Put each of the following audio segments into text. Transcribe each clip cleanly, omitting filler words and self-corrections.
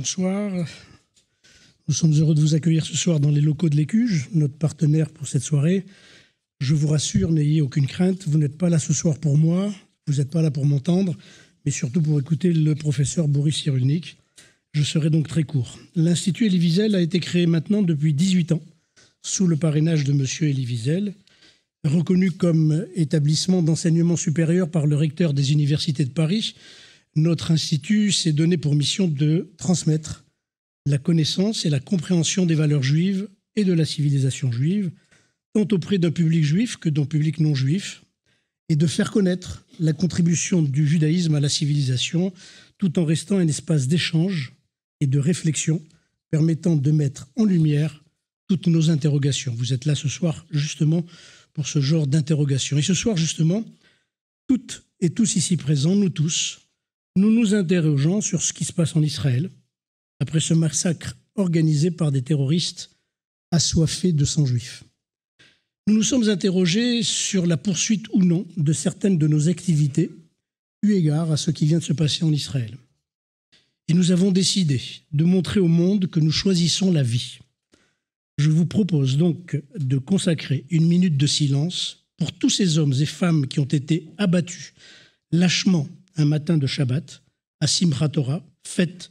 Bonsoir. Nous sommes heureux de vous accueillir ce soir dans les locaux de l'ECUJ, notre partenaire pour cette soirée. Je vous rassure, n'ayez aucune crainte, vous n'êtes pas là ce soir pour moi, vous n'êtes pas là pour m'entendre, mais surtout pour écouter le professeur Boris Cyrulnik. Je serai donc très court. L'Institut Elie Wiesel a été créé maintenant depuis 18 ans, sous le parrainage de M. Elie Wiesel, reconnu comme établissement d'enseignement supérieur par le recteur des universités de Paris. Notre institut s'est donné pour mission de transmettre la connaissance et la compréhension des valeurs juives et de la civilisation juive, tant auprès d'un public juif que d'un public non juif, et de faire connaître la contribution du judaïsme à la civilisation, tout en restant un espace d'échange et de réflexion permettant de mettre en lumière toutes nos interrogations. Vous êtes là ce soir justement pour ce genre d'interrogations. Et ce soir justement, toutes et tous ici présents, nous tous, nous nous interrogeons sur ce qui se passe en Israël après ce massacre organisé par des terroristes assoiffés de sang juif. Nous nous sommes interrogés sur la poursuite ou non de certaines de nos activités eu égard à ce qui vient de se passer en Israël. Et nous avons décidé de montrer au monde que nous choisissons la vie. Je vous propose donc de consacrer une minute de silence pour tous ces hommes et femmes qui ont été abattus lâchement un matin de Shabbat, à Simchat Torah, fête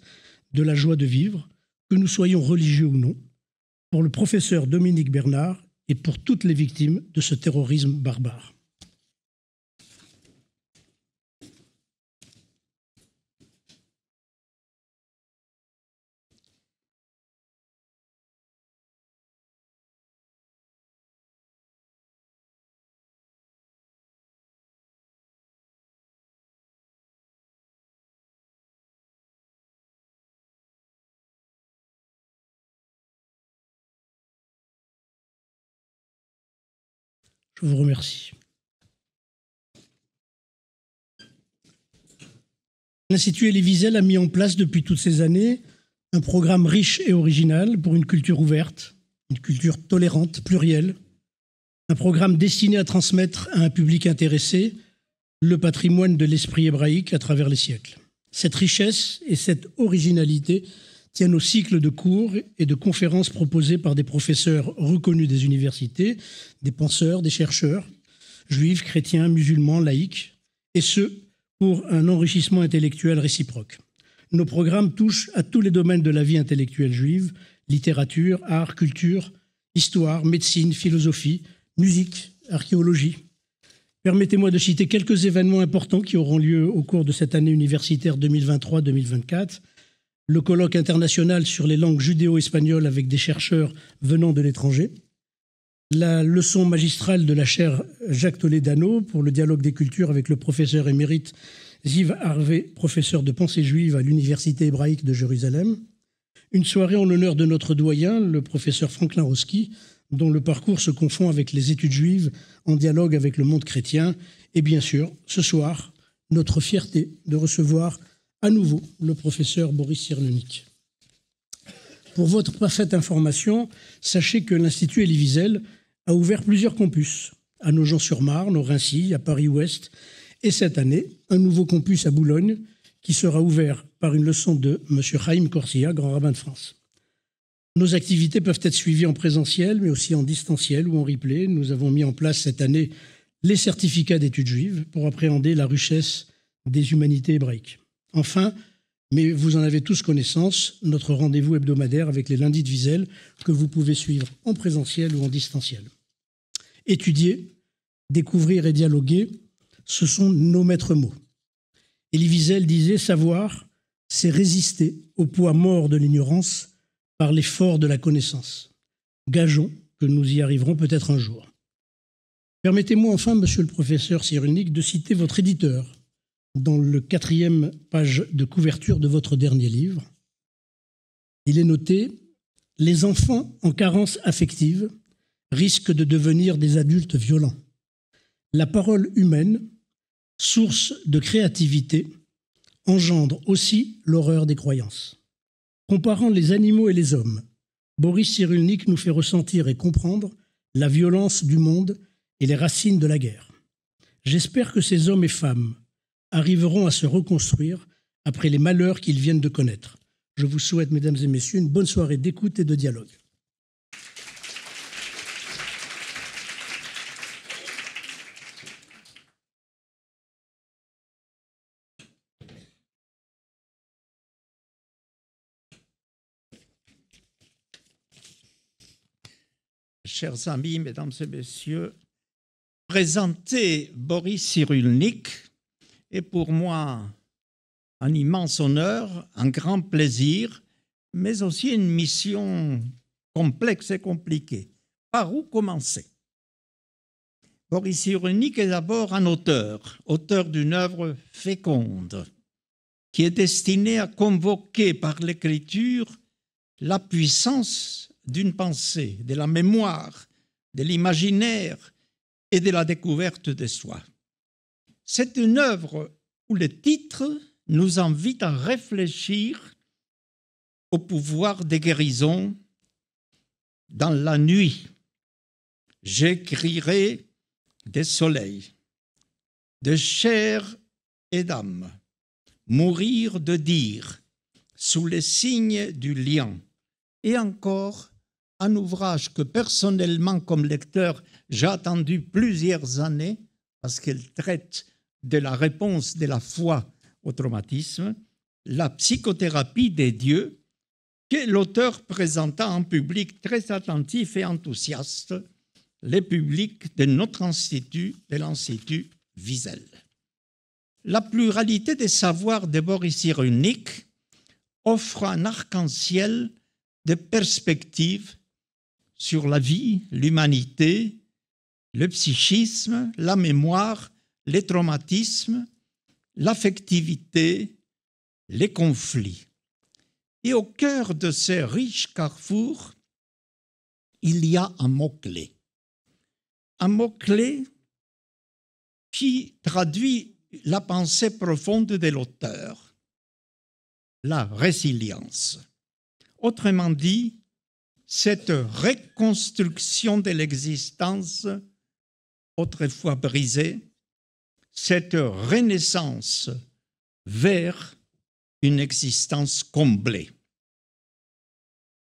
de la joie de vivre, que nous soyons religieux ou non, pour le professeur Dominique Bernard et pour toutes les victimes de ce terrorisme barbare. Je vous remercie. L'Institut Elie Wiesel a mis en place depuis toutes ces années un programme riche et original pour une culture ouverte, une culture tolérante, plurielle, un programme destiné à transmettre à un public intéressé le patrimoine de l'esprit hébraïque à travers les siècles. Cette richesse et cette originalité tiennent au cycle de cours et de conférences proposées par des professeurs reconnus des universités, des penseurs, des chercheurs, juifs, chrétiens, musulmans, laïcs, et ce, pour un enrichissement intellectuel réciproque. Nos programmes touchent à tous les domaines de la vie intellectuelle juive, littérature, art, culture, histoire, médecine, philosophie, musique, archéologie. Permettez-moi de citer quelques événements importants qui auront lieu au cours de cette année universitaire 2023-2024. Le colloque international sur les langues judéo-espagnoles avec des chercheurs venant de l'étranger, la leçon magistrale de la chaire Jacques Toledano pour le dialogue des cultures avec le professeur émérite Ziv Harvey, professeur de pensée juive à l'Université hébraïque de Jérusalem, une soirée en l'honneur de notre doyen, le professeur Franklin Roski, dont le parcours se confond avec les études juives en dialogue avec le monde chrétien, et bien sûr, ce soir, notre fierté de recevoir à nouveau le professeur Boris Cyrulnik. Pour votre parfaite information, sachez que l'Institut Elie Wiesel a ouvert plusieurs campus à Nogent-sur-Marne, au Raincy, à Paris-Ouest, et cette année, un nouveau campus à Boulogne qui sera ouvert par une leçon de M. Chaim Corsia, grand rabbin de France. Nos activités peuvent être suivies en présentiel, mais aussi en distanciel ou en replay. Nous avons mis en place cette année les certificats d'études juives pour appréhender la richesse des humanités hébraïques. Enfin, mais vous en avez tous connaissance, notre rendez-vous hebdomadaire avec les lundis de Wiesel que vous pouvez suivre en présentiel ou en distanciel. Étudier, découvrir et dialoguer, ce sont nos maîtres mots. Elie Wiesel disait « Savoir, c'est résister au poids mort de l'ignorance par l'effort de la connaissance. Gageons que nous y arriverons peut-être un jour. » Permettez-moi enfin, monsieur le professeur Cyrulnik, de citer votre éditeur, dans le 4e page de couverture de votre dernier livre. Il est noté « Les enfants en carence affective risquent de devenir des adultes violents. La parole humaine, source de créativité, engendre aussi l'horreur des croyances. Comparant les animaux et les hommes, Boris Cyrulnik nous fait ressentir et comprendre la violence du monde et les racines de la guerre. J'espère que ces hommes et femmes arriveront à se reconstruire après les malheurs qu'ils viennent de connaître. Je vous souhaite, mesdames et messieurs, une bonne soirée d'écoute et de dialogue. Chers amis, mesdames et messieurs, présenter Boris Cyrulnik est pour moi un immense honneur, un grand plaisir, mais aussi une mission complexe et compliquée. Par où commencer? Boris Cyrulnik est d'abord un auteur, auteur d'une œuvre féconde, qui est destinée à convoquer par l'écriture la puissance d'une pensée, de la mémoire, de l'imaginaire et de la découverte de soi. C'est une œuvre où le titre nous invite à réfléchir au pouvoir des guérisons dans la nuit. J'écrirai des soleils, de chair et d'âme, mourir de dire, sous les signes du lion, et encore un ouvrage que personnellement, comme lecteur, j'ai attendu plusieurs années parce qu'elle traite de la réponse de la foi au traumatisme, La psychothérapie des dieux, que l'auteur présenta en public très attentif et enthousiaste, les publics de notre institut, de l'Institut Wiesel. La pluralité des savoirs de Boris Cyrulnik offre un arc-en-ciel de perspectives sur la vie, l'humanité, le psychisme, la mémoire, les traumatismes, l'affectivité, les conflits. Et au cœur de ces riches carrefours, il y a un mot-clé qui traduit la pensée profonde de l'auteur, la résilience. Autrement dit, cette reconstruction de l'existence autrefois brisée, cette renaissance vers une existence comblée.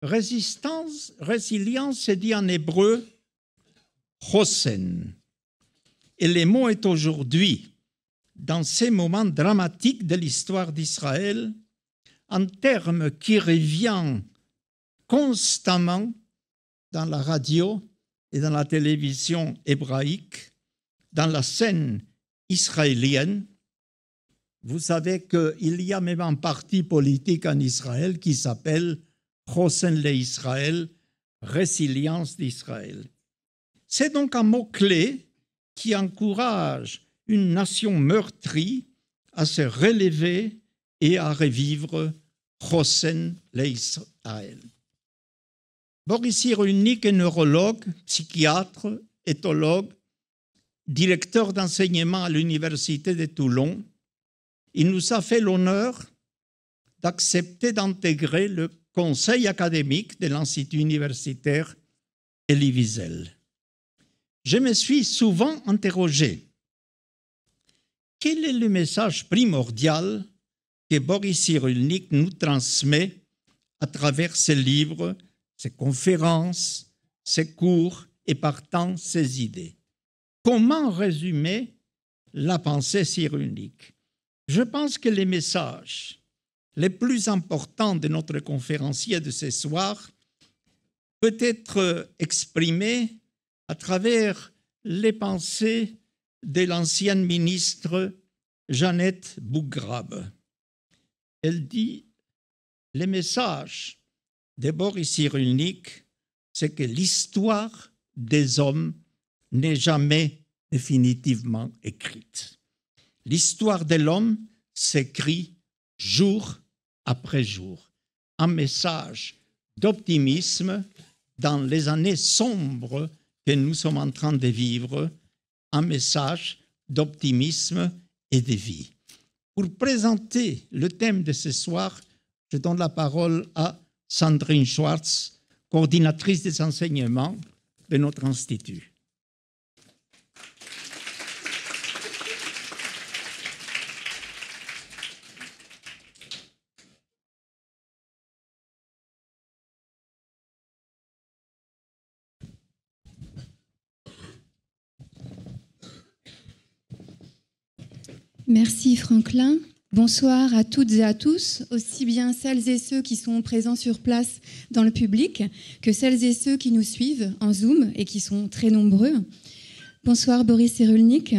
Résilience se dit en hébreu « hosen ». Et le mot est aujourd'hui, dans ces moments dramatiques de l'histoire d'Israël, un terme qui revient constamment dans la radio et dans la télévision hébraïque, dans la scène israélienne. Vous savez qu'il y a même un parti politique en Israël qui s'appelle Hosen l'Israël, Résilience d'Israël. C'est donc un mot-clé qui encourage une nation meurtrie à se relever et à revivre Hosen l'Israël. Boris Cyrulnik est neurologue, psychiatre, éthologue, directeur d'enseignement à l'Université de Toulon. Il nous a fait l'honneur d'accepter d'intégrer le conseil académique de l'Institut universitaire Elie Wiesel. Je me suis souvent interrogé, quel est le message primordial que Boris Cyrulnik nous transmet à travers ses livres, ses conférences, ses cours et partant ses idées? Comment résumer la pensée cyrulnique? Je pense que les messages les plus importants de notre conférencier de ce soir peuvent être exprimés à travers les pensées de l'ancienne ministre Jeannette Bougrabe. Elle dit « Les messages » de Boris Cyrulnik, c'est que l'histoire des hommes n'est jamais définitivement écrite. L'histoire de l'homme s'écrit jour après jour. Un message d'optimisme dans les années sombres que nous sommes en train de vivre, un message d'optimisme et de vie. Pour présenter le thème de ce soir, je donne la parole à Sandrine Schwartz, coordinatrice des enseignements de notre institut. Merci Franklin. Bonsoir à toutes et à tous, aussi bien celles et ceux qui sont présents sur place dans le public que celles et ceux qui nous suivent en Zoom et qui sont très nombreux. Bonsoir Boris Cyrulnik.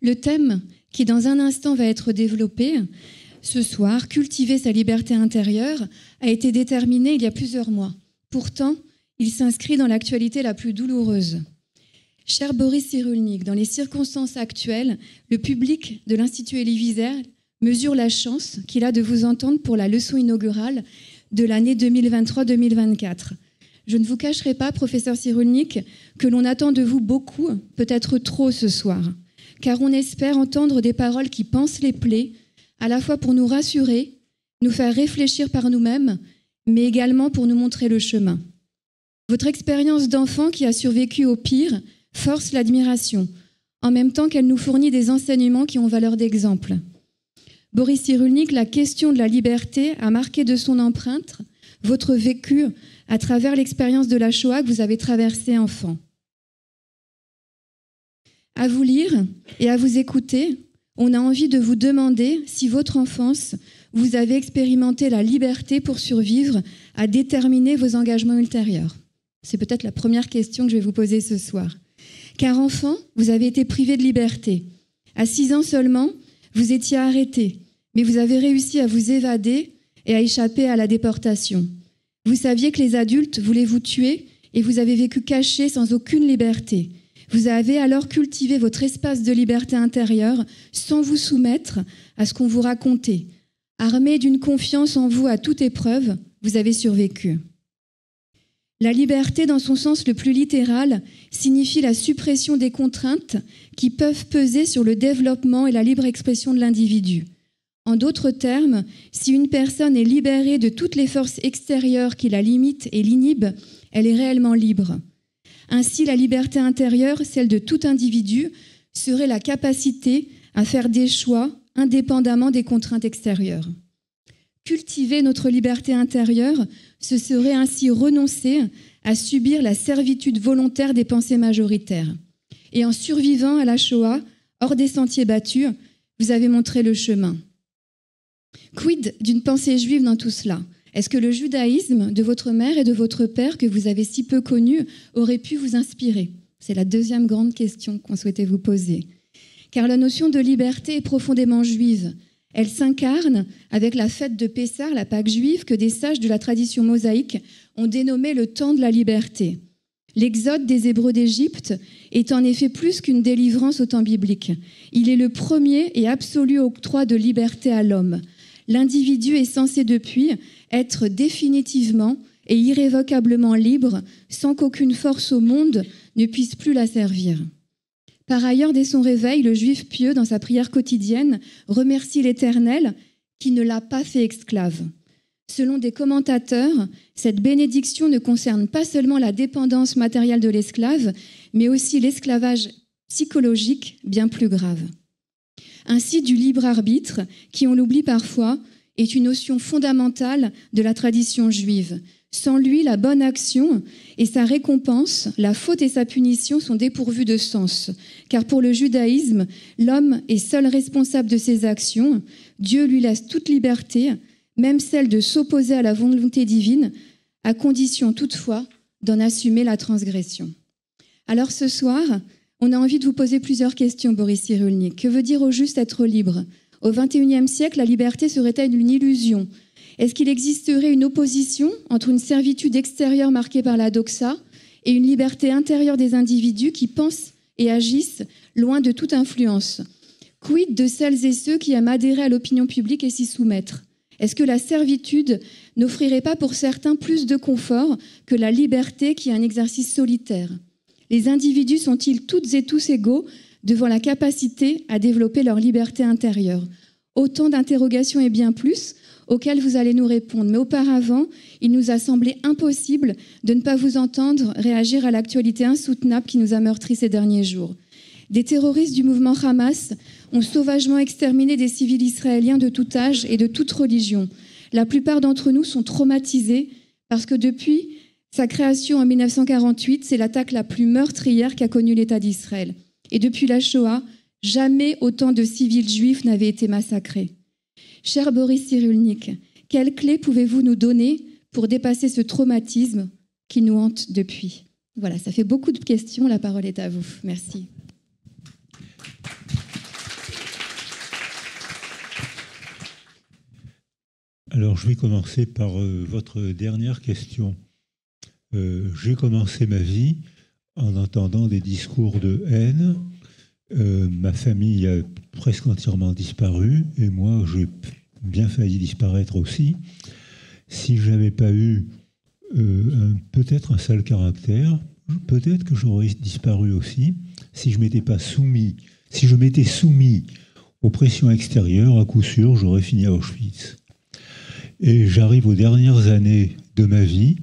Le thème qui dans un instant va être développé ce soir, cultiver sa liberté intérieure, a été déterminé il y a plusieurs mois. Pourtant, il s'inscrit dans l'actualité la plus douloureuse. Cher Boris Cyrulnik, dans les circonstances actuelles, le public de l'Institut Elie Wiesel mesure la chance qu'il a de vous entendre pour la leçon inaugurale de l'année 2023-2024. Je ne vous cacherai pas, professeur Cyrulnik, que l'on attend de vous beaucoup, peut-être trop ce soir, car on espère entendre des paroles qui pansent les plaies, à la fois pour nous rassurer, nous faire réfléchir par nous-mêmes, mais également pour nous montrer le chemin. Votre expérience d'enfant qui a survécu au pire force l'admiration, en même temps qu'elle nous fournit des enseignements qui ont valeur d'exemple. Boris Cyrulnik, la question de la liberté a marqué de son empreinte votre vécu à travers l'expérience de la Shoah que vous avez traversée enfant. À vous lire et à vous écouter, on a envie de vous demander si votre enfance, vous avez expérimenté la liberté pour survivre à déterminer vos engagements ultérieurs. C'est peut-être la première question que je vais vous poser ce soir. Car enfant, vous avez été privé de liberté. À 6 ans seulement, vous étiez arrêté, mais vous avez réussi à vous évader et à échapper à la déportation. Vous saviez que les adultes voulaient vous tuer et vous avez vécu caché sans aucune liberté. Vous avez alors cultivé votre espace de liberté intérieure sans vous soumettre à ce qu'on vous racontait. Armé d'une confiance en vous à toute épreuve, vous avez survécu. La liberté, dans son sens le plus littéral, signifie la suppression des contraintes qui peuvent peser sur le développement et la libre expression de l'individu. En d'autres termes, si une personne est libérée de toutes les forces extérieures qui la limitent et l'inhibent, elle est réellement libre. Ainsi, la liberté intérieure, celle de tout individu, serait la capacité à faire des choix indépendamment des contraintes extérieures. Cultiver notre liberté intérieure, ce serait ainsi renoncer à subir la servitude volontaire des pensées majoritaires. Et en survivant à la Shoah, hors des sentiers battus, vous avez montré le chemin. Quid d'une pensée juive dans tout cela? Est-ce que le judaïsme de votre mère et de votre père, que vous avez si peu connu, aurait pu vous inspirer? C'est la deuxième grande question qu'on souhaitait vous poser. Car la notion de liberté est profondément juive. Elle s'incarne avec la fête de Pessah, la Pâque juive, que des sages de la tradition mosaïque ont dénommé le temps de la liberté. L'exode des Hébreux d'Égypte est en effet plus qu'une délivrance au temps biblique. Il est le premier et absolu octroi de liberté à l'homme. L'individu est censé depuis être définitivement et irrévocablement libre, sans qu'aucune force au monde ne puisse plus la servir. Par ailleurs, dès son réveil, le juif pieux, dans sa prière quotidienne, remercie l'Éternel qui ne l'a pas fait esclave. Selon des commentateurs, cette bénédiction ne concerne pas seulement la dépendance matérielle de l'esclave, mais aussi l'esclavage psychologique bien plus grave. Ainsi, du libre arbitre, qui, on l'oublie parfois, est une notion fondamentale de la tradition juive. Sans lui, la bonne action et sa récompense, la faute et sa punition sont dépourvues de sens. Car pour le judaïsme, l'homme est seul responsable de ses actions. Dieu lui laisse toute liberté, même celle de s'opposer à la volonté divine, à condition toutefois d'en assumer la transgression. Alors ce soir, on a envie de vous poser plusieurs questions, Boris Cyrulnik. Que veut dire au juste être libre? Au XXIe siècle, la liberté serait-elle une illusion? Est-ce qu'il existerait une opposition entre une servitude extérieure marquée par la doxa et une liberté intérieure des individus qui pensent et agissent loin de toute influence? Quid de celles et ceux qui aiment adhérer à l'opinion publique et s'y soumettre? Est-ce que la servitude n'offrirait pas pour certains plus de confort que la liberté qui est un exercice solitaire? Les individus sont-ils toutes et tous égaux devant la capacité à développer leur liberté intérieure? Autant d'interrogations et bien plus auxquelles vous allez nous répondre. Mais auparavant, il nous a semblé impossible de ne pas vous entendre réagir à l'actualité insoutenable qui nous a meurtris ces derniers jours. Des terroristes du mouvement Hamas ont sauvagement exterminé des civils israéliens de tout âge et de toute religion. La plupart d'entre nous sont traumatisés parce que depuis sa création en 1948, c'est l'attaque la plus meurtrière qu'a connue l'État d'Israël. Et depuis la Shoah, Jamais autant de civils juifs n'avaient été massacrés. Cher Boris Cyrulnik, quelle clé pouvez-vous nous donner pour dépasser ce traumatisme qui nous hante depuis? Voilà, ça fait beaucoup de questions. La parole est à vous. Merci. Alors, je vais commencer par votre dernière question. J'ai commencé ma vie en entendant des discours de haine. Ma famille a presque entièrement disparu et moi, j'ai bien failli disparaître aussi. Si je n'avais pas eu peut-être un sale caractère, peut-être que j'aurais disparu aussi si je m'étais pas soumis. Si je m'étais soumis aux pressions extérieures, à coup sûr, j'aurais fini à Auschwitz. Et j'arrive aux dernières années de ma vie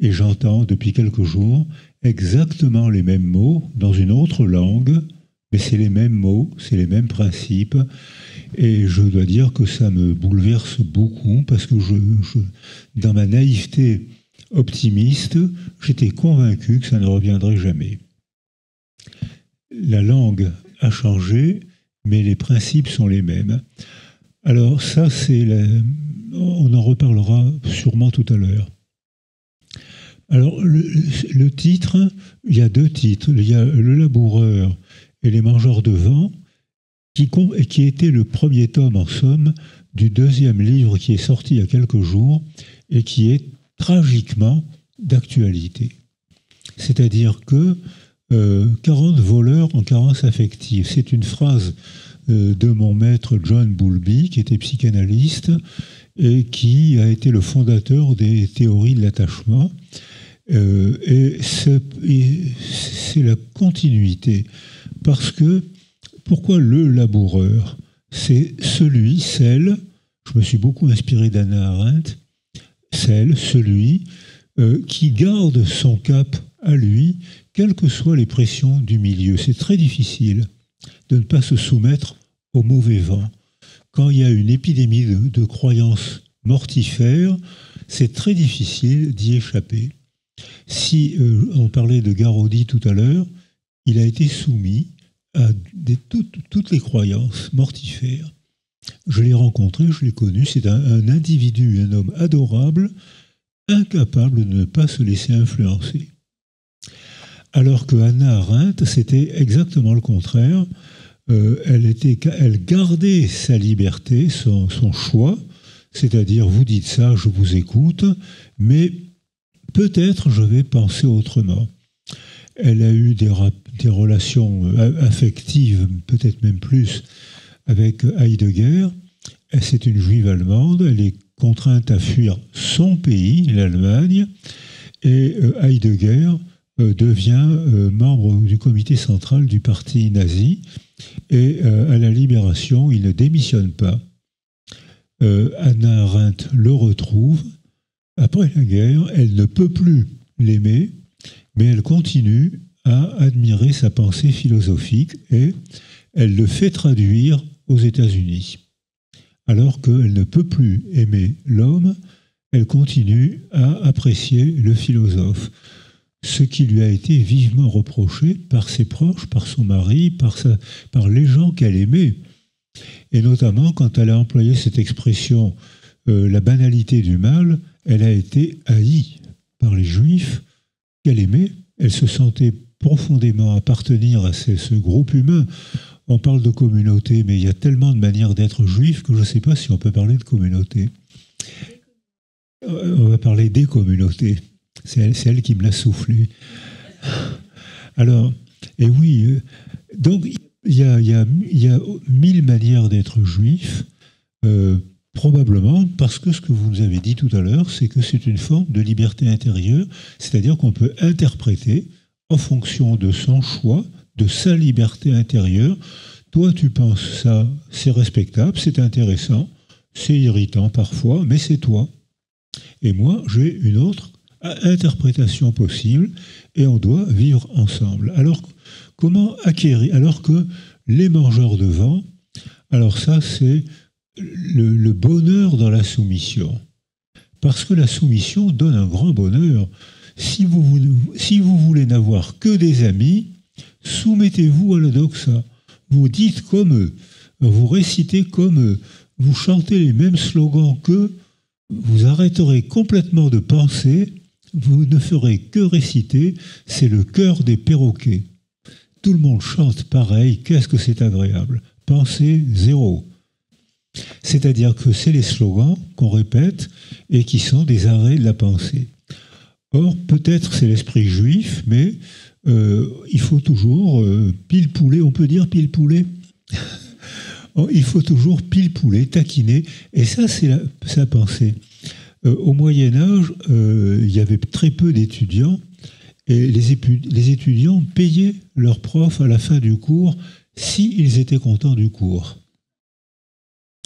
et j'entends depuis quelques jours exactement les mêmes mots dans une autre langue, mais c'est les mêmes mots, c'est les mêmes principes. Et je dois dire que ça me bouleverse beaucoup parce que dans ma naïveté optimiste, j'étais convaincu que ça ne reviendrait jamais. La langue a changé, mais les principes sont les mêmes. Alors ça, on en reparlera sûrement tout à l'heure. Alors, le titre, il y a deux titres. Il y a Le Laboureur et Les Mangeurs de Vent, qui était le premier tome, en somme, du deuxième livre qui est sorti il y a quelques jours et qui est tragiquement d'actualité. C'est-à-dire que 40 voleurs en carence affective. C'est une phrase de mon maître John Bowlby, qui était psychanalyste et qui a été le fondateur des théories de l'attachement. Et c'est la continuité. Parce que, pourquoi le laboureur? C'est celui, celle, je me suis beaucoup inspiré d'Anna Arendt, celle, celui qui garde son cap à lui, quelles que soient les pressions du milieu. C'est très difficile de ne pas se soumettre au mauvais vent. Quand il y a une épidémie de croyances mortifères, c'est très difficile d'y échapper. Si on parlait de Garaudy tout à l'heure, il a été soumis à toutes les croyances mortifères. Je l'ai rencontré, je l'ai connu, c'est un individu, un homme adorable, incapable de ne pas se laisser influencer. Alors que Hannah Arendt, c'était exactement le contraire. Elle gardait sa liberté, son choix, c'est-à-dire vous dites ça, je vous écoute, mais peut-être je vais penser autrement. Elle a eu des relations affectives, peut-être même plus, avec Heidegger. C'est une juive allemande, elle est contrainte à fuir son pays, l'Allemagne, et Heidegger devient membre du comité central du parti nazi, et à la libération, il ne démissionne pas. Hannah Arendt le retrouve. Après la guerre, elle ne peut plus l'aimer, mais elle continue à admirer sa pensée philosophique et elle le fait traduire aux États-Unis. Alors qu'elle ne peut plus aimer l'homme, elle continue à apprécier le philosophe. Ce qui lui a été vivement reproché par ses proches, par son mari, par les gens qu'elle aimait. Et notamment, quand elle a employé cette expression « la banalité du mal », elle a été haïe par les Juifs qu'elle aimait. Elle se sentait profondément appartenir à ce groupe humain. On parle de communauté, mais il y a tellement de manières d'être juif que je ne sais pas si on peut parler de communauté. On va parler des communautés. C'est elle qui me l'a soufflé. Alors, et oui, donc il y a mille manières d'être juif, probablement parce que ce que vous nous avez dit tout à l'heure, c'est que c'est une forme de liberté intérieure, c'est-à-dire qu'on peut interpréter en fonction de son choix, de sa liberté intérieure. Toi, tu penses ça, c'est respectable, c'est intéressant, c'est irritant parfois, mais c'est toi. Et moi, j'ai une autre interprétation possible et on doit vivre ensemble. Alors, comment acquérir? Alors que les mangeurs de vent, alors ça, c'est le bonheur dans la soumission. Parce que la soumission donne un grand bonheur. Si vous voulez n'avoir que des amis, soumettez-vous à la doxa. vous dites comme eux, vous récitez comme eux, vous chantez les mêmes slogans qu'eux, vous arrêterez complètement de penser, vous ne ferez que réciter, c'est le cœur des perroquets. Tout le monde chante pareil, qu'est-ce que c'est agréable. Pensée zéro. C'est-à-dire que c'est les slogans qu'on répète et qui sont des arrêts de la pensée. Or, peut-être c'est l'esprit juif, mais il faut toujours pile poulet, on peut dire pile poulet. Il faut toujours pile poulet, taquiner, et ça c'est la pensée. Au Moyen-Âge, il y avait très peu d'étudiants, et les étudiants payaient leurs profs à la fin du cours s'ils étaient contents du cours.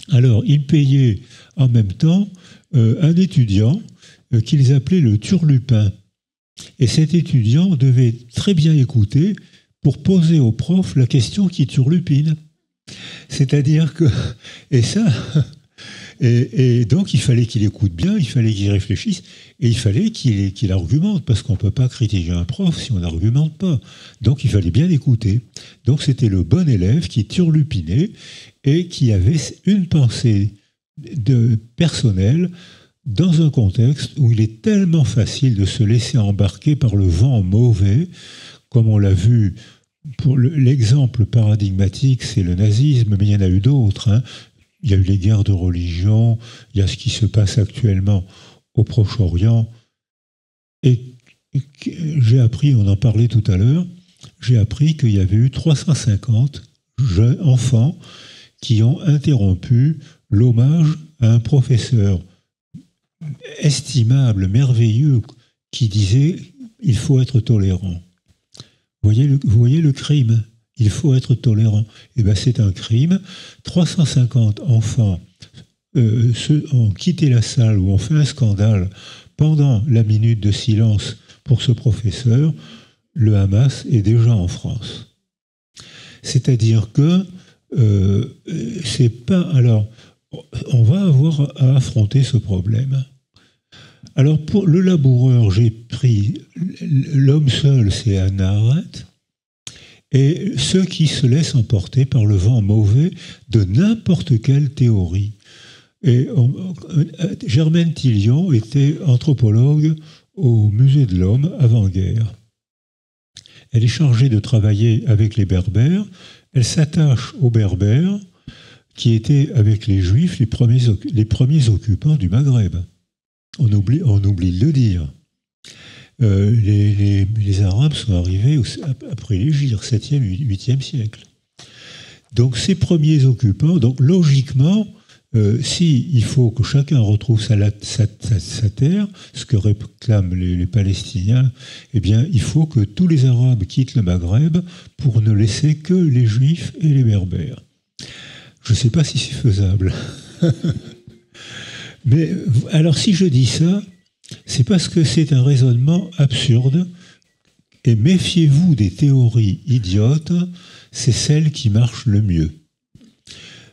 Alors, ils payaient en même temps un étudiant qu'ils appelaient le turlupin. Et cet étudiant devait très bien écouter pour poser au prof la question qui turlupine. C'est-à-dire que... Et donc, il fallait qu'il écoute bien, il fallait qu'il réfléchisse, et il fallait qu'il argumente, parce qu'on ne peut pas critiquer un prof si on n'argumente pas. Donc, il fallait bien écouter. Donc, c'était le bon élève qui turlupinait et qui avait une pensée personnelle dans un contexte où il est tellement facile de se laisser embarquer par le vent mauvais, comme on l'a vu. Pour l'exemple paradigmatique, c'est le nazisme, mais il y en a eu d'autres, hein. Il y a eu les guerres de religion, il y a ce qui se passe actuellement au Proche-Orient. Et j'ai appris, on en parlait tout à l'heure, j'ai appris qu'il y avait eu 350 enfants qui ont interrompu l'hommage à un professeur estimable, merveilleux, qui disait « il faut être tolérant ». Vous voyez le crime ? Il faut être tolérant. Et bien c'est un crime. 350 enfants ont quitté la salle ou ont fait un scandale pendant la minute de silence pour ce professeur. Le Hamas est déjà en France. C'est-à-dire que c'est pas... Alors, on va avoir à affronter ce problème. Alors pour le laboureur, j'ai pris l'homme seul, c'est Hannah Arendt. Et ceux qui se laissent emporter par le vent mauvais de n'importe quelle théorie. Et Germaine Tillion était anthropologue au Musée de l'Homme avant-guerre. Elle est chargée de travailler avec les Berbères. Elle s'attache aux Berbères qui étaient avec les Juifs les premiers occupants du Maghreb. On oublie de le dire. Les Arabes sont arrivés après l'Hégire, 7e, 8e siècle. Donc ces premiers occupants, donc logiquement, si il faut que chacun retrouve sa terre, ce que réclament les Palestiniens, eh bien il faut que tous les Arabes quittent le Maghreb pour ne laisser que les Juifs et les Berbères. Je ne sais pas si c'est faisable. Mais alors si je dis ça, c'est parce que c'est un raisonnement absurde, et méfiez-vous des théories idiotes, c'est celle qui marche le mieux.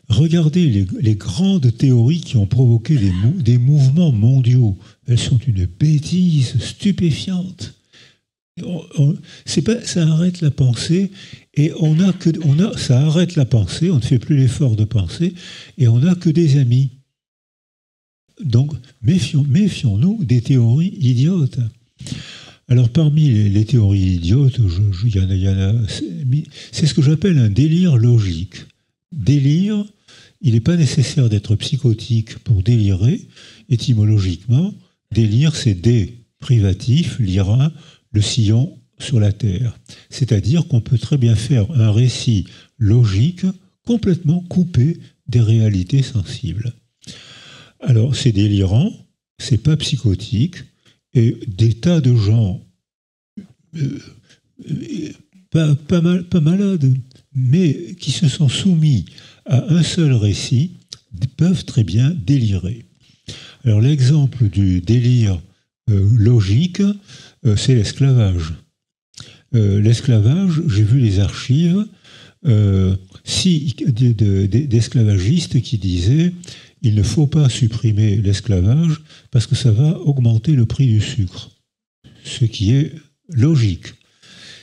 Regardez les grandes théories qui ont provoqué des mouvements mondiaux. Elles sont une bêtise stupéfiante. Ça arrête la pensée, et ça arrête la pensée, on ne fait plus l'effort de penser, et on n'a que des amis. Donc, méfions-nous des théories idiotes. Alors, parmi les théories idiotes, il y en a, c'est ce que j'appelle un délire logique. Délire, il n'est pas nécessaire d'être psychotique pour délirer. Étymologiquement, délire, c'est dé, privatif, lira, le sillon sur la terre. C'est-à-dire qu'on peut très bien faire un récit logique complètement coupé des réalités sensibles. Alors, c'est délirant, c'est pas psychotique, et des tas de gens, pas malades, mais qui se sont soumis à un seul récit, peuvent très bien délirer. Alors, l'exemple du délire logique, c'est l'esclavage. L'esclavage, j'ai vu les archives d'esclavagistes qui disaient... Il ne faut pas supprimer l'esclavage parce que ça va augmenter le prix du sucre, ce qui est logique.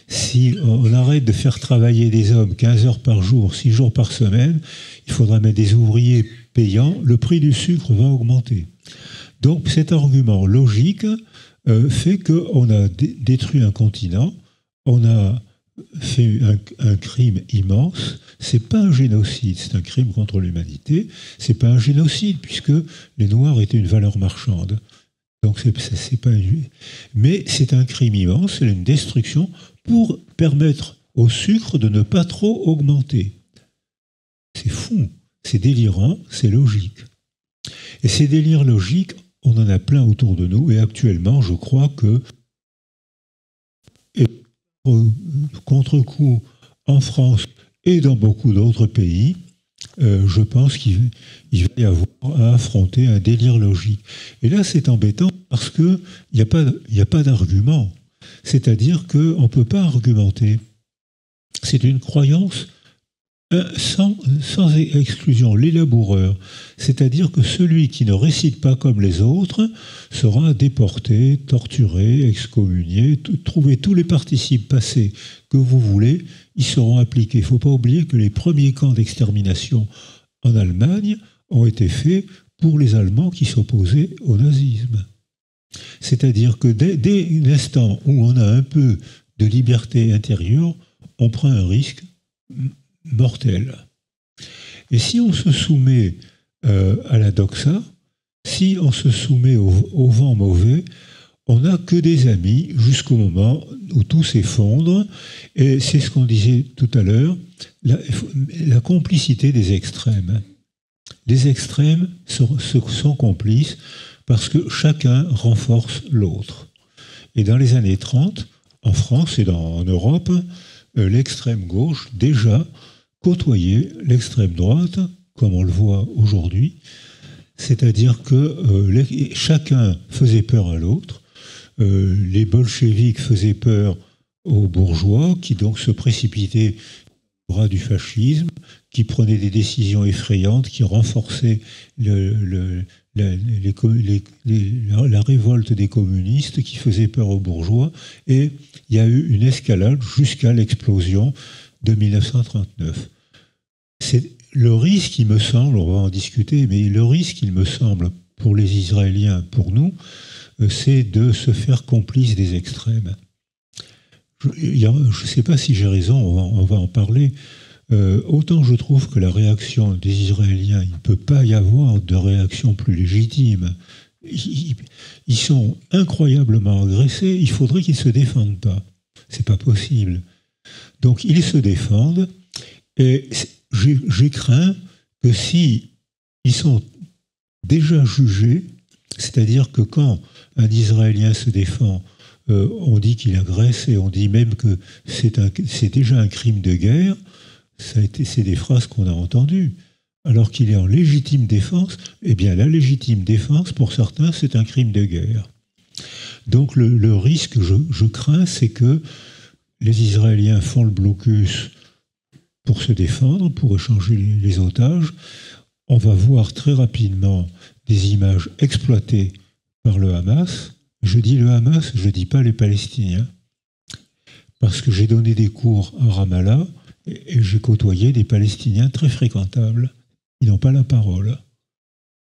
Si on arrête de faire travailler des hommes 15 heures par jour, 6 jours par semaine, il faudra mettre des ouvriers payants, le prix du sucre va augmenter. Donc cet argument logique fait qu'on a détruit un continent, on a fait un crime immense. C'est pas un génocide, c'est un crime contre l'humanité. C'est pas un génocide puisque les Noirs étaient une valeur marchande. Donc c'est pas, mais c'est un crime immense, c'est une destruction pour permettre au sucre de ne pas trop augmenter. C'est fou, c'est délirant, c'est logique. Et ces délires logiques, on en a plein autour de nous. Et actuellement, je crois que contre-coup en France et dans beaucoup d'autres pays, je pense qu'il va y avoir à affronter un délire logique. Et là, c'est embêtant parce qu'il n'y a pas d'argument. C'est-à-dire qu'on ne peut pas argumenter. C'est une croyance sans exclusion, les laboureurs. C'est-à-dire que celui qui ne récite pas comme les autres sera déporté, torturé, excommunié. Trouvez tous les participes passés que vous voulez, ils seront appliqués. Il ne faut pas oublier que les premiers camps d'extermination en Allemagne ont été faits pour les Allemands qui s'opposaient au nazisme. C'est-à-dire que dès l'instant où on a un peu de liberté intérieure, on prend un risque mortel. Et si on se soumet à la doxa, si on se soumet au vent mauvais, on n'a que des amis jusqu'au moment où tout s'effondre. Et c'est ce qu'on disait tout à l'heure, la complicité des extrêmes. Les extrêmes sont complices parce que chacun renforce l'autre. Et dans les années 30, en France et en Europe, l'extrême gauche déjà côtoyer l'extrême droite, comme on le voit aujourd'hui, c'est-à-dire que chacun faisait peur à l'autre, les bolcheviques faisaient peur aux bourgeois, qui donc se précipitaient au bras du fascisme, qui prenaient des décisions effrayantes, qui renforçaient la révolte des communistes, qui faisaient peur aux bourgeois, et il y a eu une escalade jusqu'à l'explosion de 1939. C'est le risque, il me semble, on va en discuter, mais le risque, il me semble, pour les Israéliens, pour nous, c'est de se faire complice des extrêmes. Je ne sais pas si j'ai raison, on va en parler. Autant je trouve que la réaction des Israéliens, il ne peut pas y avoir de réaction plus légitime. Ils sont incroyablement agressés, il faudrait qu'ils ne se défendent pas. C'est pas possible. Donc ils se défendent, et j'ai craint que si ils sont déjà jugés, c'est-à-dire que quand un Israélien se défend, on dit qu'il agresse et on dit même que c'est déjà un crime de guerre, c'est des phrases qu'on a entendues, alors qu'il est en légitime défense, eh bien la légitime défense, pour certains, c'est un crime de guerre. Donc le risque, je crains, c'est que les Israéliens font le blocus pour se défendre, pour échanger les otages. On va voir très rapidement des images exploitées par le Hamas. Je dis le Hamas, je ne dis pas les Palestiniens. Parce que j'ai donné des cours à Ramallah et j'ai côtoyé des Palestiniens très fréquentables. Ils n'ont pas la parole.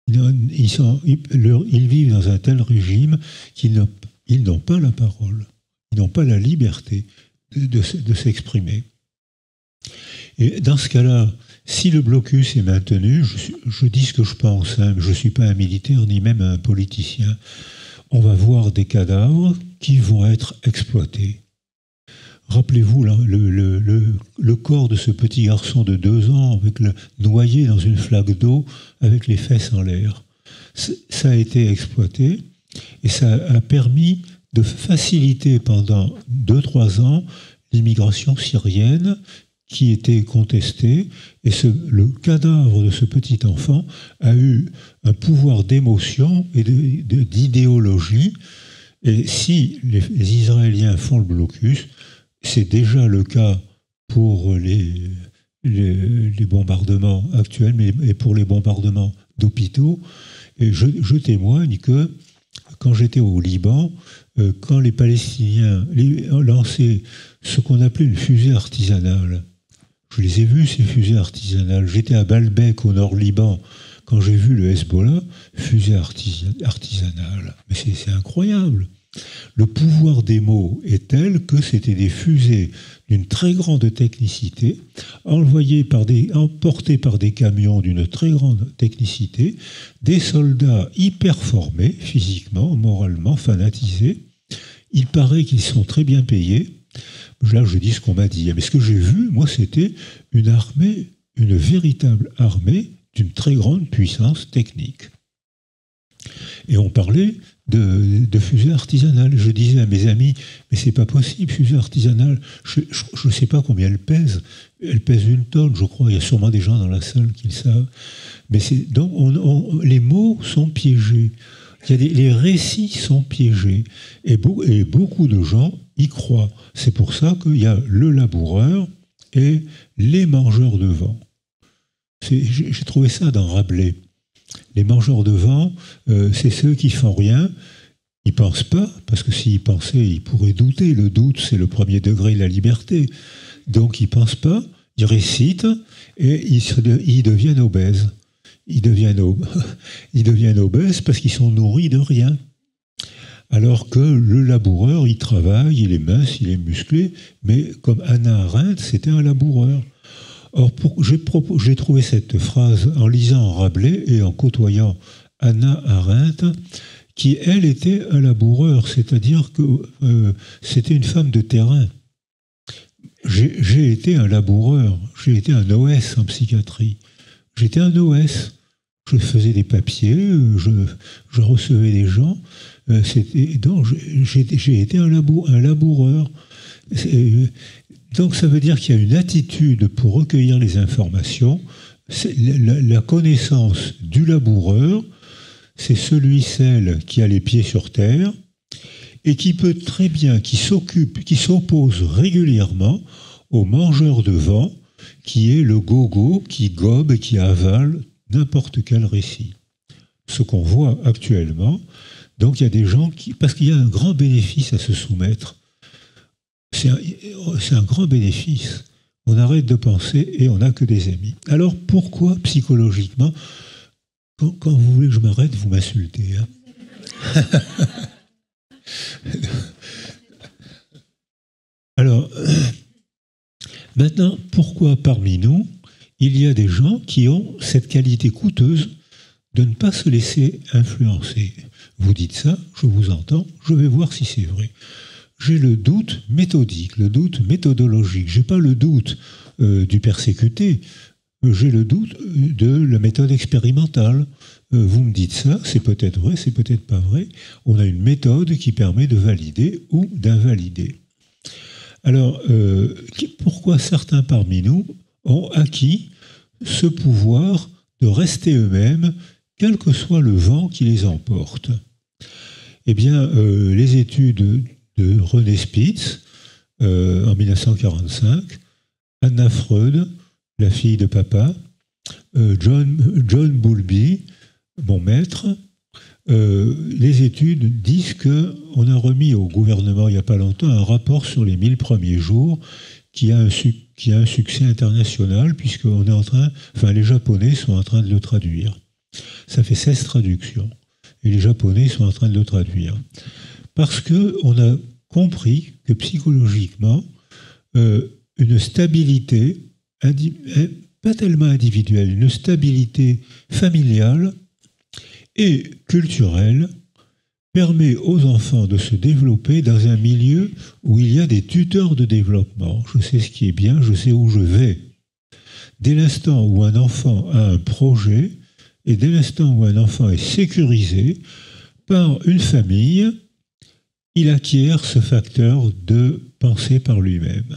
Ils vivent dans un tel régime qu'ils n'ont pas la parole. Ils n'ont pas la liberté de s'exprimer. Et dans ce cas-là, si le blocus est maintenu, je dis ce que je pense, hein, je ne suis pas un militaire ni même un politicien, on va voir des cadavres qui vont être exploités. Rappelez-vous le corps de ce petit garçon de 2 ans, noyé dans une flaque d'eau, avec les fesses en l'air. Ça a été exploité et ça a permis de faciliter pendant 2-3 ans l'immigration syrienne qui était contestée. Et le cadavre de ce petit enfant a eu un pouvoir d'émotion et d'idéologie. Et si les Israéliens font le blocus, c'est déjà le cas pour les bombardements actuels, mais pour les bombardements d'hôpitaux. Et je témoigne que quand j'étais au Liban, quand les Palestiniens lançaient ce qu'on appelait une fusée artisanale, je les ai vus, ces fusées artisanales. J'étais à Baalbek, au Nord-Liban, quand j'ai vu le Hezbollah, fusée artisanale. Mais c'est incroyable. Le pouvoir des mots est tel que c'était des fusées d'une très grande technicité, emportées par des camions d'une très grande technicité, des soldats hyper formés, physiquement, moralement, fanatisés. Il paraît qu'ils sont très bien payés. Là, je dis ce qu'on m'a dit. Mais ce que j'ai vu, moi, c'était une armée, une véritable armée d'une très grande puissance technique. Et on parlait de fusées artisanales. Je disais à mes amis, mais c'est pas possible, fusée artisanale, je ne sais pas combien elle pèse. Elle pèse 1 tonne, je crois. Il y a sûrement des gens dans la salle qui le savent. Mais donc les mots sont piégés. Les récits sont piégés. Et beaucoup de gens y croient. C'est pour ça qu'il y a le laboureur et les mangeurs de vent. J'ai trouvé ça dans Rabelais. Les mangeurs de vent, c'est ceux qui font rien. Ils pensent pas, parce que s'ils pensaient, ils pourraient douter. Le doute, c'est le premier degré de la liberté. Donc ils pensent pas, ils récitent et ils deviennent obèses. Ils deviennent obèses parce qu'ils sont nourris de rien. Alors que le laboureur, il travaille, il est mince, il est musclé, mais comme Hannah Arendt, c'était un laboureur. Or, j'ai trouvé cette phrase en lisant Rabelais et en côtoyant Hannah Arendt, qui, elle, était un laboureur, c'est-à-dire que c'était une femme de terrain. J'ai été un laboureur, j'ai été un OS en psychiatrie. J'étais un OS, je faisais des papiers, je recevais des gens, donc j'ai été un laboureur. Donc ça veut dire qu'il y a une attitude pour recueillir les informations. La connaissance du laboureur, c'est celle qui a les pieds sur terre et qui peut très bien, qui s'oppose régulièrement au mangeur de vent, qui est le gogo qui gobe et qui avale n'importe quel récit. Ce qu'on voit actuellement, donc il y a des gens qui... Parce qu'il y a un grand bénéfice à se soumettre. C'est un grand bénéfice. On arrête de penser et on n'a que des amis. Alors pourquoi psychologiquement, quand vous voulez que je m'arrête, vous m'insultez, hein? Alors... Maintenant, pourquoi parmi nous, il y a des gens qui ont cette qualité coûteuse de ne pas se laisser influencer? Vous dites ça, je vous entends, je vais voir si c'est vrai. J'ai le doute méthodique, le doute méthodologique. Je n'ai pas le doute du persécuté, j'ai le doute de la méthode expérimentale. Vous me dites ça, c'est peut-être vrai, c'est peut-être pas vrai. On a une méthode qui permet de valider ou d'invalider. Alors, pourquoi certains parmi nous ont acquis ce pouvoir de rester eux-mêmes, quel que soit le vent qui les emporte? Eh bien, les études de René Spitz, en 1945, Anna Freud, la fille de papa, John Bowlby, mon maître, les études disent qu'on a remis au gouvernement il n'y a pas longtemps un rapport sur les 1000 premiers jours qui a un succès international, puisque les Japonais sont en train de le traduire. Ça fait 16 traductions. Et les Japonais sont en train de le traduire. Parce qu'on a compris que psychologiquement, une stabilité, pas tellement individuelle, une stabilité familiale et culturelle permet aux enfants de se développer dans un milieu où il y a des tuteurs de développement. Je sais ce qui est bien, je sais où je vais. Dès l'instant où un enfant a un projet, et dès l'instant où un enfant est sécurisé par une famille, il acquiert ce facteur de pensée par lui-même.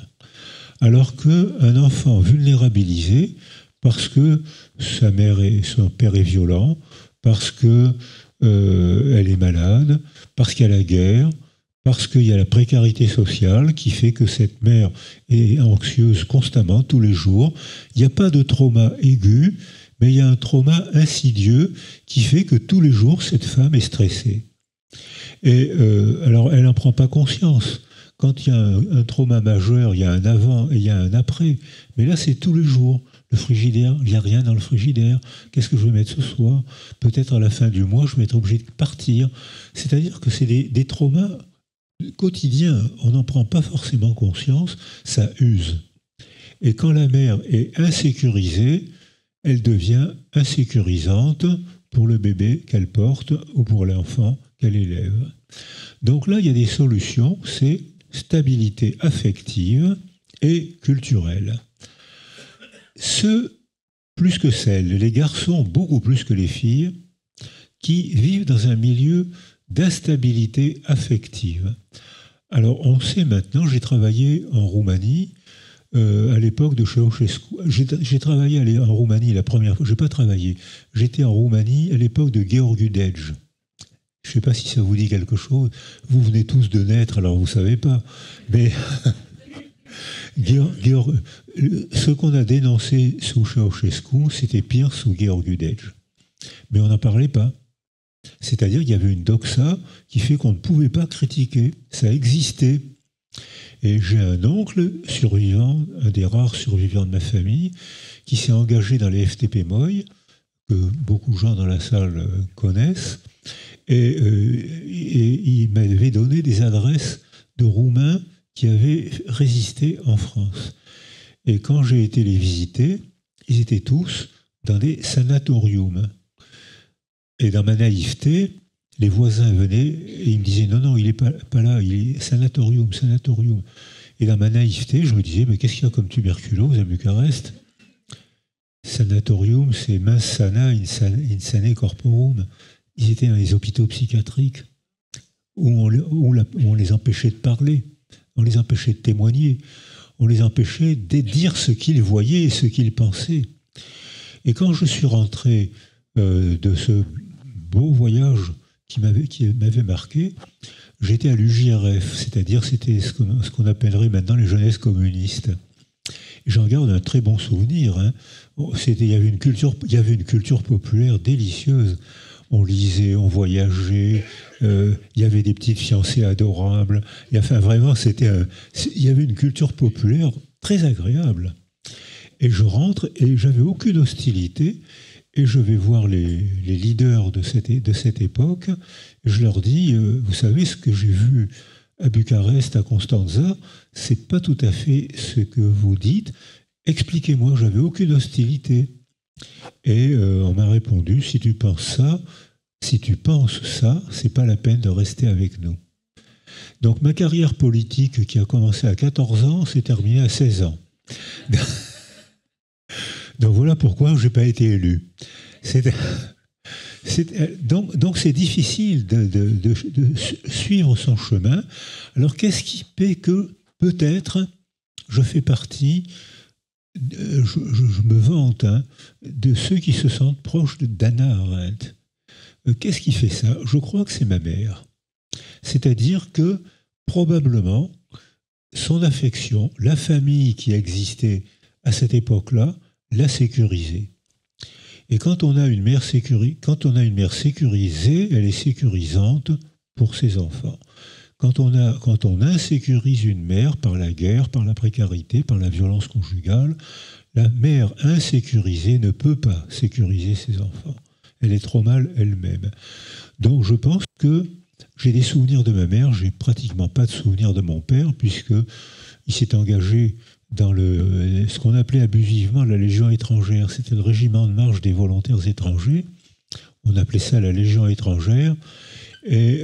Alors qu'un enfant vulnérabilisé, parce que sa mère et son père est violent, parce qu'elle est malade, parce qu'il y a la guerre, parce qu'il y a la précarité sociale qui fait que cette mère est anxieuse constamment, tous les jours. Il n'y a pas de trauma aigu, mais il y a un trauma insidieux qui fait que tous les jours, cette femme est stressée. Et alors, elle n'en prend pas conscience. Quand il y a un trauma majeur, il y a un avant et il y a un après. Mais là, c'est tous les jours. Le frigidaire, il n'y a rien dans le frigidaire. Qu'est-ce que je vais mettre ce soir? Peut-être à la fin du mois, je vais être obligé de partir. C'est-à-dire que c'est des traumas quotidiens. On n'en prend pas forcément conscience. Ça use. Et quand la mère est insécurisée, elle devient insécurisante pour le bébé qu'elle porte ou pour l'enfant qu'elle élève. Donc là, il y a des solutions, c'est stabilité affective et culturelle. Ceux, plus que celles, les garçons, beaucoup plus que les filles, qui vivent dans un milieu d'instabilité affective. Alors on sait maintenant, j'ai travaillé en Roumanie, à l'époque de Ceausescu. J'ai travaillé en Roumanie la première fois. Je n'ai pas travaillé. J'étais en Roumanie à l'époque de Gheorghe Dej. Je ne sais pas si ça vous dit quelque chose. Vous venez tous de naître, alors vous ne savez pas. Mais ce qu'on a dénoncé sous Ceausescu, c'était pire sous Gheorghe Dej. Mais on n'en parlait pas. C'est-à-dire qu'il y avait une doxa qui fait qu'on ne pouvait pas critiquer. Ça existait. Et j'ai un oncle survivant, un des rares survivants de ma famille, qui s'est engagé dans les FTP Moy, que beaucoup de gens dans la salle connaissent, et il m'avait donné des adresses de Roumains qui avaient résisté en France. Et quand j'ai été les visiter, ils étaient tous dans des sanatoriums. Et dans ma naïveté, les voisins venaient et ils me disaient « Non, non, il n'est pas là, il est sanatorium, sanatorium ». Et dans ma naïveté, je me disais « Mais qu'est-ce qu'il y a comme tuberculose à Bucarest ?» Sanatorium, c'est mens sana, insane corporum. Ils étaient dans les hôpitaux psychiatriques où on les empêchait de parler, on les empêchait de témoigner, on les empêchait de dire ce qu'ils voyaient et ce qu'ils pensaient. Et quand je suis rentré de ce beau voyage qui m'avait marqué, j'étais à l'UJRF, c'est-à-dire c'était ce qu'on appellerait maintenant les jeunesses communistes. J'en garde un très bon souvenir. Hein. Il y avait une culture populaire délicieuse. On lisait, on voyageait, il y avait des petites fiancées adorables. Et enfin, vraiment, il y avait une culture populaire très agréable. Et je rentre et j'avais aucune hostilité. Et je vais voir les leaders de cette époque. Je leur dis, vous savez, ce que j'ai vu à Bucarest, à Constanza, c'est pas tout à fait ce que vous dites. Expliquez-moi, j'avais aucune hostilité. Et on m'a répondu, si tu penses ça, c'est pas la peine de rester avec nous. Donc ma carrière politique qui a commencé à 14 ans s'est terminée à 16 ans. Donc voilà pourquoi je n'ai pas été élu. Donc c'est difficile de suivre son chemin. Alors qu'est-ce qui fait que peut-être je fais partie, je me vante, hein, de ceux qui se sentent proches d'Anna Arendt. Qu'est-ce qui fait ça? Je crois que c'est ma mère. C'est-à-dire que probablement son affection, la famille qui existait à cette époque-là, la sécuriser. Et quand on a une mère sécurisée, elle est sécurisante pour ses enfants. Quand on insécurise une mère par la guerre, par la précarité, par la violence conjugale, la mère insécurisée ne peut pas sécuriser ses enfants. Elle est trop mal elle-même. Donc je pense que j'ai des souvenirs de ma mère, j'ai pratiquement pas de souvenirs de mon père, puisqu'il s'est engagé dans ce qu'on appelait abusivement la Légion étrangère. C'était le régiment de marche des volontaires étrangers. On appelait ça la Légion étrangère, et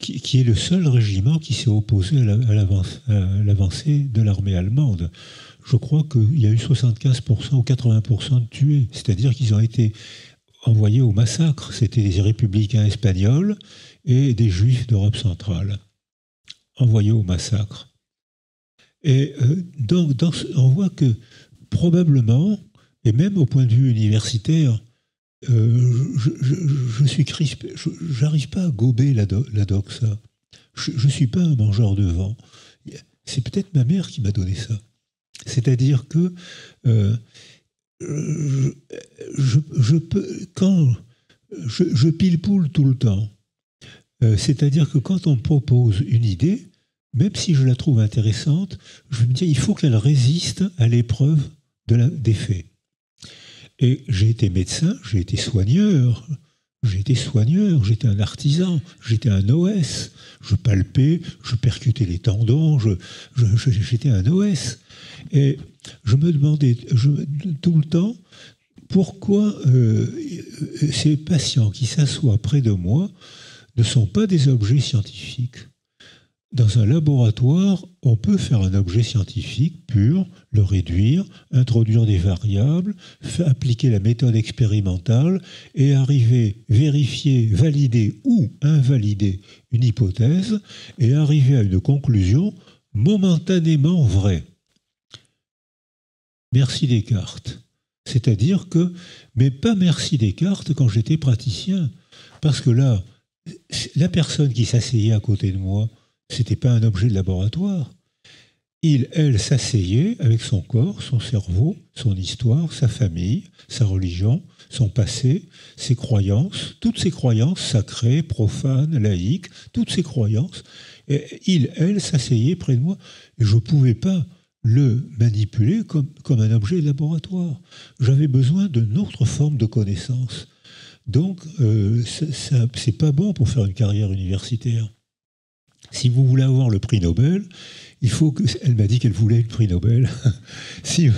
qui est le seul régiment qui s'est opposé à l'avancée de l'armée allemande. Je crois qu'il y a eu 75% ou 80% de tués, c'est-à-dire qu'ils ont été envoyés au massacre. C'était des républicains espagnols et des juifs d'Europe centrale, envoyés au massacre. Et donc, on voit que probablement, et même au point de vue universitaire, je suis crispé, je n'arrive pas à gober la doxa. Je ne suis pas un mangeur de vent. C'est peut-être ma mère qui m'a donné ça. C'est-à-dire que je pile-poule tout le temps. C'est-à-dire que quand on me propose une idée, même si je la trouve intéressante, je me dis il faut qu'elle résiste à l'épreuve des faits. Et j'ai été médecin, j'ai été soigneur, j'étais un artisan, j'étais un OS. Je palpais, je percutais les tendons, j'étais un OS. Et je me demandais tout le temps pourquoi ces patients qui s'assoient près de moi ne sont pas des objets scientifiques. Dans un laboratoire, on peut faire un objet scientifique pur, le réduire, introduire des variables, appliquer la méthode expérimentale et arriver, vérifier, valider ou invalider une hypothèse et arriver à une conclusion momentanément vraie. Merci Descartes. C'est-à-dire que, mais pas merci Descartes quand j'étais praticien, parce que là, la personne qui s'asseyait à côté de moi, c'était pas un objet de laboratoire. Elle s'asseyait avec son corps, son cerveau, son histoire, sa famille, sa religion, son passé, ses croyances, toutes ses croyances sacrées, profanes, laïques, toutes ses croyances. Et elle s'asseyait près de moi. Et je ne pouvais pas le manipuler comme un objet de laboratoire. J'avais besoin d'une autre forme de connaissance. Donc, c'est pas bon pour faire une carrière universitaire. Si vous voulez avoir le prix Nobel, il faut que... Elle m'a dit qu'elle voulait le prix Nobel. Si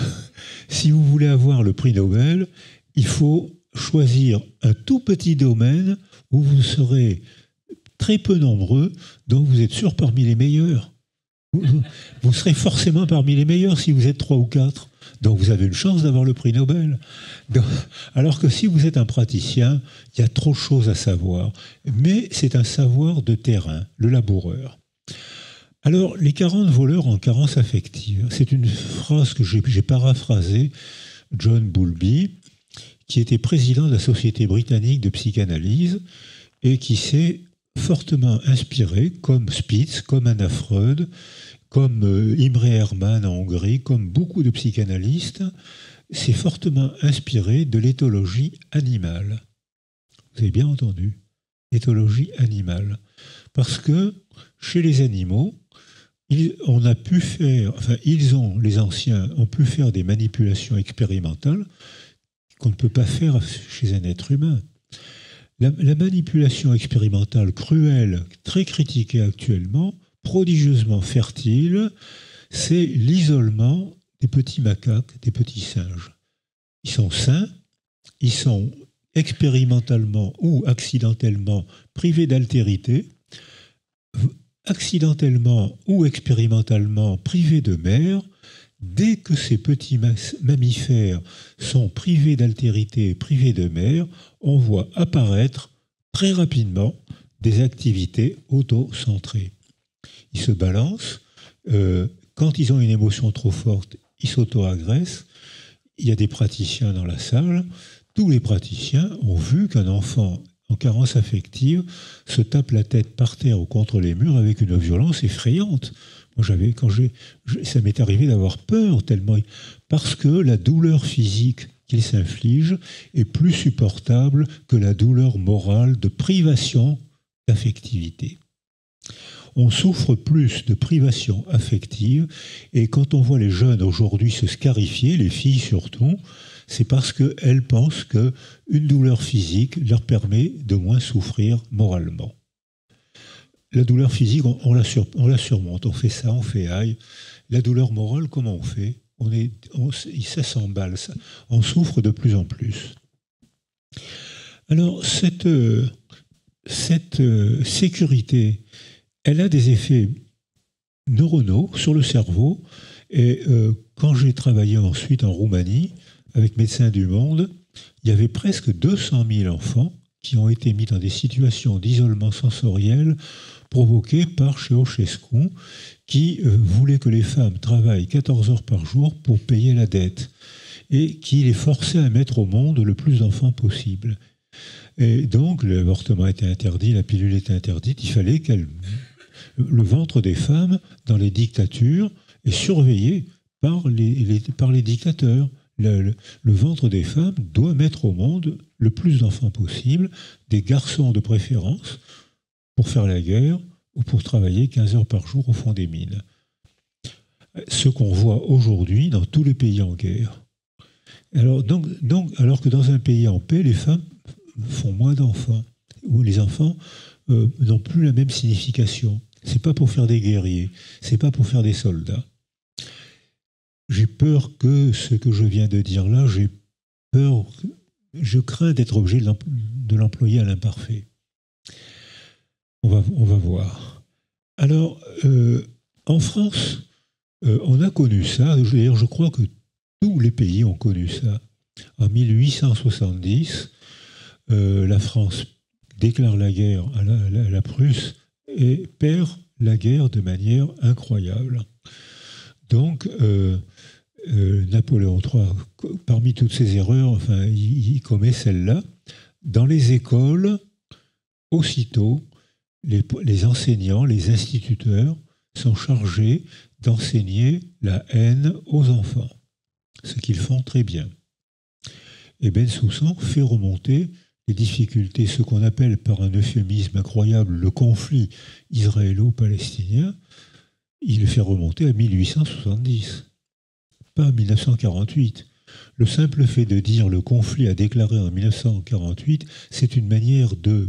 vous voulez avoir le prix Nobel, il faut choisir un tout petit domaine où vous serez très peu nombreux, dont vous êtes sûr parmi les meilleurs. Vous serez forcément parmi les meilleurs si vous êtes 3 ou 4. Donc vous avez une chance d'avoir le prix Nobel. Alors que si vous êtes un praticien, il y a trop de choses à savoir. Mais c'est un savoir de terrain, le laboureur. Alors, les 40 voleurs en carence affective, c'est une phrase que j'ai paraphrasée, John Bowlby, qui était président de la Société britannique de psychanalyse et qui s'est fortement inspiré, comme Spitz, comme Anna Freud, comme Imre Hermann en Hongrie, comme beaucoup de psychanalystes, s'est fortement inspiré de l'éthologie animale. Vous avez bien entendu, l'éthologie animale. Parce que chez les animaux, les anciens ont pu faire des manipulations expérimentales qu'on ne peut pas faire chez un être humain. La manipulation expérimentale cruelle, très critiquée actuellement, prodigieusement fertile, c'est l'isolement des petits macaques, des petits singes. Ils sont sains, ils sont expérimentalement ou accidentellement privés d'altérité, accidentellement ou expérimentalement privés de mère. Dès que ces petits mammifères sont privés d'altérité, privés de mère, on voit apparaître très rapidement des activités auto-centrées. Ils se balancent. Quand ils ont une émotion trop forte, ils s'auto-agressent. Il y a des praticiens dans la salle. Tous les praticiens ont vu qu'un enfant en carence affective se tape la tête par terre ou contre les murs avec une violence effrayante. Moi, ça m'est arrivé d'avoir peur tellement, parce que la douleur physique qu'il s'inflige est plus supportable que la douleur morale de privation d'affectivité. On souffre plus de privation affective, et quand on voit les jeunes aujourd'hui se scarifier, les filles surtout, c'est parce qu'elles pensent qu'une douleur physique leur permet de moins souffrir moralement. La douleur physique, on la surmonte, on fait ça, on fait aïe. La douleur morale, comment on fait ? Ça s'emballe, ça. On souffre de plus en plus. Alors, cette sécurité, elle a des effets neuronaux sur le cerveau. Et quand j'ai travaillé ensuite en Roumanie, avec Médecins du Monde, il y avait presque 200 000 enfants qui ont été mis dans des situations d'isolement sensoriel provoquées par Ceausescu, qui voulait que les femmes travaillent 14 heures par jour pour payer la dette, et qui les forçait à mettre au monde le plus d'enfants possible. Et donc, l'avortement était interdit, la pilule était interdite, il fallait le ventre des femmes, dans les dictatures, est surveillé par les dictateurs. Le ventre des femmes doit mettre au monde le plus d'enfants possible, des garçons de préférence, pour faire la guerre ou pour travailler 15 heures par jour au fond des mines. Ce qu'on voit aujourd'hui dans tous les pays en guerre. Alors, alors que dans un pays en paix, les femmes font moins d'enfants, ou les enfants n'ont plus la même signification. Ce n'est pas pour faire des guerriers, ce n'est pas pour faire des soldats. J'ai peur que ce que je viens de dire là, je crains d'être obligé de l'employer à l'imparfait. On va voir. Alors, en France, on a connu ça. D'ailleurs, je crois que tous les pays ont connu ça. En 1870, la France déclare la guerre à la Prusse et perd la guerre de manière incroyable. Donc, Napoléon III, parmi toutes ses erreurs, enfin, il commet celle-là. Dans les écoles, aussitôt, les enseignants, les instituteurs sont chargés d'enseigner la haine aux enfants, ce qu'ils font très bien. Et Bensoussan fait remonter les difficultés, ce qu'on appelle par un euphémisme incroyable le conflit israélo-palestinien, il le fait remonter à 1870, pas à 1948. Le simple fait de dire le conflit a déclaré en 1948, c'est une manière de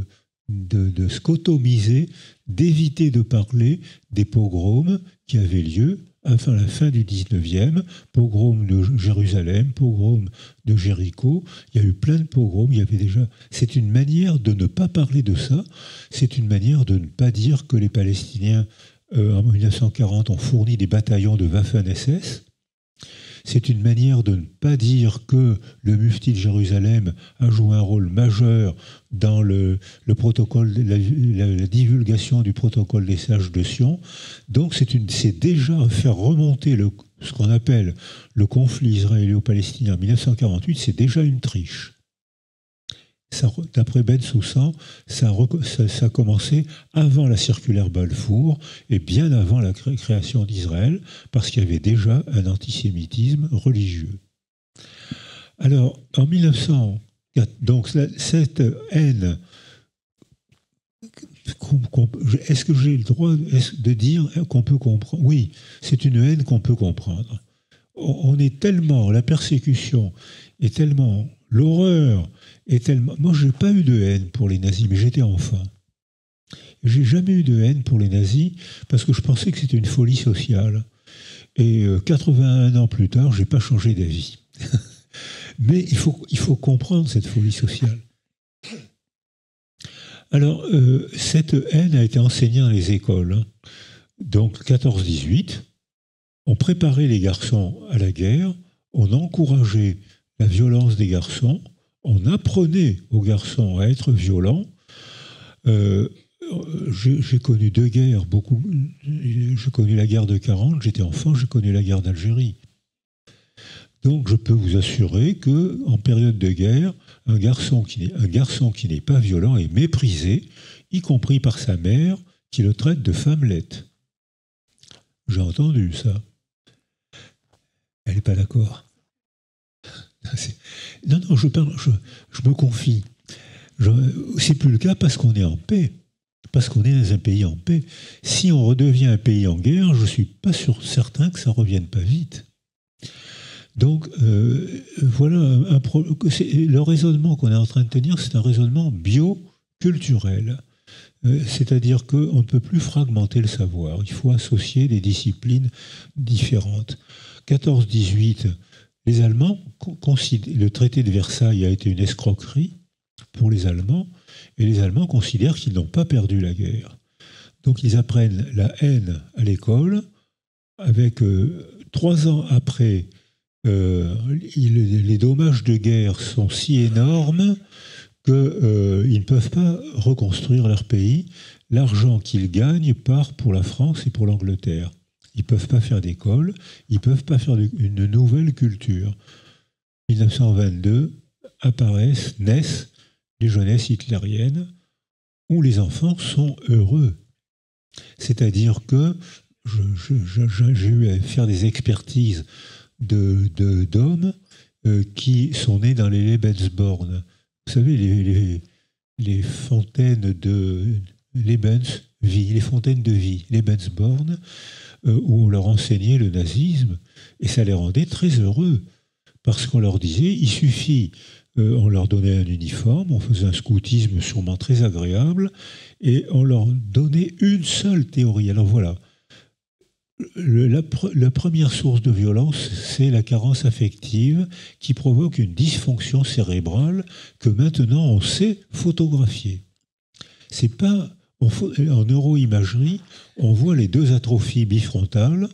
scotomiser, d'éviter de parler des pogroms qui avaient lieu à la fin du 19e, pogrom de Jérusalem, pogrom de Jéricho, il y a eu plein de pogroms, il y avait déjà... C'est une manière de ne pas parler de ça, c'est une manière de ne pas dire que les Palestiniens, en 1940, ont fourni des bataillons de Waffen-SS, c'est une manière de ne pas dire que le mufti de Jérusalem a joué un rôle majeur dans le protocole, la divulgation du protocole des sages de Sion. Donc c'est déjà faire remonter ce qu'on appelle le conflit israélo-palestinien en 1948, c'est déjà une triche. D'après Bensoussan, ça a commencé avant la circulaire Balfour et bien avant la création d'Israël, parce qu'il y avait déjà un antisémitisme religieux. Alors, en 1904, donc cette haine, est-ce que j'ai le droit de dire qu'on peut comprendre? Oui, c'est une haine qu'on peut comprendre. La persécution est tellement... L'horreur est tellement... Moi, je n'ai pas eu de haine pour les nazis, mais j'étais enfant. J'ai jamais eu de haine pour les nazis parce que je pensais que c'était une folie sociale. Et 81 ans plus tard, je n'ai pas changé d'avis. Mais il faut comprendre cette folie sociale. Alors, cette haine a été enseignée dans les écoles. Donc, 14-18, on préparait les garçons à la guerre, on encourageait la violence des garçons, on apprenait aux garçons à être violents. J'ai connu deux guerres, beaucoup. J'ai connu la guerre de 40, j'étais enfant, j'ai connu la guerre d'Algérie. Donc je peux vous assurer qu'en période de guerre, un garçon qui n'est pas violent est méprisé, y compris par sa mère, qui le traite de femmelette. J'ai entendu ça. Elle n'est pas d'accord. Non, non, je me confie. C'est plus le cas parce qu'on est en paix, parce qu'on est dans un pays en paix. Si on redevient un pays en guerre, je ne suis pas certain que ça ne revienne pas vite. Donc, voilà, le raisonnement qu'on est en train de tenir, c'est un raisonnement bioculturel. C'est-à-dire qu'on ne peut plus fragmenter le savoir. Il faut associer des disciplines différentes. 14-18... Les Allemands, le traité de Versailles a été une escroquerie pour les Allemands, et les Allemands considèrent qu'ils n'ont pas perdu la guerre. Donc ils apprennent la haine à l'école, avec 3 ans après, les dommages de guerre sont si énormes qu'ils ne peuvent pas reconstruire leur pays. L'argent qu'ils gagnent part pour la France et pour l'Angleterre. Ils ne peuvent pas faire d'école, ils ne peuvent pas faire une nouvelle culture. 1922, naissent les jeunesses hitlériennes où les enfants sont heureux. C'est-à-dire que j'ai eu à faire des expertises d'hommes qui sont nés dans les Lebensborn. Vous savez, les fontaines Lebensvie, les fontaines de vie, Lebensborn, où on leur enseignait le nazisme, et ça les rendait très heureux, parce qu'on leur disait, il suffit, on leur donnait un uniforme, on faisait un scoutisme sûrement très agréable, et on leur donnait une seule théorie. Alors voilà, la première source de violence, c'est la carence affective qui provoque une dysfonction cérébrale que maintenant on sait photographier. C'est pas, en neuroimagerie, on voit les deux atrophies bifrontales,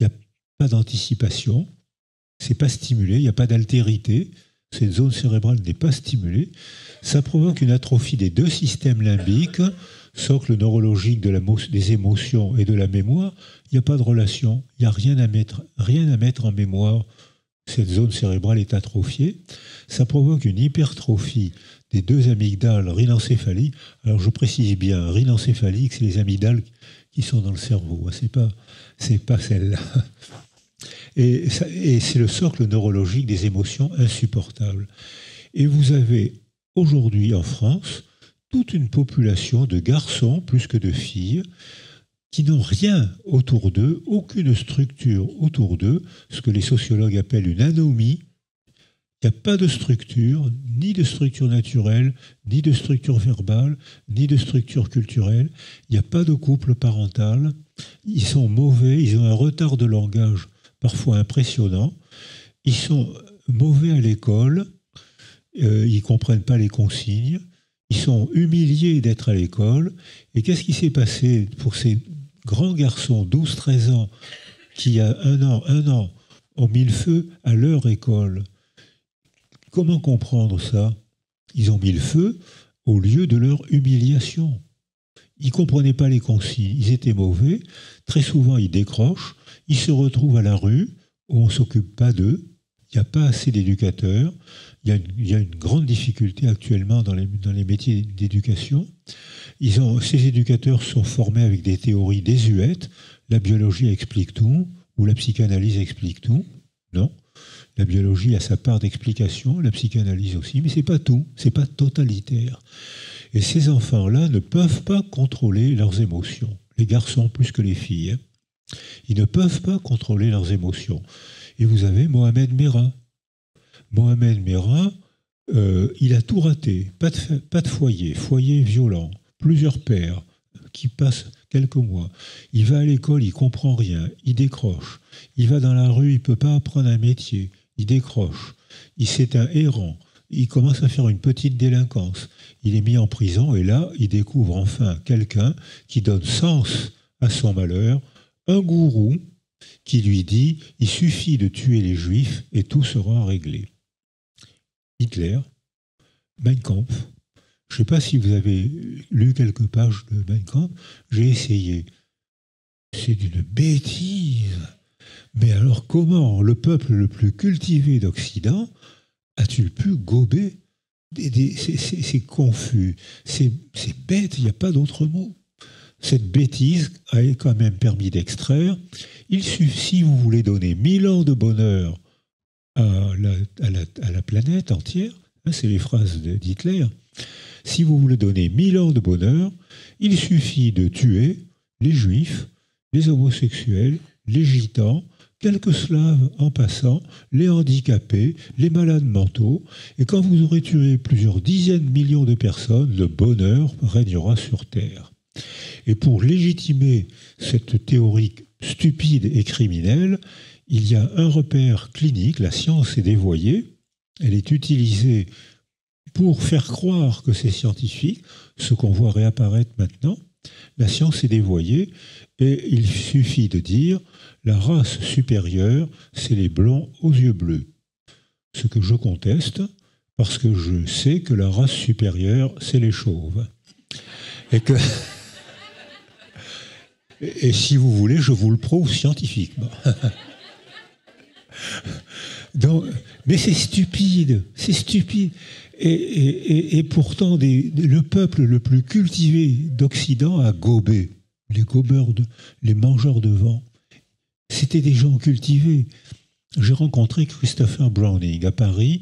il n'y a pas d'anticipation, c'est pas stimulé, il n'y a pas d'altérité, cette zone cérébrale n'est pas stimulée, ça provoque une atrophie des deux systèmes limbiques, socle neurologique des émotions et de la mémoire, il n'y a pas de relation, il n'y a rien à mettre en mémoire, cette zone cérébrale est atrophiée, ça provoque une hypertrophie des deux amygdales rhinencéphaliques. Alors je précise bien, rhinencéphaliques, c'est les amygdales qui sont dans le cerveau, c'est pas celle-là. Et c'est le socle neurologique des émotions insupportables. Et vous avez aujourd'hui en France toute une population de garçons plus que de filles qui n'ont rien autour d'eux, aucune structure autour d'eux, ce que les sociologues appellent une anomie. Il n'y a pas de structure, ni de structure naturelle, ni de structure verbale, ni de structure culturelle. Il n'y a pas de couple parental. Ils sont mauvais, ils ont un retard de langage parfois impressionnant. Ils sont mauvais à l'école, ils ne comprennent pas les consignes. Ils sont humiliés d'être à l'école. Et qu'est-ce qui s'est passé pour ces grands garçons, 12-13 ans, qui il y a un an, ont mis le feu à leur école ? Comment comprendre ça ? Ils ont mis le feu au lieu de leur humiliation. Ils ne comprenaient pas les consignes, ils étaient mauvais. Très souvent, ils décrochent, ils se retrouvent à la rue, où on ne s'occupe pas d'eux, il n'y a pas assez d'éducateurs, il y a une grande difficulté actuellement dans les métiers d'éducation. Ces éducateurs sont formés avec des théories désuètes, la biologie explique tout, ou la psychanalyse explique tout, non ? La biologie a sa part d'explication, la psychanalyse aussi, mais c'est pas tout, c'est pas totalitaire. Et ces enfants-là ne peuvent pas contrôler leurs émotions, les garçons plus que les filles. Ils ne peuvent pas contrôler leurs émotions. Et vous avez Mohamed Merah, il a tout raté, pas de foyer violent, plusieurs pères qui passent quelques mois. Il va à l'école, il comprend rien, il décroche. Il va dans la rue, il peut pas apprendre un métier, il décroche. C'est un errant, il commence à faire une petite délinquance. Il est mis en prison et là, il découvre enfin quelqu'un qui donne sens à son malheur, un gourou qui lui dit « Il suffit de tuer les Juifs et tout sera réglé ». Hitler, Mein Kampf. Je ne sais pas si vous avez lu quelques pages de Mein Kampf, j'ai essayé. C'est d'une bêtise. Mais alors comment le peuple le plus cultivé d'Occident a-t-il pu gober ? C'est confus, c'est bête, il n'y a pas d'autre mot. Cette bêtise a quand même permis d'extraire. Il suffit, si vous voulez donner 1000 ans de bonheur à la planète entière, hein, c'est les phrases d'Hitler, si vous voulez donner 1000 ans de bonheur, il suffit de tuer les juifs, les homosexuels, les gitans, quelques slaves en passant, les handicapés, les malades mentaux. Et quand vous aurez tué plusieurs dizaines de millions de personnes, le bonheur régnera sur Terre. Et pour légitimer cette théorie stupide et criminelle, il y a un repère clinique, la science est dévoyée, elle est utilisée pour faire croire que c'est scientifique, ce qu'on voit réapparaître maintenant, la science est dévoyée et il suffit de dire la race supérieure, c'est les blancs aux yeux bleus. Ce que je conteste parce que je sais que la race supérieure, c'est les chauves. Et si vous voulez, je vous le prouve scientifiquement. Donc, mais c'est stupide. Et pourtant, le peuple le plus cultivé d'Occident a gobé, les mangeurs de vent. C'était des gens cultivés. J'ai rencontré Christopher Browning à Paris,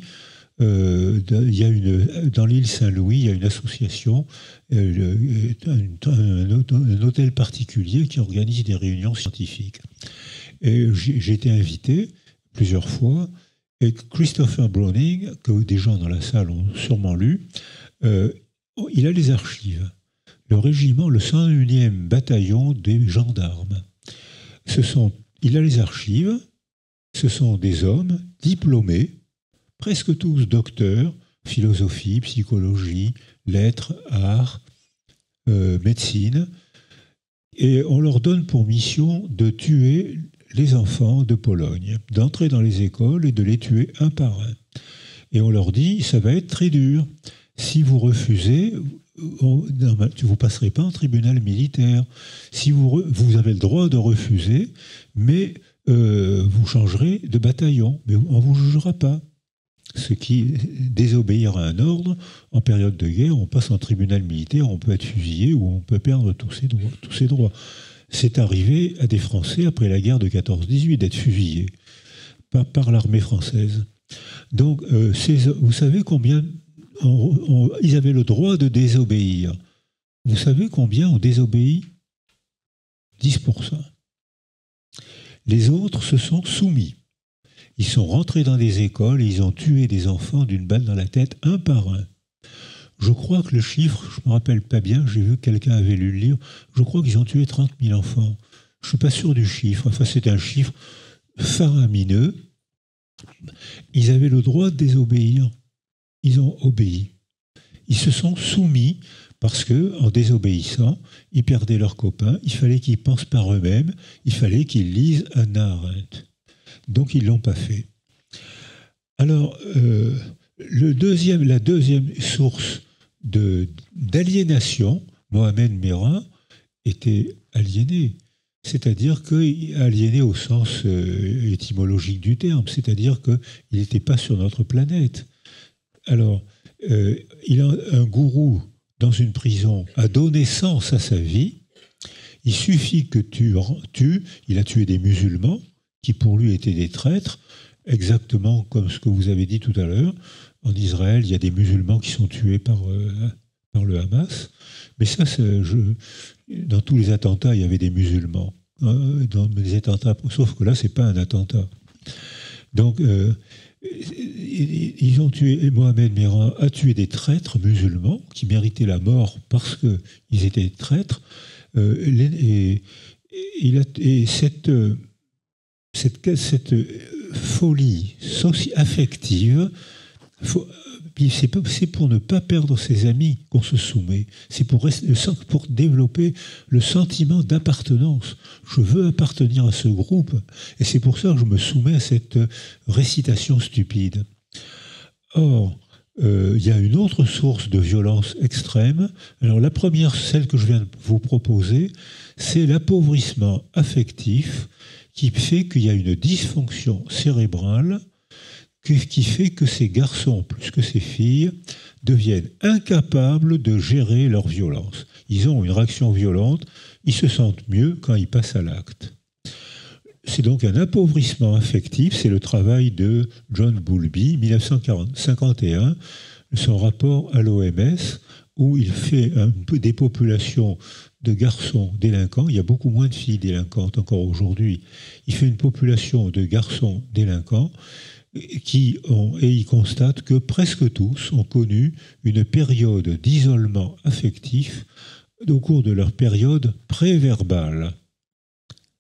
dans l'île Saint-Louis, il y a une association, un hôtel particulier qui organise des réunions scientifiques. Et j'ai été invité plusieurs fois, et Christopher Browning, que des gens dans la salle ont sûrement lu, il a les archives. Le régiment, le 101e bataillon des gendarmes. Il a les archives, ce sont des hommes diplômés, presque tous docteurs, philosophie, psychologie, lettres, arts, médecine, et on leur donne pour mission de tuer les enfants de Pologne, d'entrer dans les écoles et de les tuer un par un. Et on leur dit, ça va être très dur. Si vous refusez, vous ne passerez pas en tribunal militaire. Si vous avez le droit de refuser, mais vous changerez de bataillon, mais on ne vous jugera pas. Ce qui désobéir à un ordre, en période de guerre, on passe en tribunal militaire, on peut être fusillé ou on peut perdre tous ses droits. C'est arrivé à des Français, après la guerre de 14-18, d'être fusillés par l'armée française. Donc, vous savez combien ils avaient le droit de désobéir. Vous savez combien ont désobéi ? 10%. Les autres se sont soumis. Ils sont rentrés dans des écoles et ils ont tué des enfants d'une balle dans la tête, un par un. Je crois que le chiffre, je ne me rappelle pas bien, j'ai vu que quelqu'un avait lu le livre, je crois qu'ils ont tué 30 000 enfants. Je ne suis pas sûr du chiffre. Enfin, c'est un chiffre faramineux. Ils avaient le droit de désobéir. Ils ont obéi. Ils se sont soumis parce qu'en désobéissant, ils perdaient leurs copains. Il fallait qu'ils pensent par eux-mêmes. Il fallait qu'ils lisent Hannah Arendt. Donc ils ne l'ont pas fait. Alors, la deuxième source d'aliénation, Mohamed Merah était aliéné. C'est-à-dire qu'aliéné au sens étymologique du terme, c'est-à-dire qu'il n'était pas sur notre planète. Alors, il a un gourou dans une prison a donné sens à sa vie. Il suffit que il a tué des musulmans, qui pour lui étaient des traîtres, exactement comme ce que vous avez dit tout à l'heure. En Israël, il y a des musulmans qui sont tués par le Hamas. Mais ça, dans tous les attentats, il y avait des musulmans. Dans les attentats, sauf que là, ce n'est pas un attentat. Donc, ils ont tué, et Mohamed Merah a tué des traîtres musulmans qui méritaient la mort parce qu'ils étaient traîtres. Cette folie affective, c'est pour ne pas perdre ses amis qu'on se soumet. C'est pour développer le sentiment d'appartenance. Je veux appartenir à ce groupe. Et c'est pour ça que je me soumets à cette récitation stupide. Or, il y a une autre source de violence extrême. Alors la première, celle que je viens de vous proposer, c'est l'appauvrissement affectif qui fait qu'il y a une dysfonction cérébrale qui fait que ces garçons, plus que ces filles, deviennent incapables de gérer leur violence. Ils ont une réaction violente, ils se sentent mieux quand ils passent à l'acte. C'est donc un appauvrissement affectif, c'est le travail de John Bowlby, 1951, son rapport à l'OMS, où il fait des populations de garçons délinquants. Il y a beaucoup moins de filles délinquantes encore aujourd'hui. Il fait une population de garçons délinquants et il constate que presque tous ont connu une période d'isolement affectif au cours de leur période préverbale,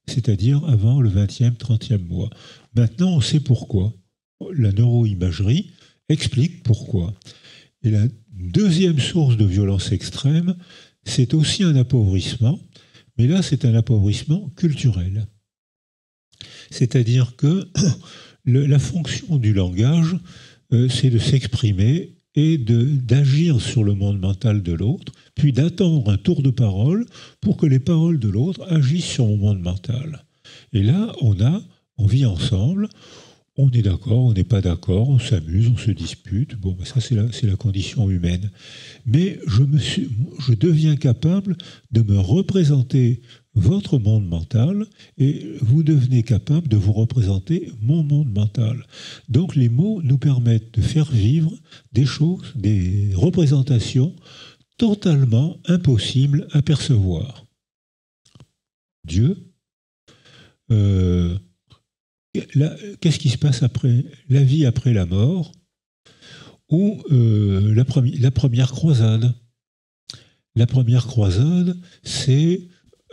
c'est-à-dire avant le 20e, 30e mois. Maintenant, on sait pourquoi. La neuroimagerie explique pourquoi. Et la deuxième source de violence extrême, c'est aussi un appauvrissement, mais là c'est un appauvrissement culturel. C'est-à-dire que la fonction du langage, c'est de s'exprimer et d'agir sur le monde mental de l'autre, puis d'attendre un tour de parole pour que les paroles de l'autre agissent sur mon monde mental. Et là, on vit ensemble, on est d'accord, on n'est pas d'accord, on s'amuse, on se dispute. Bon, ben ça, c'est la condition humaine. Mais je deviens capable de me représenter votre monde mental et vous devenez capable de vous représenter mon monde mental. Donc les mots nous permettent de faire vivre des choses, des représentations totalement impossibles à percevoir. Dieu, qu'est-ce qui se passe après la vie après la mort ou la première croisade? La première croisade, c'est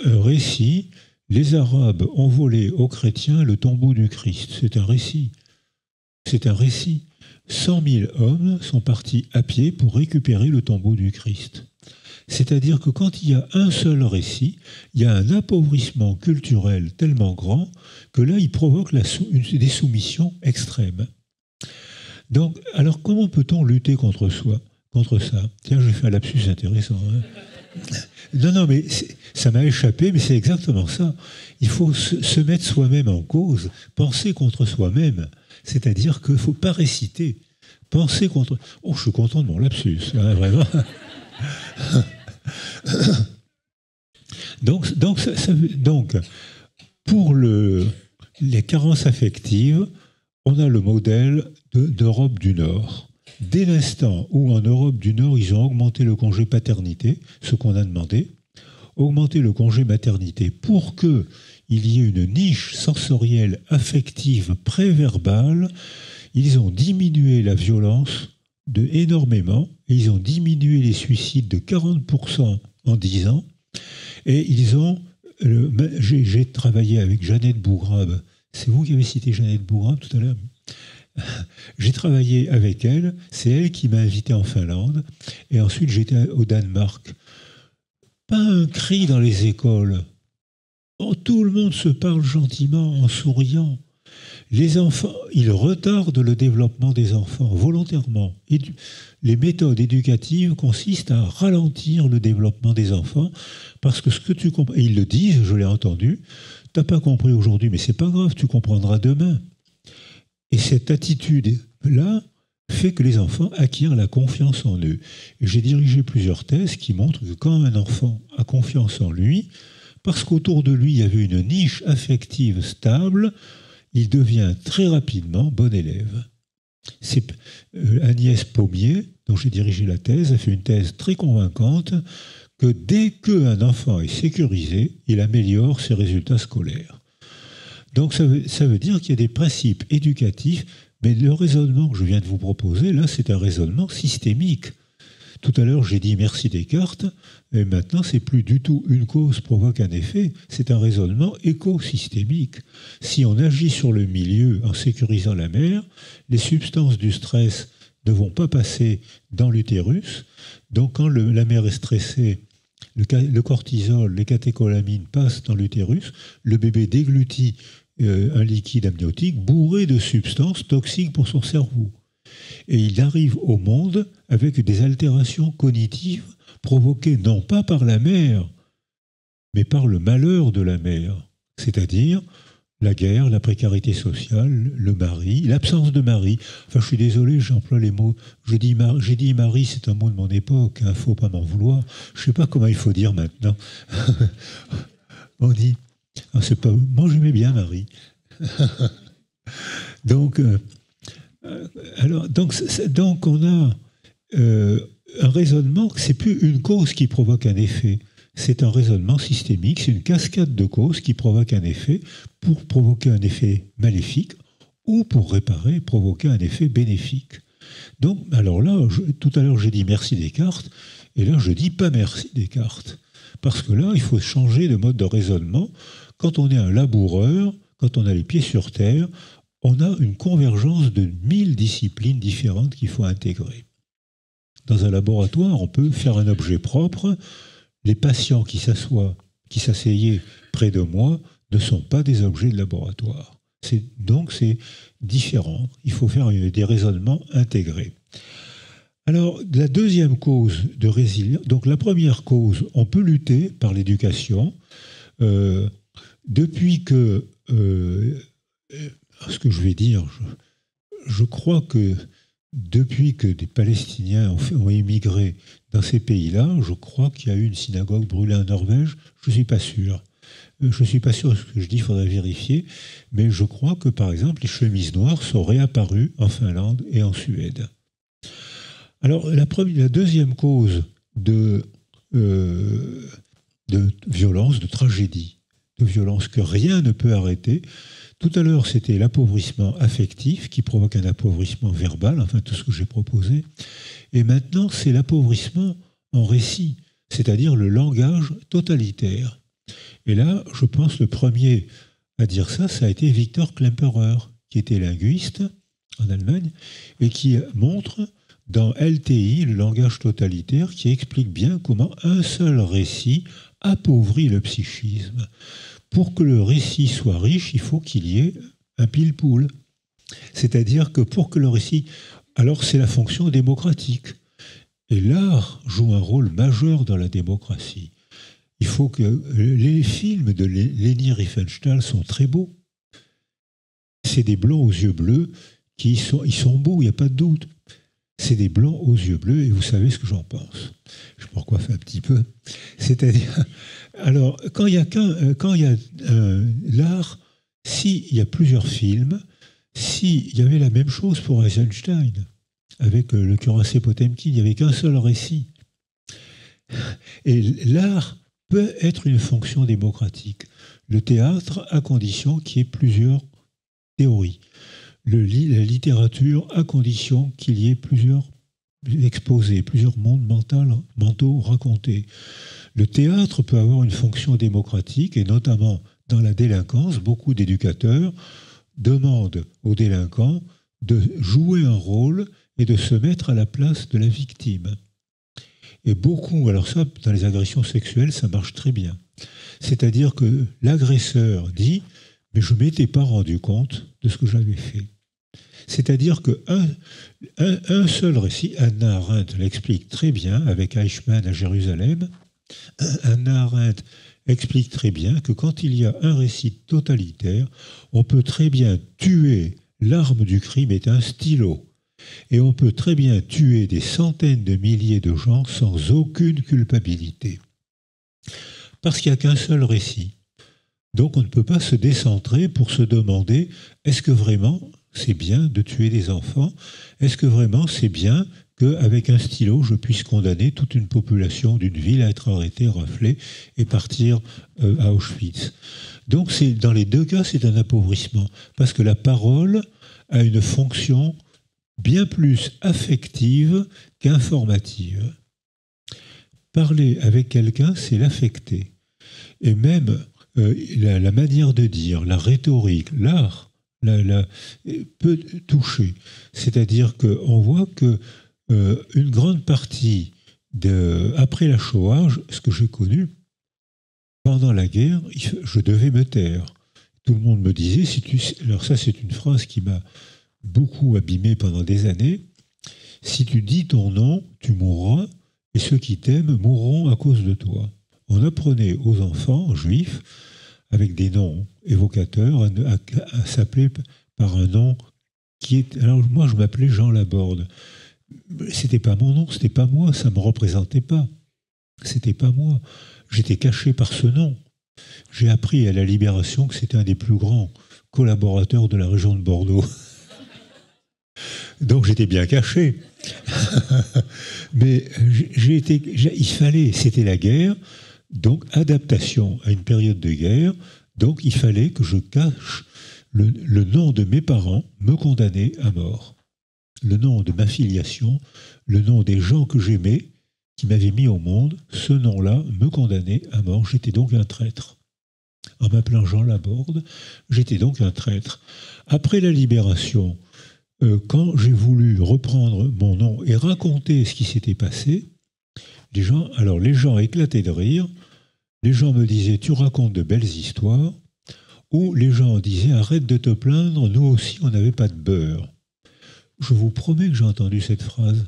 un récit. Les Arabes ont volé aux chrétiens le tombeau du Christ. C'est un récit. 100 000 hommes sont partis à pied pour récupérer le tombeau du Christ. C'est-à-dire que quand il y a un seul récit, il y a un appauvrissement culturel tellement grand que là, il provoque des soumissions extrêmes. Donc, alors comment peut-on lutter contre soi, contre ça? Tiens, j'ai fait un lapsus intéressant. Non, mais ça m'a échappé, mais c'est exactement ça. Il faut se mettre soi-même en cause, penser contre soi-même. C'est-à-dire qu'il ne faut pas réciter. Penser contre... Oh, je suis content de mon lapsus, hein, vraiment. Donc, pour les carences affectives, on a le modèle d'Europe du Nord. Dès l'instant où en Europe du Nord, ils ont augmenté le congé paternité, ce qu'on a demandé, augmenté le congé maternité pour qu'il y ait une niche sensorielle, affective, préverbale, ils ont diminué la violence énormément, et ils ont diminué les suicides de 40% en 10 ans, et ils ont... J'ai travaillé avec Jeannette Bougrabe, c'est vous qui avez cité Jeannette Bougrabe tout à l'heure. J'ai travaillé avec elle, c'est elle qui m'a invité en Finlande, et ensuite j'étais au Danemark. Pas un cri dans les écoles. Oh, tout le monde se parle gentiment, en souriant. Les enfants, ils retardent le développement des enfants volontairement. Les méthodes éducatives consistent à ralentir le développement des enfants parce que ce que tu comprends, et ils le disent, je l'ai entendu, t'as pas compris aujourd'hui, mais c'est pas grave, tu comprendras demain. Et cette attitude-là fait que les enfants acquièrent la confiance en eux. Et j'ai dirigé plusieurs thèses qui montrent que quand un enfant a confiance en lui, parce qu'autour de lui il y avait une niche affective stable, il devient très rapidement bon élève. Agnès Pommier, dont j'ai dirigé la thèse, a fait une thèse très convaincante que dès qu'un enfant est sécurisé, il améliore ses résultats scolaires. Donc ça veut dire qu'il y a des principes éducatifs, mais le raisonnement que je viens de vous proposer, là, c'est un raisonnement systémique. Tout à l'heure, j'ai dit merci Descartes, et maintenant, c'est plus du tout une cause provoque un effet, c'est un raisonnement écosystémique. Si on agit sur le milieu en sécurisant la mer, les substances du stress ne vont pas passer dans l'utérus, donc quand la mer est stressée, le cortisol, les catécholamines passent dans l'utérus, le bébé déglutit un liquide amniotique bourré de substances toxiques pour son cerveau. Et il arrive au monde avec des altérations cognitives provoquées non pas par la mer, mais par le malheur de la mer, c'est-à-dire la guerre, la précarité sociale, le mari, l'absence de mari. Enfin, je suis désolé, j'emploie les mots. J'ai dit mari, c'est un mot de mon époque, hein, faut pas m'en vouloir. Je sais pas comment il faut dire maintenant. On dit, ah, c'est pas... Moi, j'aimais bien mari. Donc... Alors, on a un raisonnement, c'est plus une cause qui provoque un effet, c'est un raisonnement systémique, c'est une cascade de causes qui provoque un effet pour provoquer un effet maléfique ou pour réparer, provoquer un effet bénéfique. Donc, alors là, tout à l'heure j'ai dit merci Descartes, et là je dis pas merci Descartes, parce que là il faut changer de mode de raisonnement. Quand on est un laboureur, quand on a les pieds sur terre, on a une convergence de 1000 disciplines différentes qu'il faut intégrer. Dans un laboratoire, on peut faire un objet propre. Les patients qui s'asseyaient près de moi ne sont pas des objets de laboratoire. Donc c'est différent. Il faut faire des raisonnements intégrés. Alors, la deuxième cause de résilience... Donc la première cause, on peut lutter par l'éducation. Depuis que... ce que je vais dire, je crois que depuis que des Palestiniens ont émigré dans ces pays-là, je crois qu'il y a eu une synagogue brûlée en Norvège, je ne suis pas sûr. Je ne suis pas sûr de ce que je dis, il faudra vérifier, mais je crois que, par exemple, les chemises noires sont réapparues en Finlande et en Suède. Alors, la deuxième cause de violence, de tragédie, de violence que rien ne peut arrêter. Tout à l'heure, c'était l'appauvrissement affectif qui provoque un appauvrissement verbal, enfin tout ce que j'ai proposé. Et maintenant, c'est l'appauvrissement en récit, c'est-à-dire le langage totalitaire. Et là, je pense le premier à dire ça, ça a été Viktor Klemperer, qui était linguiste en Allemagne, et qui montre dans LTI, le langage totalitaire, qui explique bien comment un seul récit appauvrit le psychisme. Pour que le récit soit riche, il faut qu'il y ait un pile-poule. C'est-à-dire que pour que le récit... Alors c'est la fonction démocratique. Et l'art joue un rôle majeur dans la démocratie. Il faut que... Les films de Leni Riefenstahl sont très beaux. C'est des blancs aux yeux bleus qui sont, ils sont beaux, il n'y a pas de doute. C'est des blancs aux yeux bleus, et vous savez ce que j'en pense. Je m'en coiffe un petit peu. C'est-à-dire, alors, quand il y a l'art, s'il y a plusieurs films, s'il y avait la même chose pour Eisenstein, avec le cuirassé Potemkin, il n'y avait qu'un seul récit. Et l'art peut être une fonction démocratique. Le théâtre, à condition qu'il y ait plusieurs théories. La littérature, à condition qu'il y ait plusieurs exposés, plusieurs mondes mentaux racontés. Le théâtre peut avoir une fonction démocratique, et notamment dans la délinquance, beaucoup d'éducateurs demandent aux délinquants de jouer un rôle et de se mettre à la place de la victime. Et beaucoup, alors ça, dans les agressions sexuelles, ça marche très bien. C'est-à-dire que l'agresseur dit « mais je ne m'étais pas rendu compte de ce que j'avais fait ». C'est-à-dire qu'un seul récit, Hannah Arendt l'explique très bien, avec Eichmann à Jérusalem, Hannah Arendt explique très bien que quand il y a un récit totalitaire, on peut très bien tuer, l'arme du crime est un stylo, et on peut très bien tuer des centaines de milliers de gens sans aucune culpabilité. Parce qu'il n'y a qu'un seul récit. Donc on ne peut pas se décentrer pour se demander « est-ce que vraiment c'est bien de tuer des enfants ? Est-ce que vraiment c'est bien qu'avec un stylo je puisse condamner toute une population d'une ville à être arrêtée, raflée et partir à Auschwitz ?» Donc dans les deux cas, c'est un appauvrissement, parce que la parole a une fonction bien plus affective qu'informative. Parler avec quelqu'un, c'est l'affecter. Et même... La manière de dire, la rhétorique, l'art peut toucher. C'est-à-dire qu'on voit qu'une grande partie, après la Shoah, ce que j'ai connu, pendant la guerre, je devais me taire. Tout le monde me disait, alors ça c'est une phrase qui m'a beaucoup abîmé pendant des années, « Si tu dis ton nom, tu mourras, et ceux qui t'aiment mourront à cause de toi ». On apprenait aux enfants juifs, avec des noms évocateurs, à s'appeler par un nom qui est... Alors moi, je m'appelais Jean Laborde. C'était pas mon nom, c'était pas moi, ça me représentait pas. C'était pas moi. J'étais caché par ce nom. J'ai appris à la Libération que c'était un des plus grands collaborateurs de la région de Bordeaux. Donc j'étais bien caché. Mais il fallait, c'était la guerre... Donc, adaptation à une période de guerre. Donc, il fallait que je cache le nom de mes parents, me condamnés à mort. Le nom de ma filiation, le nom des gens que j'aimais, qui m'avaient mis au monde, ce nom-là me condamnait à mort. J'étais donc un traître. En m'appelant Jean Laborde, j'étais donc un traître. Après la Libération, quand j'ai voulu reprendre mon nom et raconter ce qui s'était passé, les gens éclataient de rire, les gens me disaient « tu racontes de belles histoires » ou les gens disaient « arrête de te plaindre, nous aussi on n'avait pas de beurre ». Je vous promets que j'ai entendu cette phrase.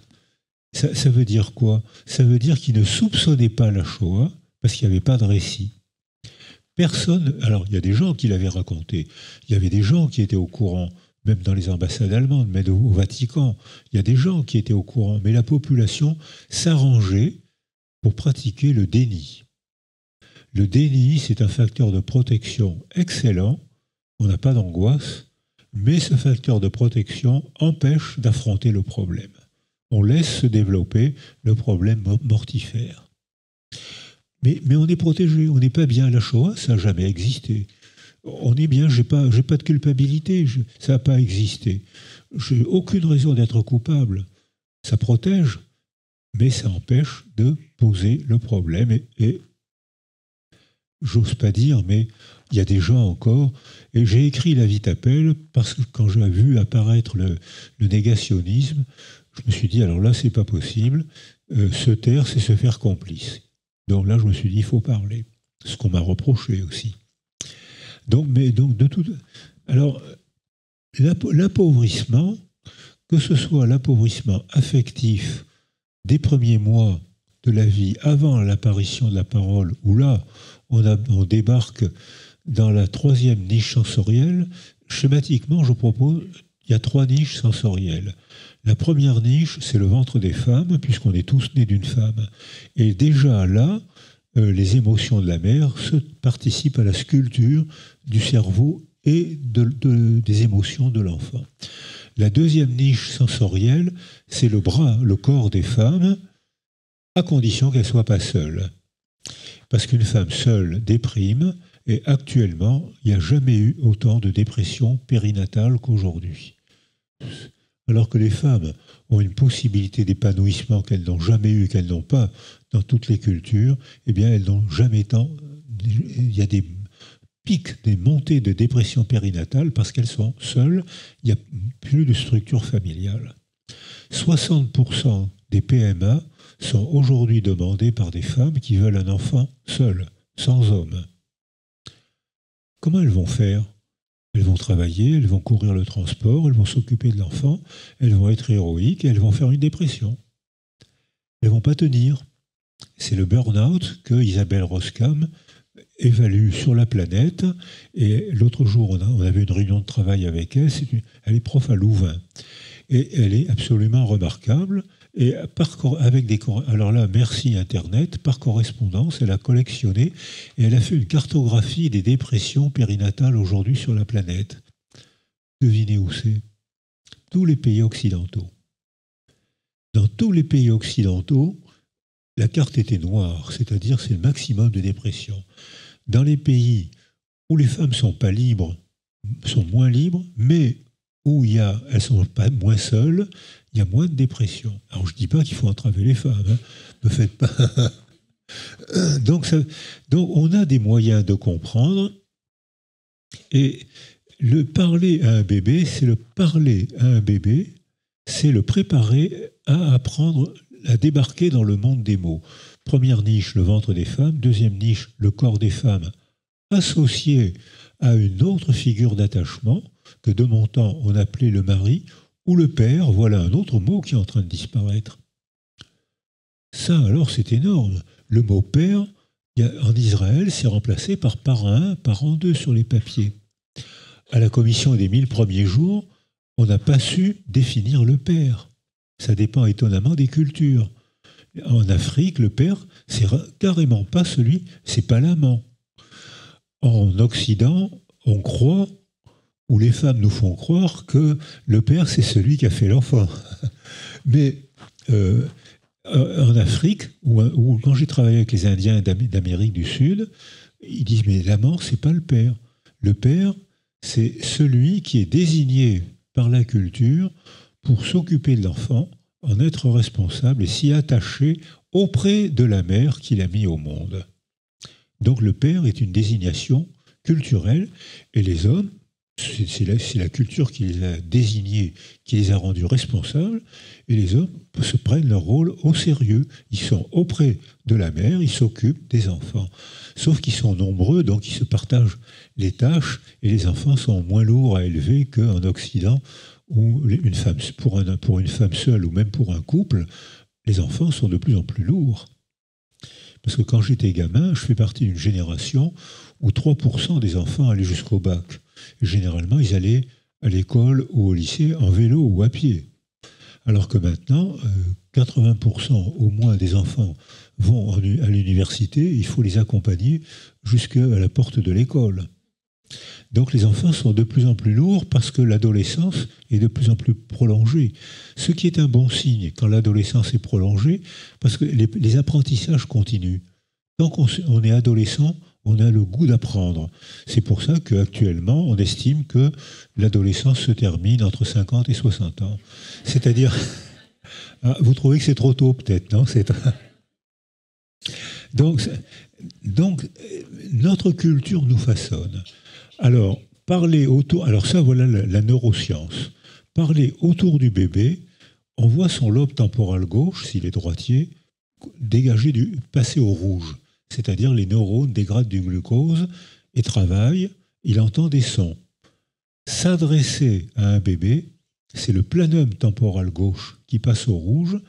Ça veut dire quoi ? Ça veut dire qu'ils ne soupçonnaient pas la Shoah parce qu'il n'y avait pas de récit. Personne... Alors il y a des gens qui l'avaient raconté, il y avait des gens qui étaient au courant, même dans les ambassades allemandes, même au Vatican, il y a des gens qui étaient au courant, mais la population s'arrangeait pour pratiquer le déni. Le déni, c'est un facteur de protection excellent, on n'a pas d'angoisse, mais ce facteur de protection empêche d'affronter le problème. On laisse se développer le problème mortifère. Mais on est protégé, on n'est pas bien. La Shoah, ça n'a jamais existé. On est bien, j'ai pas de culpabilité, ça n'a pas existé. J'ai aucune raison d'être coupable. Ça protège, mais ça empêche de poser le problème. Et j'ose pas dire, mais il y a des gens encore. Et j'ai écrit La Vie t'appelle parce que quand j'ai vu apparaître le négationnisme, je me suis dit, alors là, c'est pas possible. Se taire, c'est se faire complice. Donc là, je me suis dit, il faut parler. Ce qu'on m'a reproché aussi. Alors, l'appauvrissement, que ce soit l'appauvrissement affectif des premiers mois de la vie avant l'apparition de la parole, où là, on débarque dans la troisième niche sensorielle, schématiquement, je propose, il y a 3 niches sensorielles. La première niche, c'est le ventre des femmes, puisqu'on est tous nés d'une femme. Et déjà là, les émotions de la mère participent à la sculpture du cerveau et des émotions de l'enfant. La deuxième niche sensorielle, c'est le bras, le corps des femmes, à condition qu'elles ne soient pas seules. Parce qu'une femme seule déprime, et actuellement, il n'y a jamais eu autant de dépression périnatale qu'aujourd'hui. Alors que les femmes ont une possibilité d'épanouissement qu'elles n'ont jamais eu et qu'elles n'ont pas dans toutes les cultures, eh bien, elles n'ont jamais tant. Il y a des pics, des montées de dépression périnatale parce qu'elles sont seules, il n'y a plus de structure familiale. 60% des PMA sont aujourd'hui demandés par des femmes qui veulent un enfant seul, sans homme. Comment elles vont faire ? Elles vont travailler, elles vont courir le transport, elles vont s'occuper de l'enfant, elles vont être héroïques et elles vont faire une dépression. Elles ne vont pas tenir. C'est le burn-out que Isabelle Roskam évalue sur la planète. Et l'autre jour, on avait une réunion de travail avec elle. Elle est prof à Louvain. Et elle est absolument remarquable. Et alors là, merci Internet, par correspondance, elle a collectionné et elle a fait une cartographie des dépressions périnatales aujourd'hui sur la planète. Devinez où c'est? Tous les pays occidentaux. Dans tous les pays occidentaux, la carte était noire, c'est-à-dire c'est le maximum de dépression. Dans les pays où les femmes sont pas libres, sont moins libres, mais où elles sont pas moins seules, il y a moins de dépression. Alors, je ne dis pas qu'il faut entraver les femmes. Hein. Ne faites pas. Donc, on a des moyens de comprendre. Et le parler à un bébé, c'est le préparer à apprendre, à débarquer dans le monde des mots. Première niche, le ventre des femmes. Deuxième niche, le corps des femmes, associé à une autre figure d'attachement que de mon temps, on appelait le mari, ou le père, voilà un autre mot qui est en train de disparaître. Ça, alors, c'est énorme. Le mot père, en Israël, c'est remplacé par parrain 1, parent 2 sur les papiers. À la commission des 1000 premiers jours, on n'a pas su définir le père. Ça dépend étonnamment des cultures. En Afrique, le père, c'est carrément pas celui, c'est pas l'amant. En Occident, on croit, où les femmes nous font croire que le père, c'est celui qui a fait l'enfant. Mais en Afrique, où quand j'ai travaillé avec les Indiens d'Amérique du Sud, ils disent, mais l'amant, c'est pas le père. Le père, c'est celui qui est désigné par la culture pour s'occuper de l'enfant, en être responsable et s'y attacher auprès de la mère qui l'a mis au monde. Donc le père est une désignation culturelle, et les hommes, c'est la culture qui les a désignés, qui les a rendus responsables, et les hommes se prennent leur rôle au sérieux. Ils sont auprès de la mère, ils s'occupent des enfants. Sauf qu'ils sont nombreux, donc ils se partagent les tâches, et les enfants sont moins lourds à élever qu'en Occident, où pour une femme seule ou même pour un couple, les enfants sont de plus en plus lourds. Parce que quand j'étais gamin, je fais partie d'une génération où 3% des enfants allaient jusqu'au bac. Généralement, ils allaient à l'école ou au lycée en vélo ou à pied. Alors que maintenant, 80% au moins des enfants vont à l'université, il faut les accompagner jusqu'à la porte de l'école. Donc les enfants sont de plus en plus lourds parce que l'adolescence est de plus en plus prolongée. Ce qui est un bon signe quand l'adolescence est prolongée, parce que les apprentissages continuent. Tant qu'on est adolescent, on a le goût d'apprendre. C'est pour ça qu'actuellement, on estime que l'adolescence se termine entre 50 et 60 ans. C'est-à-dire... Ah, vous trouvez que c'est trop tôt, peut-être, non? Donc, notre culture nous façonne. Alors, parler autour... Alors ça, voilà la neuroscience. Parler autour du bébé, on voit son lobe temporal gauche, s'il est droitier, passer au rouge. C'est-à-dire les neurones dégradent du glucose et travaillent, il entend des sons. S'adresser à un bébé, c'est le planum temporal gauche qui passe au rouge,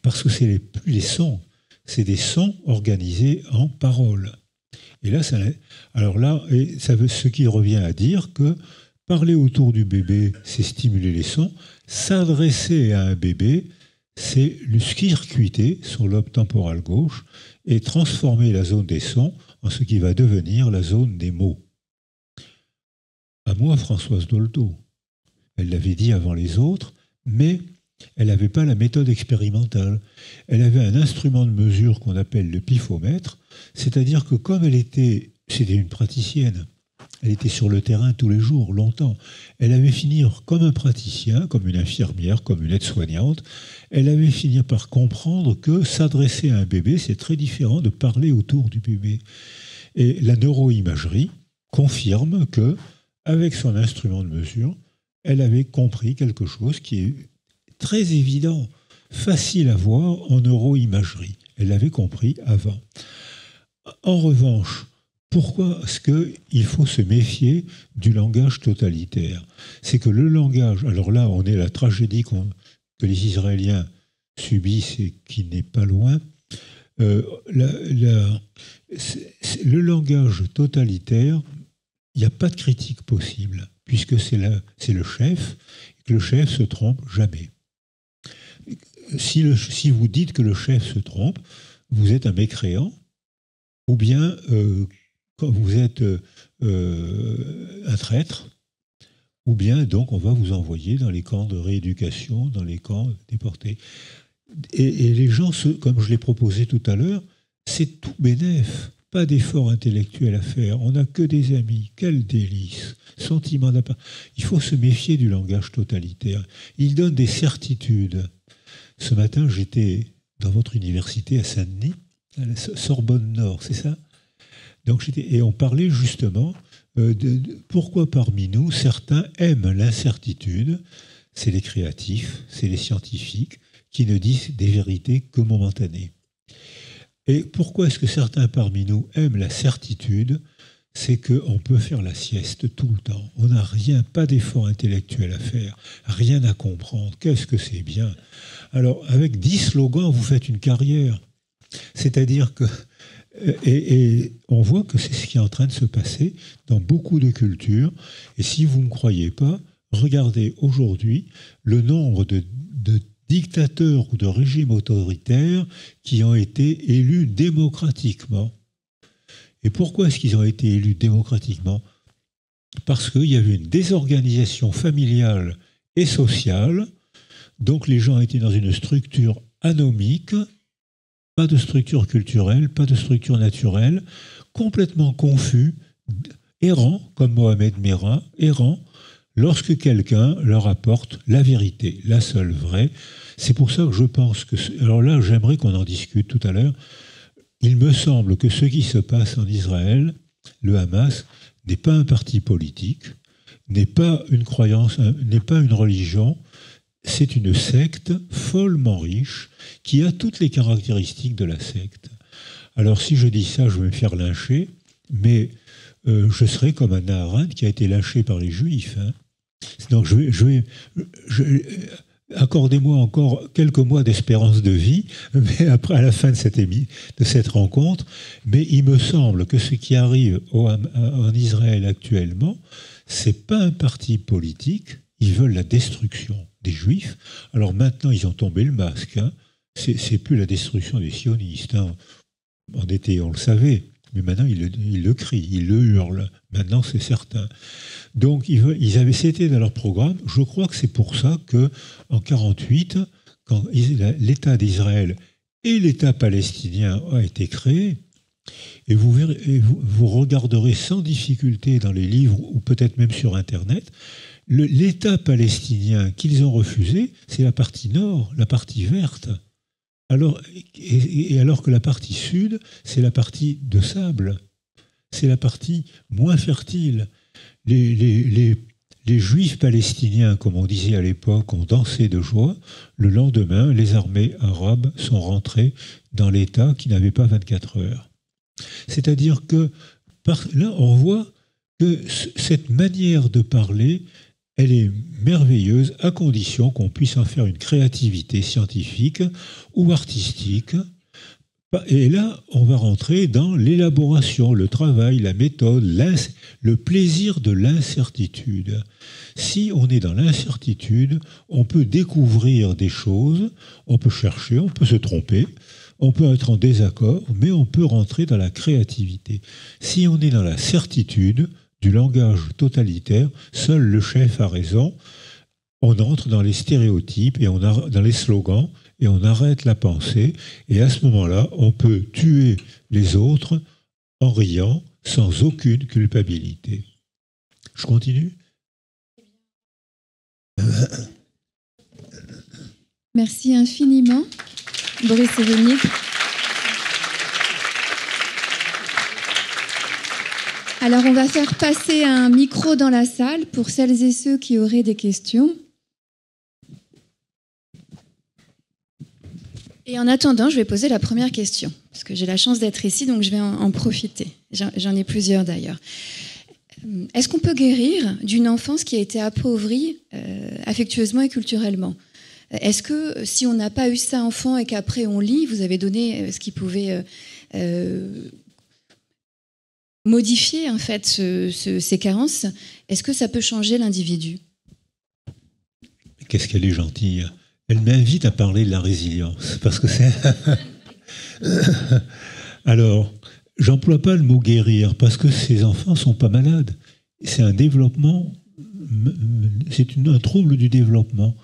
parce que ce n'est plus des sons, c'est des sons organisés en paroles. Et là, ce qui revient à dire que parler autour du bébé, c'est stimuler les sons, s'adresser à un bébé, c'est le circuiter son lobe temporal gauche et transformer la zone des sons en ce qui va devenir la zone des mots. À moi, Françoise Dolto, elle l'avait dit avant les autres, mais elle n'avait pas la méthode expérimentale. Elle avait un instrument de mesure qu'on appelle le pifomètre, c'est-à-dire que comme c'était une praticienne, elle était sur le terrain tous les jours, longtemps. Elle avait fini comme un praticien, comme une infirmière, comme une aide-soignante. Elle avait fini par comprendre que s'adresser à un bébé, c'est très différent de parler autour du bébé. Et la neuroimagerie confirme que, avec son instrument de mesure, elle avait compris quelque chose qui est très évident, facile à voir en neuroimagerie. Elle l'avait compris avant. En revanche, pourquoi est-ce qu'il faut se méfier du langage totalitaire? C'est que le langage, alors là on est la tragédie que les Israéliens subissent et qui n'est pas loin, le langage totalitaire, il n'y a pas de critique possible, puisque c'est le chef, et que le chef se trompe jamais. Si vous dites que le chef se trompe, vous êtes un mécréant, ou bien... quand vous êtes un traître, ou bien donc on va vous envoyer dans les camps de rééducation, dans les camps déportés. Et les gens, comme je l'ai proposé tout à l'heure, c'est tout bénef, pas d'effort intellectuel à faire, on n'a que des amis, quel délice, sentiment d'appartenance. Il faut se méfier du langage totalitaire, il donne des certitudes. Ce matin, j'étais dans votre université à Saint-Denis, à la Sorbonne-Nord, c'est ça ? Donc, on parlait justement de pourquoi parmi nous, certains aiment l'incertitude. C'est les créatifs, c'est les scientifiques qui ne disent des vérités que momentanées. Et pourquoi est-ce que certains parmi nous aiment la certitude? C'est qu'on peut faire la sieste tout le temps. On n'a rien, pas d'effort intellectuel à faire, rien à comprendre. Qu'est-ce que c'est bien? Alors, avec 10 slogans, vous faites une carrière. C'est-à-dire que... Et on voit que c'est ce qui est en train de se passer dans beaucoup de cultures. Et si vous ne me croyez pas, regardez aujourd'hui le nombre de dictateurs ou de régimes autoritaires qui ont été élus démocratiquement. Et pourquoi est-ce qu'ils ont été élus démocratiquement? Parce qu'il y avait une désorganisation familiale et sociale. Donc les gens étaient dans une structure anomique. Pas de structure culturelle, pas de structure naturelle, complètement confus, errant, comme Mohamed Merah, errant, lorsque quelqu'un leur apporte la vérité, la seule vraie. C'est pour ça que je pense que... Alors là, j'aimerais qu'on en discute tout à l'heure. Il me semble que ce qui se passe en Israël, le Hamas, n'est pas un parti politique, n'est pas une croyance, n'est pas une religion... C'est une secte follement riche qui a toutes les caractéristiques de la secte. Alors si je dis ça, je vais me faire lyncher, mais je serai comme Hannah Arendt qui a été lynchée par les Juifs. Hein. Donc accordez-moi encore quelques mois d'espérance de vie, mais après à la fin de cette rencontre. Mais il me semble que ce qui arrive en Israël actuellement, c'est pas un parti politique. ils veulent la destruction des Juifs. Alors maintenant, ils ont tombé le masque. Hein. C'est plus la destruction des sionistes. Hein. En été, on le savait. Mais maintenant, ils le crient, ils le hurlent. Maintenant, c'est certain. Donc, c'était dans leur programme. Je crois que c'est pour ça qu'en 1948, quand l'État d'Israël et l'État palestinien a été créé, et vous regarderez sans difficulté dans les livres ou peut-être même sur Internet, l'État palestinien qu'ils ont refusé, c'est la partie nord, la partie verte. Alors que la partie sud, c'est la partie de sable, c'est la partie moins fertile. Les Juifs palestiniens, comme on disait à l'époque, ont dansé de joie. Le lendemain, les armées arabes sont rentrées dans l'État qui n'avait pas 24 heures. C'est-à-dire que là, on voit que cette manière de parler, elle est merveilleuse à condition qu'on puisse en faire une créativité scientifique ou artistique. Et là, on va rentrer dans l'élaboration, le travail, la méthode, le plaisir de l'incertitude. Si on est dans l'incertitude, on peut découvrir des choses, on peut chercher, on peut se tromper, on peut être en désaccord, mais on peut rentrer dans la créativité. Si on est dans la certitude du langage totalitaire, seul le chef a raison, on entre dans les stéréotypes et dans les slogans et on arrête la pensée. Et à ce moment-là, on peut tuer les autres en riant sans aucune culpabilité. Je continue ? Merci infiniment, Boris Cyrulnik. Alors, on va faire passer un micro dans la salle pour celles et ceux qui auraient des questions. Et en attendant, je vais poser la première question, parce que j'ai la chance d'être ici, donc je vais en profiter. J'en ai plusieurs, d'ailleurs. Est-ce qu'on peut guérir d'une enfance qui a été appauvrie affectueusement et culturellement ? Est-ce que si on n'a pas eu ça enfant et qu'après on lit, vous avez donné ce qui pouvait... modifier en fait ces carences, est-ce que ça peut changer l'individu ? Qu'est-ce qu'elle est gentille. Elle m'invite à parler de la résilience, parce que c'est... Alors, j'emploie pas le mot guérir, parce que ces enfants sont pas malades. C'est un développement, c'est un trouble du développement,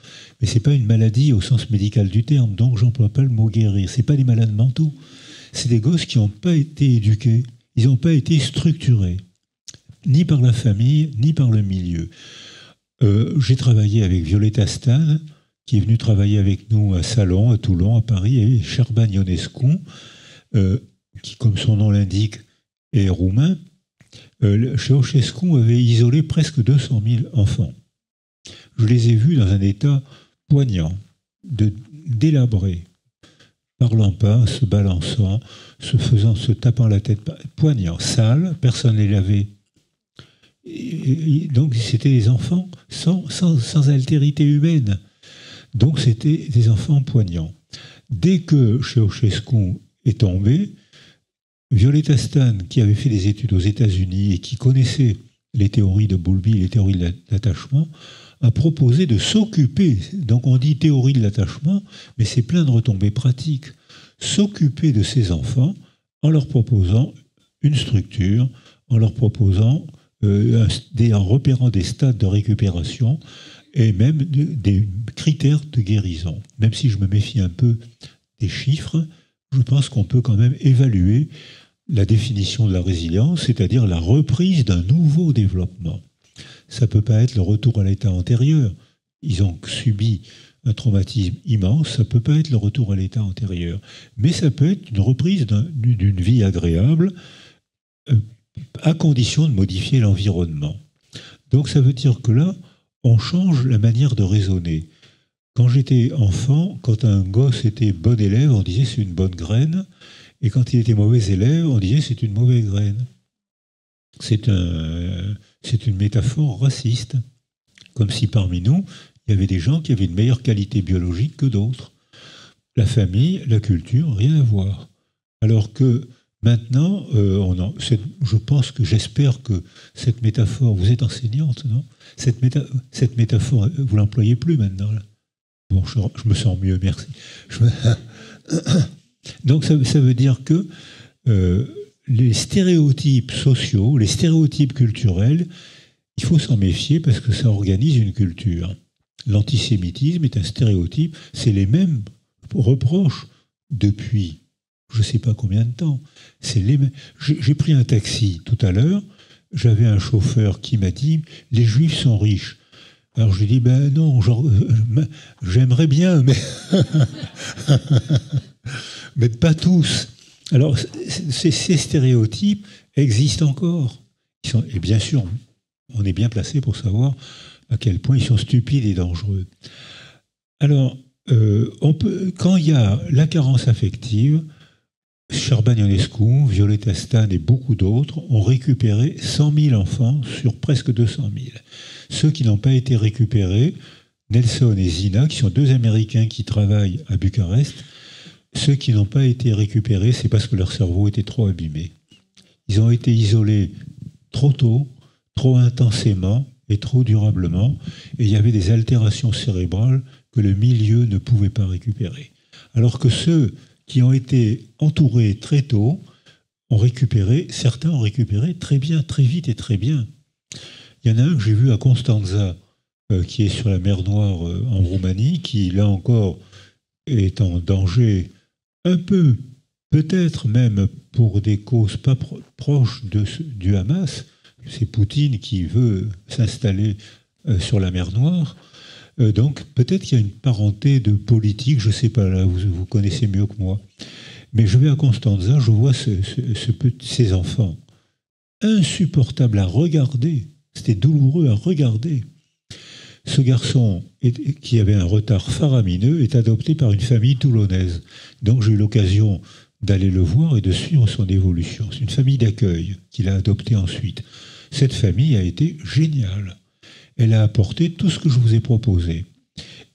mais c'est pas une maladie au sens médical du terme, donc j'emploie pas le mot guérir. C'est pas des malades mentaux, c'est des gosses qui n'ont pas été éduqués. Ils n'ont pas été structurés, ni par la famille, ni par le milieu. J'ai travaillé avec Violetta Stan, qui est venue travailler avec nous à Salon, à Toulon, à Paris, et Sherban Ionescu, qui, comme son nom l'indique, est roumain. Ceaușescu avait isolé presque 200 000 enfants. Je les ai vus dans un état poignant, délabré, parlant pas, se balançant, se tapant la tête, poignant, sale, personne ne les lavait. Et donc c'était des enfants sans altérité humaine. Donc c'était des enfants poignants. Dès que Ceaușescu est tombé, Violetta Stan, qui avait fait des études aux États-Unis et qui connaissait les théories de Bowlby, les théories de l'attachement, a proposé de s'occuper, donc on dit théorie de l'attachement, mais c'est plein de retombées pratiques, s'occuper de ces enfants en leur proposant une structure, en leur proposant, en repérant des stades de récupération et même des critères de guérison. Même si je me méfie un peu des chiffres, je pense qu'on peut quand même évaluer la définition de la résilience, c'est-à-dire la reprise d'un nouveau développement. Ça ne peut pas être le retour à l'état antérieur. Ils ont subi un traumatisme immense, ça ne peut pas être le retour à l'état antérieur. Mais ça peut être une reprise d'une vie agréable, à condition de modifier l'environnement. Donc ça veut dire que là, on change la manière de raisonner. Quand j'étais enfant, quand un gosse était bon élève, on disait c'est une bonne graine, et quand il était mauvais élève, on disait c'est une mauvaise graine. C'est une métaphore raciste, comme si parmi nous, il y avait des gens qui avaient une meilleure qualité biologique que d'autres. La famille, la culture, rien à voir. Alors que Maintenant, je pense que j'espère que cette métaphore, vous êtes enseignante, non? Cette métaphore, vous ne l'employez plus maintenant. Là. Bon, je me sens mieux, merci. Donc ça veut dire que les stéréotypes sociaux, les stéréotypes culturels, il faut s'en méfier parce que ça organise une culture. L'antisémitisme est un stéréotype, c'est les mêmes reproches depuis je ne sais pas combien de temps. J'ai pris un taxi tout à l'heure, j'avais un chauffeur qui m'a dit « les Juifs sont riches ». Alors je lui ai dit « ben non, j'aimerais bien, mais... mais pas tous ». Alors ces stéréotypes existent encore. Et bien sûr, on est bien placé pour savoir à quel point ils sont stupides et dangereux. Alors, quand il y a la carence affective, Sherban Ionescu, Violeta Stan et beaucoup d'autres ont récupéré 100 000 enfants sur presque 200 000. Ceux qui n'ont pas été récupérés, Nelson et Zina, qui sont deux Américains qui travaillent à Bucarest, ceux qui n'ont pas été récupérés, c'est parce que leur cerveau était trop abîmé. Ils ont été isolés trop tôt, trop intensément et trop durablement, et il y avait des altérations cérébrales que le milieu ne pouvait pas récupérer. Alors que ceux qui ont été entourés très tôt, certains ont récupéré très bien, très vite et très bien. Il y en a un que j'ai vu à Constanza, qui est sur la mer Noire en Roumanie, qui là encore est en danger un peu, peut-être même pour des causes pas proches du Hamas. C'est Poutine qui veut s'installer sur la mer Noire. Donc peut-être qu'il y a une parenté de politique, je ne sais pas, là vous connaissez mieux que moi. Mais je vais à Constanza, je vois ces enfants insupportables à regarder, c'était douloureux à regarder. Ce garçon, qui avait un retard faramineux, est adopté par une famille toulonnaise. Donc j'ai eu l'occasion d'aller le voir et de suivre son évolution. C'est une famille d'accueil qu'il a adoptée ensuite. Cette famille a été géniale. Elle a apporté tout ce que je vous ai proposé.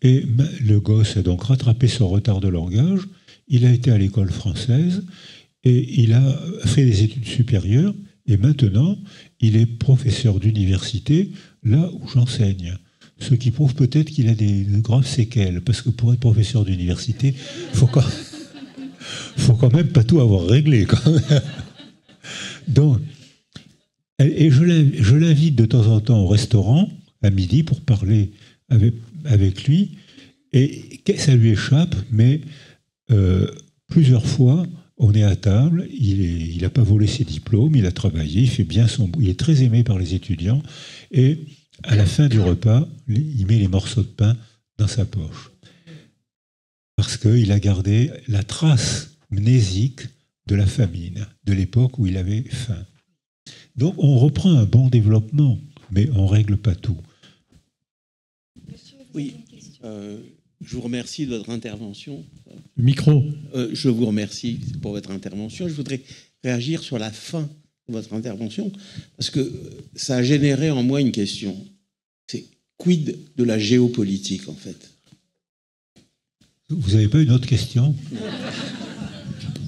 Et le gosse a donc rattrapé son retard de langage, il a été à l'école française, et il a fait des études supérieures, et maintenant, il est professeur d'université, là où j'enseigne. Ce qui prouve peut-être qu'il a des graves séquelles, parce que pour être professeur d'université, il ne faut quand même pas tout avoir réglé. Quand même. Donc, et je l'invite de temps en temps au restaurant, à midi pour parler avec lui, et ça lui échappe, mais plusieurs fois, on est à table, il n'a pas volé ses diplômes, il a travaillé, il fait bien son boulot, il est très aimé par les étudiants, et à la fin du repas, il met les morceaux de pain dans sa poche, parce qu'il a gardé la trace mnésique de la famine, de l'époque où il avait faim. Donc on reprend un bon développement, mais on ne règle pas tout. Oui, je vous remercie de votre intervention. Micro. Je vous remercie pour votre intervention. Je voudrais réagir sur la fin de votre intervention, parce que ça a généré en moi une question. C'est quid de la géopolitique, en fait? Vous n'avez pas une autre question?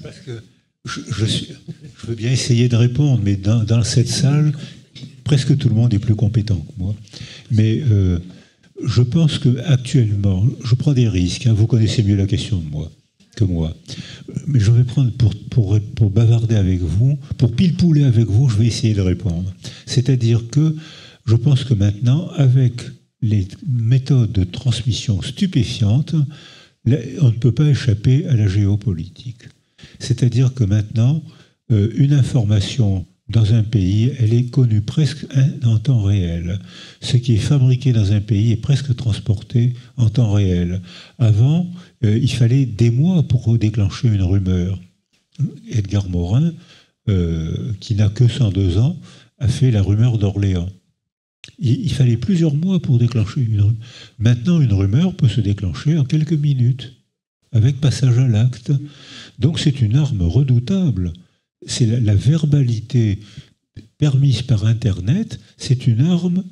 Parce que je veux bien essayer de répondre, mais dans cette salle... Presque tout le monde est plus compétent que moi. Mais je pense qu'actuellement, je prends des risques. Hein, vous connaissez mieux la question que moi. Mais je vais prendre, pour bavarder avec vous, pour pile-pouler avec vous, je vais essayer de répondre. C'est-à-dire que je pense que maintenant, avec les méthodes de transmission stupéfiantes, on ne peut pas échapper à la géopolitique. C'est-à-dire que maintenant, une information... dans un pays, elle est connue presque en temps réel. Ce qui est fabriqué dans un pays est presque transporté en temps réel. Avant, il fallait des mois pour déclencher une rumeur. Edgar Morin, qui n'a que 102 ans, a fait la rumeur d'Orléans. Il fallait plusieurs mois pour déclencher une rumeur. Maintenant, une rumeur peut se déclencher en quelques minutes, avec passage à l'acte. Donc c'est une arme redoutable. C'est la verbalité permise par Internet, c'est une arme,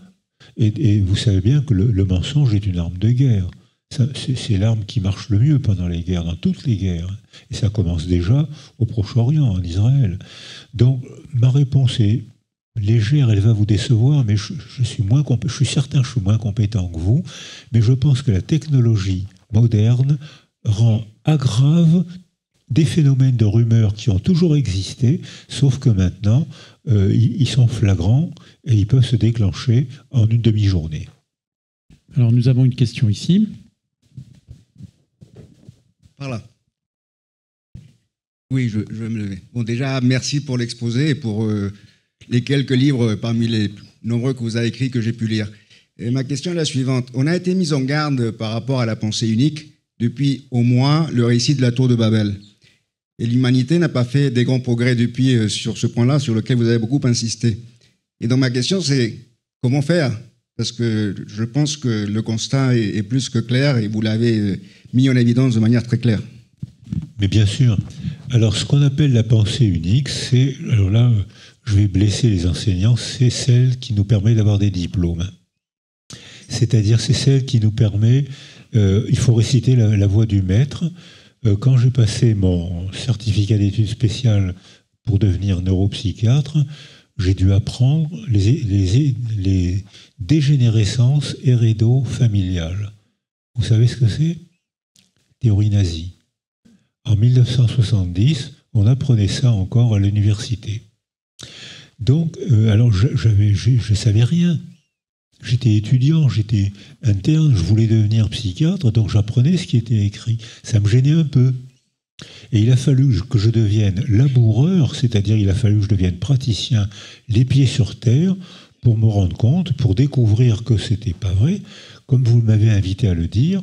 et vous savez bien que le mensonge est une arme de guerre. C'est l'arme qui marche le mieux pendant les guerres, dans toutes les guerres. Et ça commence déjà au Proche-Orient, en Israël. Donc ma réponse est légère, elle va vous décevoir, mais je suis certain que je suis moins compétent que vous, mais je pense que la technologie moderne aggrave des phénomènes de rumeurs qui ont toujours existé, sauf que maintenant, ils sont flagrants et ils peuvent se déclencher en une demi-journée. Alors nous avons une question ici. Par là. Oui, je vais me lever. Bon, déjà, merci pour l'exposé et pour les quelques livres parmi les nombreux que vous avez écrits que j'ai pu lire. Et ma question est la suivante. On a été mis en garde par rapport à la pensée unique depuis au moins le récit de la Tour de Babel. Et l'humanité n'a pas fait des grands progrès depuis sur ce point-là, sur lequel vous avez beaucoup insisté. Et donc ma question, c'est comment faire ? Parce que je pense que le constat est plus que clair et vous l'avez mis en évidence de manière très claire. Mais bien sûr. Alors, ce qu'on appelle la pensée unique, c'est, alors là, je vais blesser les enseignants, c'est celle qui nous permet d'avoir des diplômes. C'est-à-dire, c'est celle qui nous permet, il faut réciter la voix du maître. Quand j'ai passé mon certificat d'études spéciales pour devenir neuropsychiatre, j'ai dû apprendre les dégénérescences hérédo-familiales. Vous savez ce que c'est ? Théorie nazie. En 1970, on apprenait ça encore à l'université. Donc, alors je savais rien. J'étais étudiant, j'étais interne, je voulais devenir psychiatre, donc j'apprenais ce qui était écrit. Ça me gênait un peu. Et il a fallu que je devienne laboureur, c'est-à-dire il a fallu que je devienne praticien, les pieds sur terre, pour me rendre compte, pour découvrir que c'était pas vrai. Comme vous m'avez invité à le dire,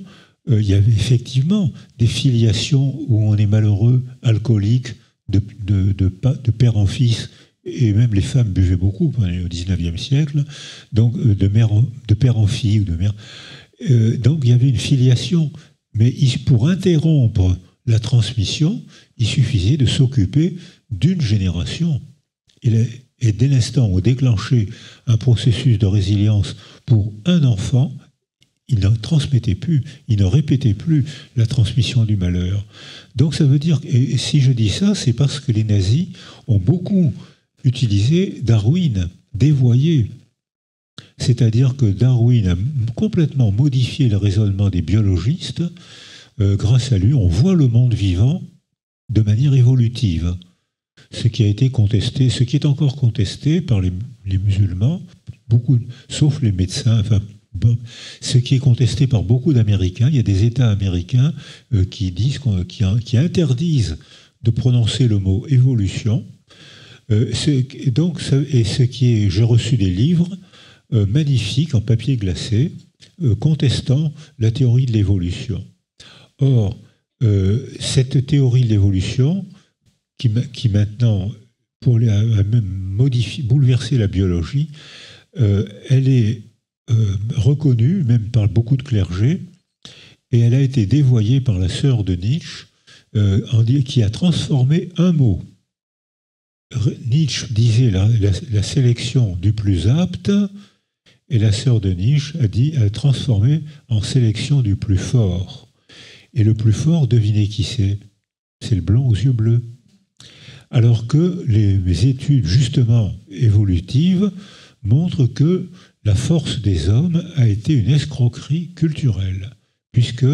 il y avait effectivement des filiations où on est malheureux, alcoolique, de père en fils, et même les femmes buvaient beaucoup au XIXe siècle, donc de père en fille ou de mère. Donc il y avait une filiation, mais pour interrompre la transmission, il suffisait de s'occuper d'une génération. Et dès l'instant où on déclenchait un processus de résilience pour un enfant, il ne transmettait plus, il ne répétait plus la transmission du malheur. Donc ça veut dire, et si je dis ça, c'est parce que les nazis ont beaucoup utilisé Darwin, dévoyé. C'est-à-dire que Darwin a complètement modifié le raisonnement des biologistes. Grâce à lui, on voit le monde vivant de manière évolutive. Ce qui a été contesté, ce qui est encore contesté par les musulmans, beaucoup, sauf les médecins, enfin, bon, ce qui est contesté par beaucoup d'Américains. Il y a des États américains qui interdisent de prononcer le mot évolution. J'ai reçu des livres magnifiques en papier glacé contestant la théorie de l'évolution. Or, cette théorie de l'évolution, qui maintenant a même bouleversé la biologie, elle est reconnue, même par beaucoup de clergés, et elle a été dévoyée par la sœur de Nietzsche, qui a transformé un mot. Nietzsche disait la sélection du plus apte, et la sœur de Nietzsche a transformé en sélection du plus fort. Et le plus fort, devinez qui c'est ? C'est le blanc aux yeux bleus. Alors que les études, justement, évolutives montrent que la force des hommes a été une escroquerie culturelle. Puisque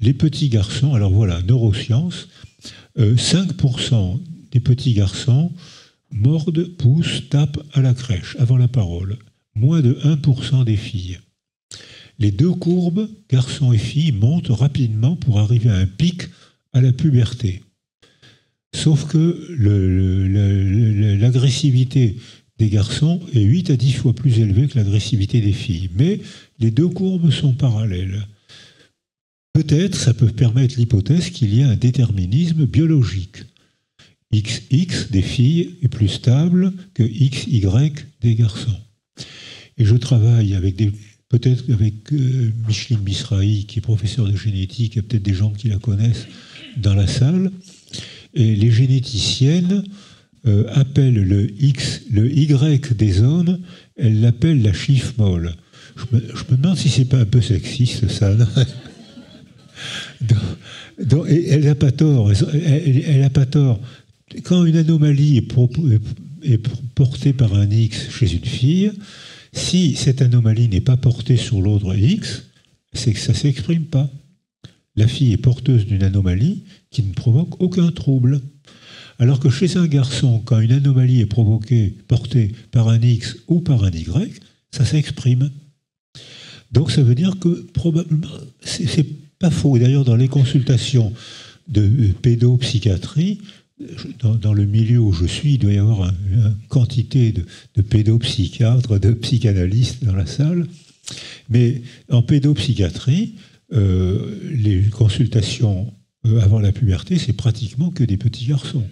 les petits garçons, alors voilà, neurosciences, 5% des petits garçons mordent, poussent, tapent à la crèche, avant la parole. Moins de 1% des filles. Les deux courbes, garçons et filles, montent rapidement pour arriver à un pic à la puberté. Sauf que l'agressivité des garçons est 8 à 10 fois plus élevée que l'agressivité des filles. Mais les deux courbes sont parallèles. Peut-être, ça peut permettre l'hypothèse qu'il y a un déterminisme biologique. XX des filles est plus stable que XY des garçons. Et je travaille peut-être avec Micheline Misrahi, qui est professeure de génétique, il y a peut-être des gens qui la connaissent dans la salle. Et les généticiennes appellent le Y des hommes, elles l'appellent la chiffre molle. Je me demande si c'est pas un peu sexiste, ça. Et elle n'a pas tort. Elle n'a pas tort. Quand une anomalie est portée par un X chez une fille, si cette anomalie n'est pas portée sur l'autre X, c'est que ça ne s'exprime pas. La fille est porteuse d'une anomalie qui ne provoque aucun trouble. Alors que chez un garçon, quand une anomalie est portée par un X ou par un Y, ça s'exprime. Donc ça veut dire que probablement, c'est pas faux. D'ailleurs, dans les consultations de pédopsychiatrie, dans le milieu où je suis, il doit y avoir une quantité de pédopsychiatres, de psychanalystes dans la salle. Mais en pédopsychiatrie, les consultations avant la puberté, c'est pratiquement que des petits garçons.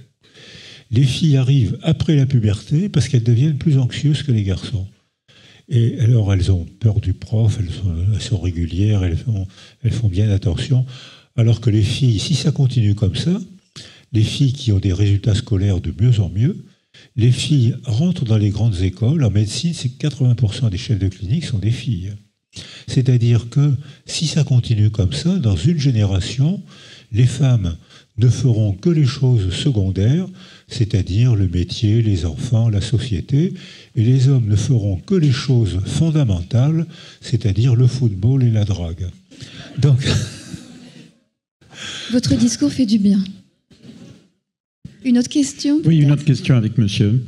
Les filles arrivent après la puberté parce qu'elles deviennent plus anxieuses que les garçons. Et alors elles ont peur du prof, elles sont régulières, elles font bien attention. Alors que les filles, si ça continue comme ça, les filles qui ont des résultats scolaires de mieux en mieux, les filles rentrent dans les grandes écoles. En médecine, c'est 80% des chefs de clinique sont des filles. C'est-à-dire que si ça continue comme ça, dans une génération, les femmes ne feront que les choses secondaires, c'est-à-dire le métier, les enfants, la société, et les hommes ne feront que les choses fondamentales, c'est-à-dire le football et la drague. Donc... Votre discours fait du bien. Une autre question ? Oui, une autre question avec monsieur.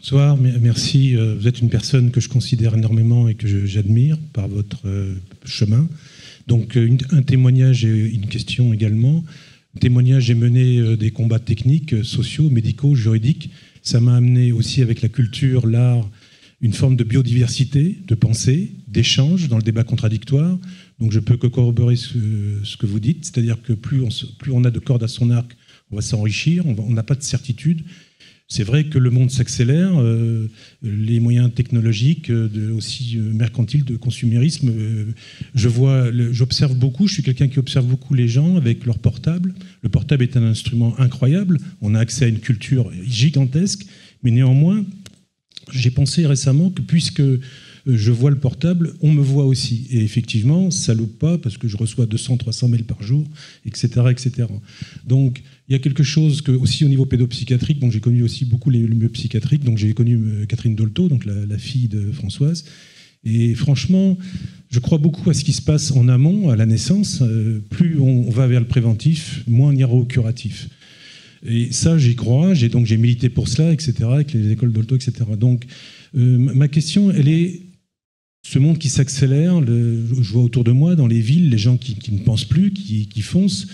Bonsoir, merci. Vous êtes une personne que je considère énormément et que j'admire par votre chemin. Donc un témoignage et une question également. Un témoignage, j'ai mené des combats techniques, sociaux, médicaux, juridiques. Ça m'a amené aussi avec la culture, l'art, une forme de biodiversité, de pensée, d'échange dans le débat contradictoire. Donc je peux que corroborer ce que vous dites, c'est-à-dire que plus on a de cordes à son arc, on va s'enrichir, on n'a pas de certitude. C'est vrai que le monde s'accélère, les moyens technologiques, aussi mercantiles, de consumérisme. J'observe beaucoup, je suis quelqu'un qui observe beaucoup les gens avec leur portable. Le portable est un instrument incroyable, on a accès à une culture gigantesque, mais néanmoins, j'ai pensé récemment que puisque je vois le portable, on me voit aussi. Et effectivement, ça ne loupe pas, parce que je reçois 200, 300 mails par jour, etc. etc. Donc, il y a quelque chose que, aussi au niveau pédopsychiatrique, bon, j'ai connu aussi beaucoup les milieux psychiatriques, donc j'ai connu Catherine Dolto, donc la fille de Françoise, et franchement, je crois beaucoup à ce qui se passe en amont, à la naissance. Plus on va vers le préventif, moins on ira au curatif. Et ça, j'y crois, j'ai milité pour cela, etc., avec les écoles Dolto, etc. Donc, ma question, elle est... Ce monde qui s'accélère, je vois autour de moi, dans les villes, les gens qui ne pensent plus, qui foncent.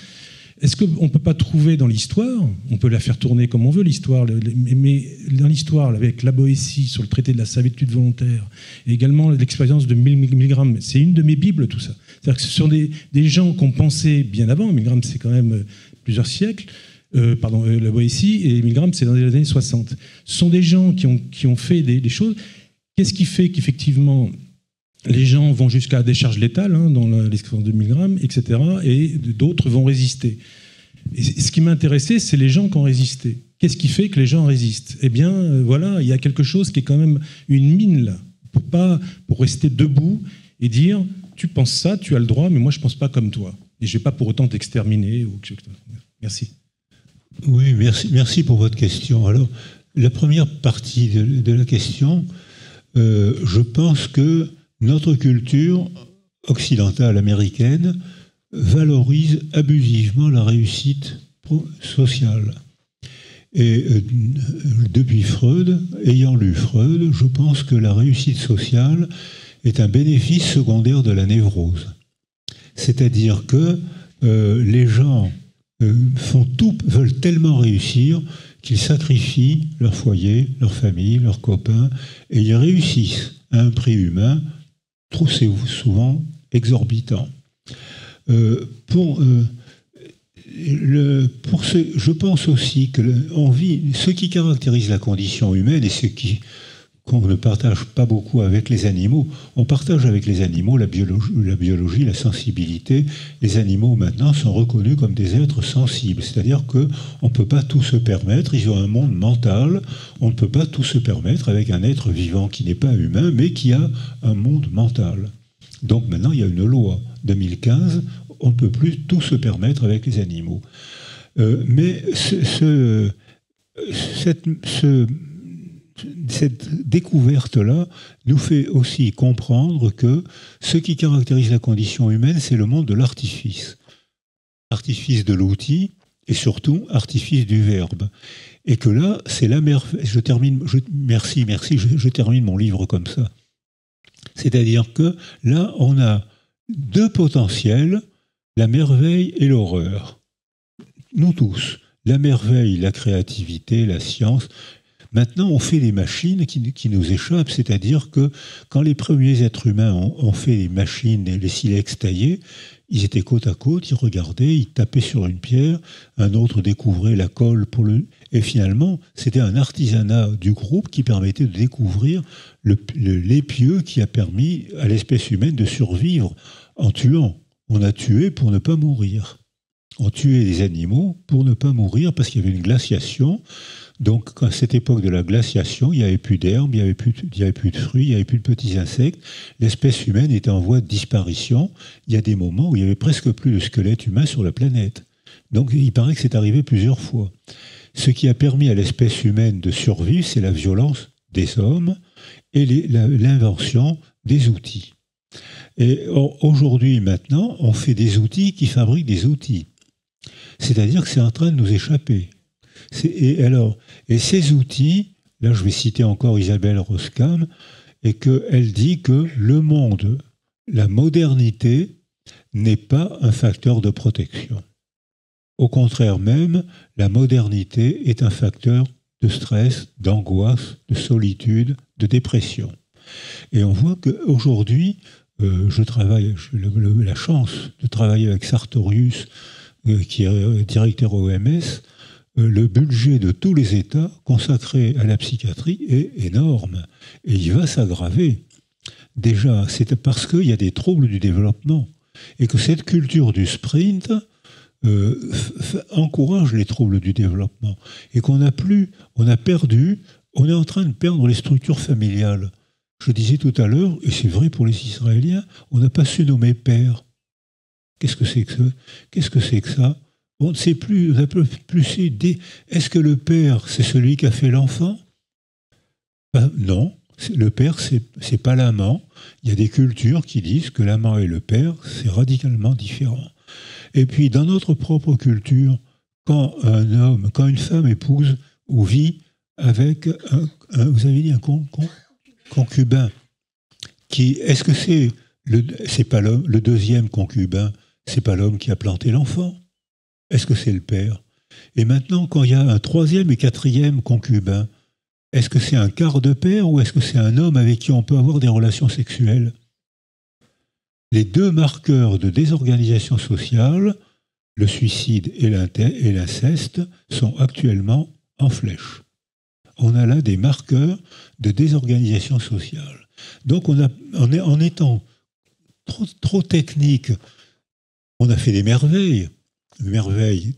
Est-ce qu'on ne peut pas trouver dans l'histoire, on peut la faire tourner comme on veut, l'histoire, mais dans l'histoire, avec la Boétie sur le traité de la servitude volontaire, et également l'expérience de Milgram, c'est une de mes bibles, tout ça. C'est-à-dire que ce sont des gens qu'on pensait bien avant, Milgram c'est quand même plusieurs siècles, la Boétie, et Milgram c'est dans les années 60. Ce sont des gens qui ont fait des choses. Qu'est-ce qui fait qu'effectivement... Les gens vont jusqu'à décharge létale, hein, dans l'expérience de Milgram, etc. Et d'autres vont résister. Et ce qui m'intéressait, c'est les gens qui ont résisté. Qu'est-ce qui fait que les gens résistent ? Eh bien, voilà, il y a quelque chose qui est quand même une mine, là, pour rester debout et dire « Tu penses ça, tu as le droit, mais moi, je ne pense pas comme toi. Et je ne vais pas pour autant t'exterminer. » Merci. Oui, merci pour votre question. Alors, la première partie de la question, je pense que notre culture occidentale américaine valorise abusivement la réussite sociale. Et depuis Freud, ayant lu Freud, je pense que la réussite sociale est un bénéfice secondaire de la névrose. C'est-à-dire que les gens veulent tellement réussir qu'ils sacrifient leur foyer, leur famille, leurs copains, et ils réussissent à un prix humain trop souvent exorbitant. Je pense aussi que ce qui caractérise la condition humaine et qu'on ne partage pas beaucoup avec les animaux, on partage avec les animaux la biologie, la sensibilité. Les animaux maintenant sont reconnus comme des êtres sensibles, c'est-à-dire qu'on ne peut pas tout se permettre, ils ont un monde mental, on ne peut pas tout se permettre avec un être vivant qui n'est pas humain mais qui a un monde mental. Donc maintenant, il y a une loi 2015, on ne peut plus tout se permettre avec les animaux. Mais cette découverte-là nous fait aussi comprendre que ce qui caractérise la condition humaine, c'est le monde de l'artifice. Artifice de l'outil et surtout artifice du verbe. Et que là, c'est la merveille. Je termine mon livre comme ça. C'est-à-dire que là, on a deux potentiels, la merveille et l'horreur. Nous tous. La merveille, la créativité, la science. Maintenant, on fait des machines qui nous échappent, c'est-à-dire que quand les premiers êtres humains ont fait les machines, les silex taillés, ils étaient côte à côte, ils regardaient, ils tapaient sur une pierre, un autre découvrait la colle pour le... Et finalement, c'était un artisanat du groupe qui permettait de découvrir l'épieu qui a permis à l'espèce humaine de survivre en tuant. On a tué pour ne pas mourir. On tuait les animaux pour ne pas mourir parce qu'il y avait une glaciation. Donc, à cette époque de la glaciation, il n'y avait plus d'herbe, il n'y avait plus de fruits, il n'y avait plus de petits insectes. L'espèce humaine était en voie de disparition. Il y a des moments où il n'y avait presque plus de squelette humain sur la planète. Donc, il paraît que c'est arrivé plusieurs fois. Ce qui a permis à l'espèce humaine de survivre, c'est la violence des hommes et l'invention des outils. Et aujourd'hui, maintenant, on fait des outils qui fabriquent des outils. C'est-à-dire que c'est en train de nous échapper. Et ces outils, là je vais citer encore Isabelle Roskam, et qu'elle dit que le monde, la modernité, n'est pas un facteur de protection. Au contraire même, la modernité est un facteur de stress, d'angoisse, de solitude, de dépression. Et on voit qu'aujourd'hui, j'ai la chance de travailler avec Sartorius, qui est directeur OMS. Le budget de tous les États consacré à la psychiatrie est énorme. Et il va s'aggraver. Déjà, c'est parce qu'il y a des troubles du développement. Et que cette culture du sprint encourage les troubles du développement. Et qu'on a plus, on est en train de perdre les structures familiales. Je disais tout à l'heure, et c'est vrai pour les Israéliens, on n'a pas su nommer père. Qu'est-ce que c'est que ça ? On ne sait plus, on n'a plus cette idée. Est-ce que le père, c'est celui qui a fait l'enfant ? Non, le père, c'est pas l'amant. Il y a des cultures qui disent que l'amant et le père, c'est radicalement différent. Et puis, dans notre propre culture, quand une femme épouse ou vit avec un concubin, est-ce que c'est pas l'homme, le deuxième concubin, c'est pas l'homme qui a planté l'enfant ? Est-ce que c'est le père? Et maintenant, quand il y a un troisième et quatrième concubin, est-ce que c'est un quart de père ou est-ce que c'est un homme avec qui on peut avoir des relations sexuelles? Les deux marqueurs de désorganisation sociale, le suicide et l'inceste, sont actuellement en flèche. On a là des marqueurs de désorganisation sociale. Donc, en étant trop technique, on a fait des merveilles. Merveille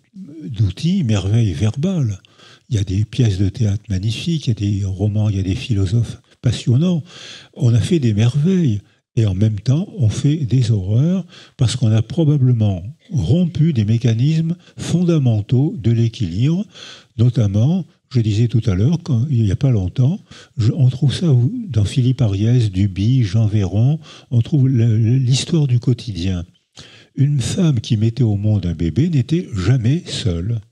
d'outils, merveille verbale. Il y a des pièces de théâtre magnifiques, il y a des romans, il y a des philosophes passionnants. On a fait des merveilles et en même temps, on fait des horreurs parce qu'on a probablement rompu des mécanismes fondamentaux de l'équilibre. Notamment, je disais tout à l'heure, il n'y a pas longtemps, on trouve ça dans Philippe Ariès, Duby, Jean Véron, on trouve l'histoire du quotidien. Une femme qui mettait au monde un bébé n'était jamais seule.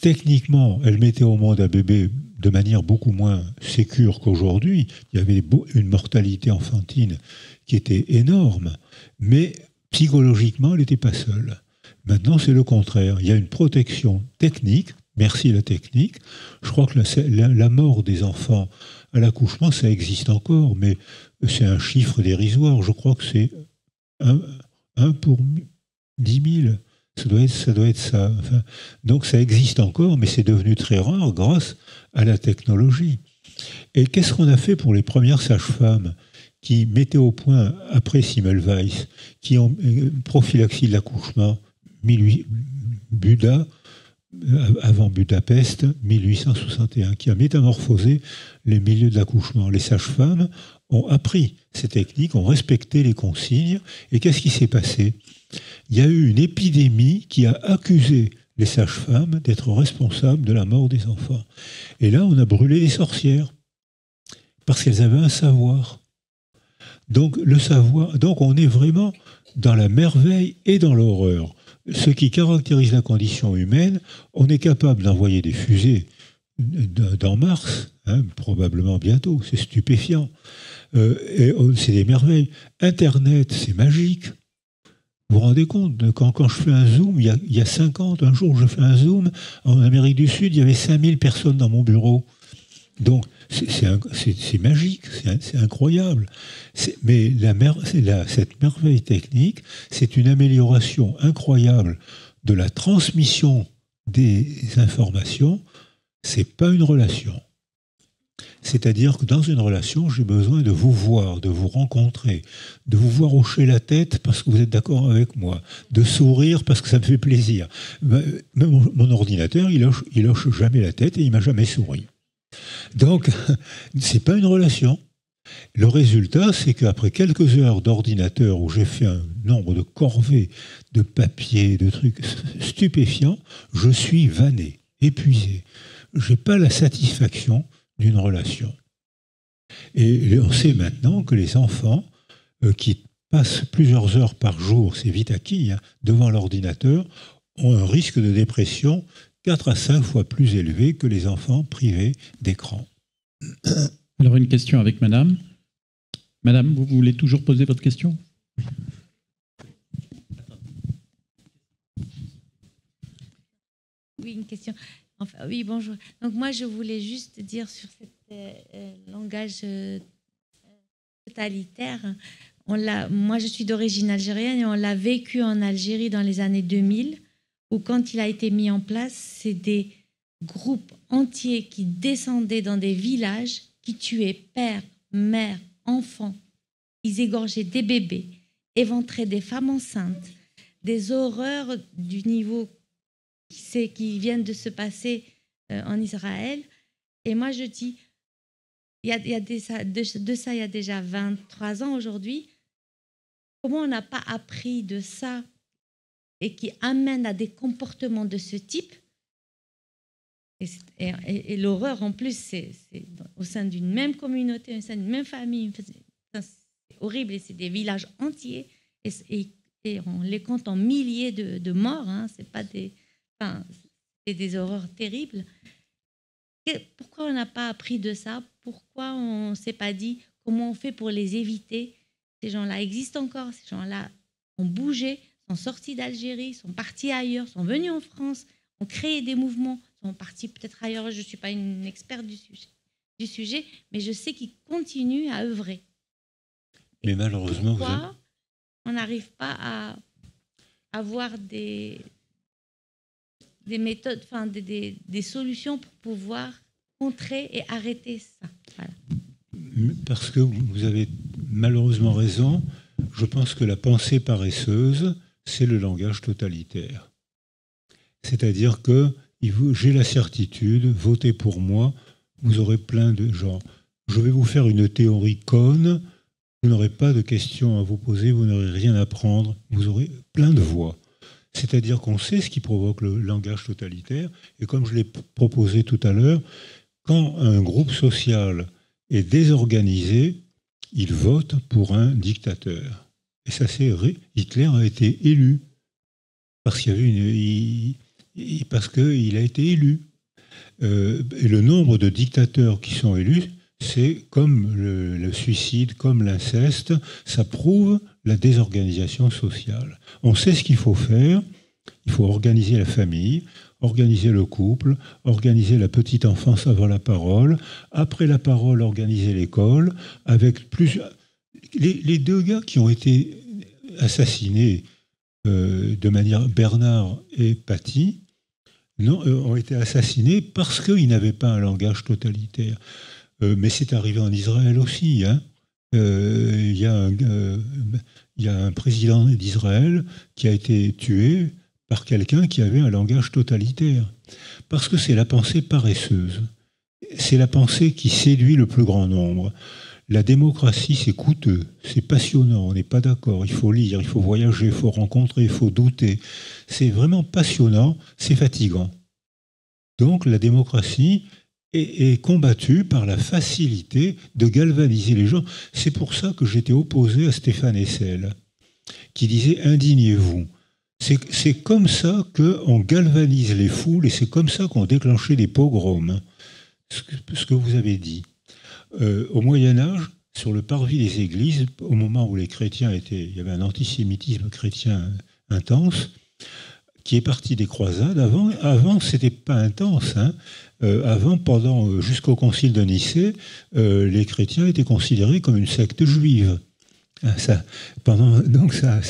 Techniquement, elle mettait au monde un bébé de manière beaucoup moins sécure qu'aujourd'hui. Il y avait une mortalité enfantine qui était énorme, mais psychologiquement, elle n'était pas seule. Maintenant, c'est le contraire. Il y a une protection technique, merci la technique. Je crois que la mort des enfants à l'accouchement, ça existe encore, mais c'est un chiffre dérisoire. Je crois que c'est 1 pour 10 000, ça doit être ça. Enfin, donc ça existe encore, mais c'est devenu très rare grâce à la technologie. Et qu'est-ce qu'on a fait pour les premières sages-femmes qui mettaient au point, après Semmelweis, qui ont prophylaxie de l'accouchement, Buda, avant Budapest, 1861, qui a métamorphosé les milieux de l'accouchement. Les sages-femmes ont appris ces techniques, ont respecté les consignes. Et qu'est-ce qui s'est passé? Il y a eu une épidémie qui a accusé les sages-femmes d'être responsables de la mort des enfants. Et là, on a brûlé les sorcières, parce qu'elles avaient un savoir. Donc on est vraiment dans la merveille et dans l'horreur. Ce qui caractérise la condition humaine, on est capable d'envoyer des fusées dans Mars, hein, probablement bientôt, c'est stupéfiant. C'est des merveilles. Internet, c'est magique. Vous vous rendez compte, quand je fais un zoom, il y a 50, un jour je fais un zoom, en Amérique du Sud, il y avait 5000 personnes dans mon bureau. Donc, c'est magique, c'est incroyable. Mais cette merveille technique, c'est une amélioration incroyable de la transmission des informations. C'est pas une relation. C'est-à-dire que dans une relation, j'ai besoin de vous voir, de vous rencontrer, de vous voir hocher la tête parce que vous êtes d'accord avec moi, de sourire parce que ça me fait plaisir. Même mon ordinateur, il hoche jamais la tête et il m'a jamais souri. Donc, c'est pas une relation. Le résultat, c'est qu'après quelques heures d'ordinateur où j'ai fait un nombre de corvées, de papiers, de trucs stupéfiants, je suis vanné, épuisé. J'ai pas la satisfaction d'une relation. Et on sait maintenant que les enfants qui passent plusieurs heures par jour, c'est vite acquis, hein, devant l'ordinateur, ont un risque de dépression 4 à 5 fois plus élevé que les enfants privés d'écran. Alors une question avec madame. Madame, vous voulez toujours poser votre question ? Oui, une question. Enfin, oui, bonjour. Donc moi, je voulais juste dire sur ce langage totalitaire. Moi, je suis d'origine algérienne et on l'a vécu en Algérie dans les années 2000, où quand il a été mis en place, c'est des groupes entiers qui descendaient dans des villages, qui tuaient pères, mères, enfants. Ils égorgeaient des bébés, éventraient des femmes enceintes, des horreurs du niveau... qui viennent de se passer en Israël. Et moi, je dis, il y a déjà 23 ans aujourd'hui, comment on n'a pas appris de ça et qui amène à des comportements de ce type? Et l'horreur, en plus, c'est au sein d'une même communauté, au sein d'une même famille. C'est horrible, et c'est des villages entiers. Et on les compte en milliers de morts, hein, c'est pas des... Enfin, c'est des horreurs terribles. Et pourquoi on n'a pas appris de ça? Pourquoi on ne s'est pas dit comment on fait pour les éviter? Ces gens-là existent encore, ces gens-là ont bougé, sont sortis d'Algérie, sont partis ailleurs, sont venus en France, ont créé des mouvements, sont partis peut-être ailleurs. Je ne suis pas une experte du sujet, mais je sais qu'ils continuent à œuvrer. Mais malheureusement, pourquoi on n'arrive pas à avoir des méthodes, enfin des solutions pour pouvoir contrer et arrêter ça. Voilà. Parce que vous avez malheureusement raison, je pense que la pensée paresseuse, c'est le langage totalitaire. C'est-à-dire que j'ai la certitude, votez pour moi, vous aurez plein de gens. Je vais vous faire une théorie conne, vous n'aurez pas de questions à vous poser, vous n'aurez rien à prendre, vous aurez plein de voix. C'est-à-dire qu'on sait ce qui provoque le langage totalitaire. Et comme je l'ai proposé tout à l'heure, quand un groupe social est désorganisé, il vote pour un dictateur. Et ça, c'est vrai. Hitler a été élu. Parce qu'il a été élu. Et le nombre de dictateurs qui sont élus, c'est comme le suicide, comme l'inceste, ça prouve la désorganisation sociale. On sait ce qu'il faut faire, il faut organiser la famille, organiser le couple, organiser la petite enfance avant la parole, après la parole, organiser l'école, avec plusieurs... Les deux gars qui ont été assassinés de manière... Bernard et Paty, ont été assassinés parce qu'ils n'avaient pas un langage totalitaire. Mais c'est arrivé en Israël aussi. Hein. Il y a un président d'Israël qui a été tué par quelqu'un qui avait un langage totalitaire. Parce que c'est la pensée paresseuse. C'est la pensée qui séduit le plus grand nombre. La démocratie, c'est coûteux, c'est passionnant, on n'est pas d'accord, il faut lire, il faut voyager, il faut rencontrer, il faut douter. C'est vraiment passionnant, c'est fatigant. Donc la démocratie est combattue par la facilité de galvaniser les gens. C'est pour ça que j'étais opposé à Stéphane Hessel, qui disait « indignez-vous ». C'est comme ça qu'on galvanise les foules et c'est comme ça qu'on déclenchait des pogroms, ce que vous avez dit. Au Moyen-Âge, sur le parvis des églises, au moment où les chrétiens étaient... Il y avait un antisémitisme chrétien intense, qui est parti des croisades. Avant c'était pas intense. Hein. Jusqu'au concile de Nicée, les chrétiens étaient considérés comme une secte juive. C'est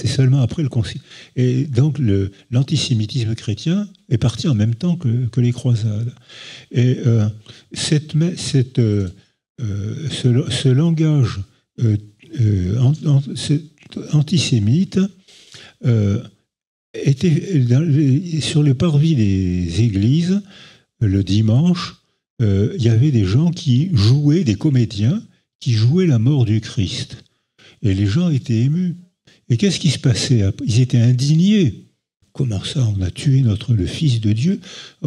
seulement après le concile. Et donc l'antisémitisme chrétien est parti en même temps que les croisades. Et ce langage antisémite était sur le parvis des églises le dimanche. Il y avait des gens qui jouaient, des comédiens qui jouaient la mort du Christ. Et les gens étaient émus. Et qu'est-ce qui se passait? Ils étaient indignés. Comment ça, on a tué le Fils de Dieu?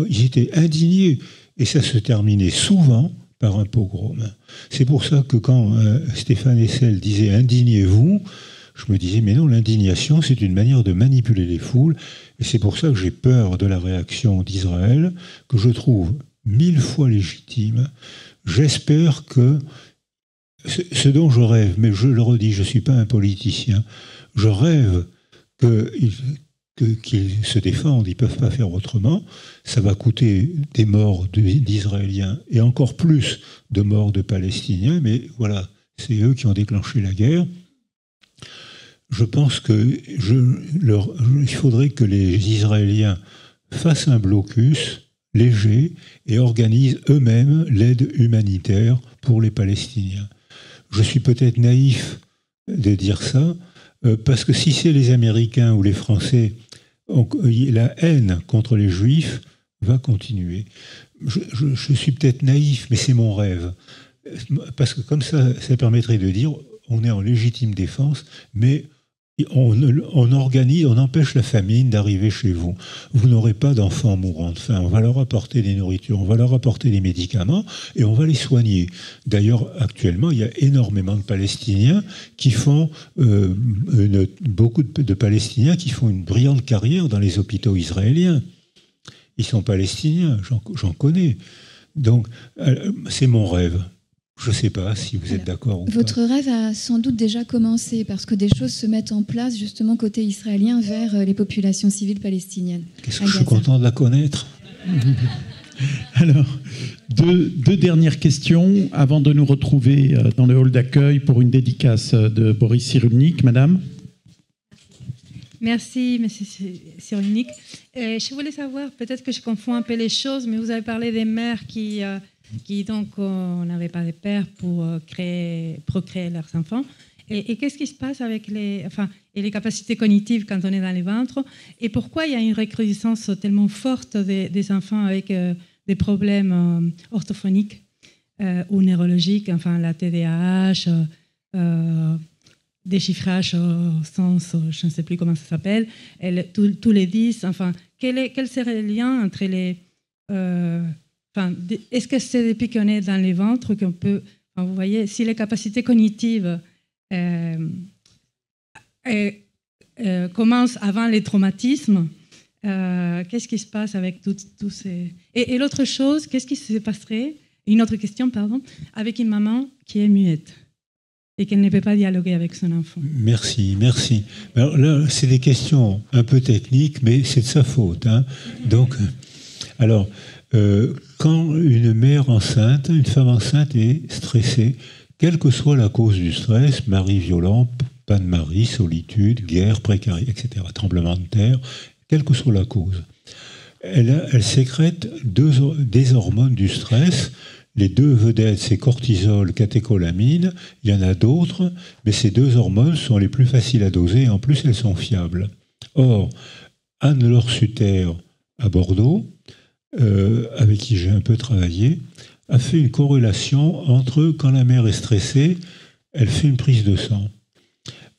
Ils étaient indignés. Et ça se terminait souvent par un pogrom. C'est pour ça que quand Stéphane Hessel disait « indignez-vous », je me disais « mais non, l'indignation, c'est une manière de manipuler les foules ». Et c'est pour ça que j'ai peur de la réaction d'Israël, que je trouve 1000 fois légitime. J'espère que... Ce dont je rêve, mais je le redis, je ne suis pas un politicien, je rêve qu'ils se défendent, ils ne peuvent pas faire autrement, ça va coûter des morts d'Israéliens et encore plus de morts de Palestiniens, mais voilà, c'est eux qui ont déclenché la guerre. Je pense qu'il faudrait que les Israéliens fassent un blocus léger et organisent eux-mêmes l'aide humanitaire pour les Palestiniens. Je suis peut-être naïf de dire ça, parce que si c'est les Américains ou les Français, la haine contre les Juifs va continuer. Je suis peut-être naïf, mais c'est mon rêve. Parce que comme ça, ça permettrait de dire on est en légitime défense, mais on empêche la famine d'arriver chez vous. Vous n'aurez pas d'enfants mourants de faim. On va leur apporter des nourritures, on va leur apporter des médicaments et on va les soigner. D'ailleurs, actuellement, il y a énormément de Palestiniens qui font une brillante carrière dans les hôpitaux israéliens. Ils sont palestiniens, j'en connais. Donc, c'est mon rêve. Je ne sais pas si vous êtes d'accord ou pas. Votre rêve a sans doute déjà commencé, parce que des choses se mettent en place, justement, côté israélien, vers les populations civiles palestiniennes. Qu'est-ce que je suis content de la connaître. Alors, deux dernières questions, avant de nous retrouver dans le hall d'accueil pour une dédicace de Boris Cyrulnik. Madame. Merci, monsieur Cyrulnik. Je voulais savoir, peut-être que je confonds un peu les choses, mais vous avez parlé des mères qui n'avaient pas de père pour procréer leurs enfants. Et qu'est-ce qui se passe avec les capacités cognitives quand on est dans les ventres? Et pourquoi il y a une recrudescence tellement forte des enfants avec des problèmes orthophoniques ou neurologiques, enfin la TDAH, déchiffrage au sens, je ne sais plus comment ça s'appelle, tous les 10, enfin, quel serait le lien entre les... est-ce que c'est depuis qu'on est dans les ventres qu'on peut... vous voyez, si les capacités cognitives commencent avant les traumatismes, qu'est-ce qui se passe avec tous ces... Et l'autre chose, qu'est-ce qui se passerait, une autre question, pardon, avec une maman qui est muette et qu'elle ne peut pas dialoguer avec son enfant? Merci. Alors là, c'est des questions un peu techniques, mais c'est de sa faute. Hein. Donc, alors... quand une mère enceinte, une femme enceinte est stressée, quelle que soit la cause du stress, mari violent, pas de mari, solitude, guerre, précarité, etc., tremblement de terre, quelle que soit la cause, elle sécrète des hormones du stress. Les deux vedettes, c'est cortisol, catécholamine, il y en a d'autres, mais ces deux hormones sont les plus faciles à doser et en plus elles sont fiables. Or, Anne-Laure Sutter à Bordeaux, avec qui j'ai un peu travaillé, a fait une corrélation entre quand la mère est stressée, elle fait une prise de sang.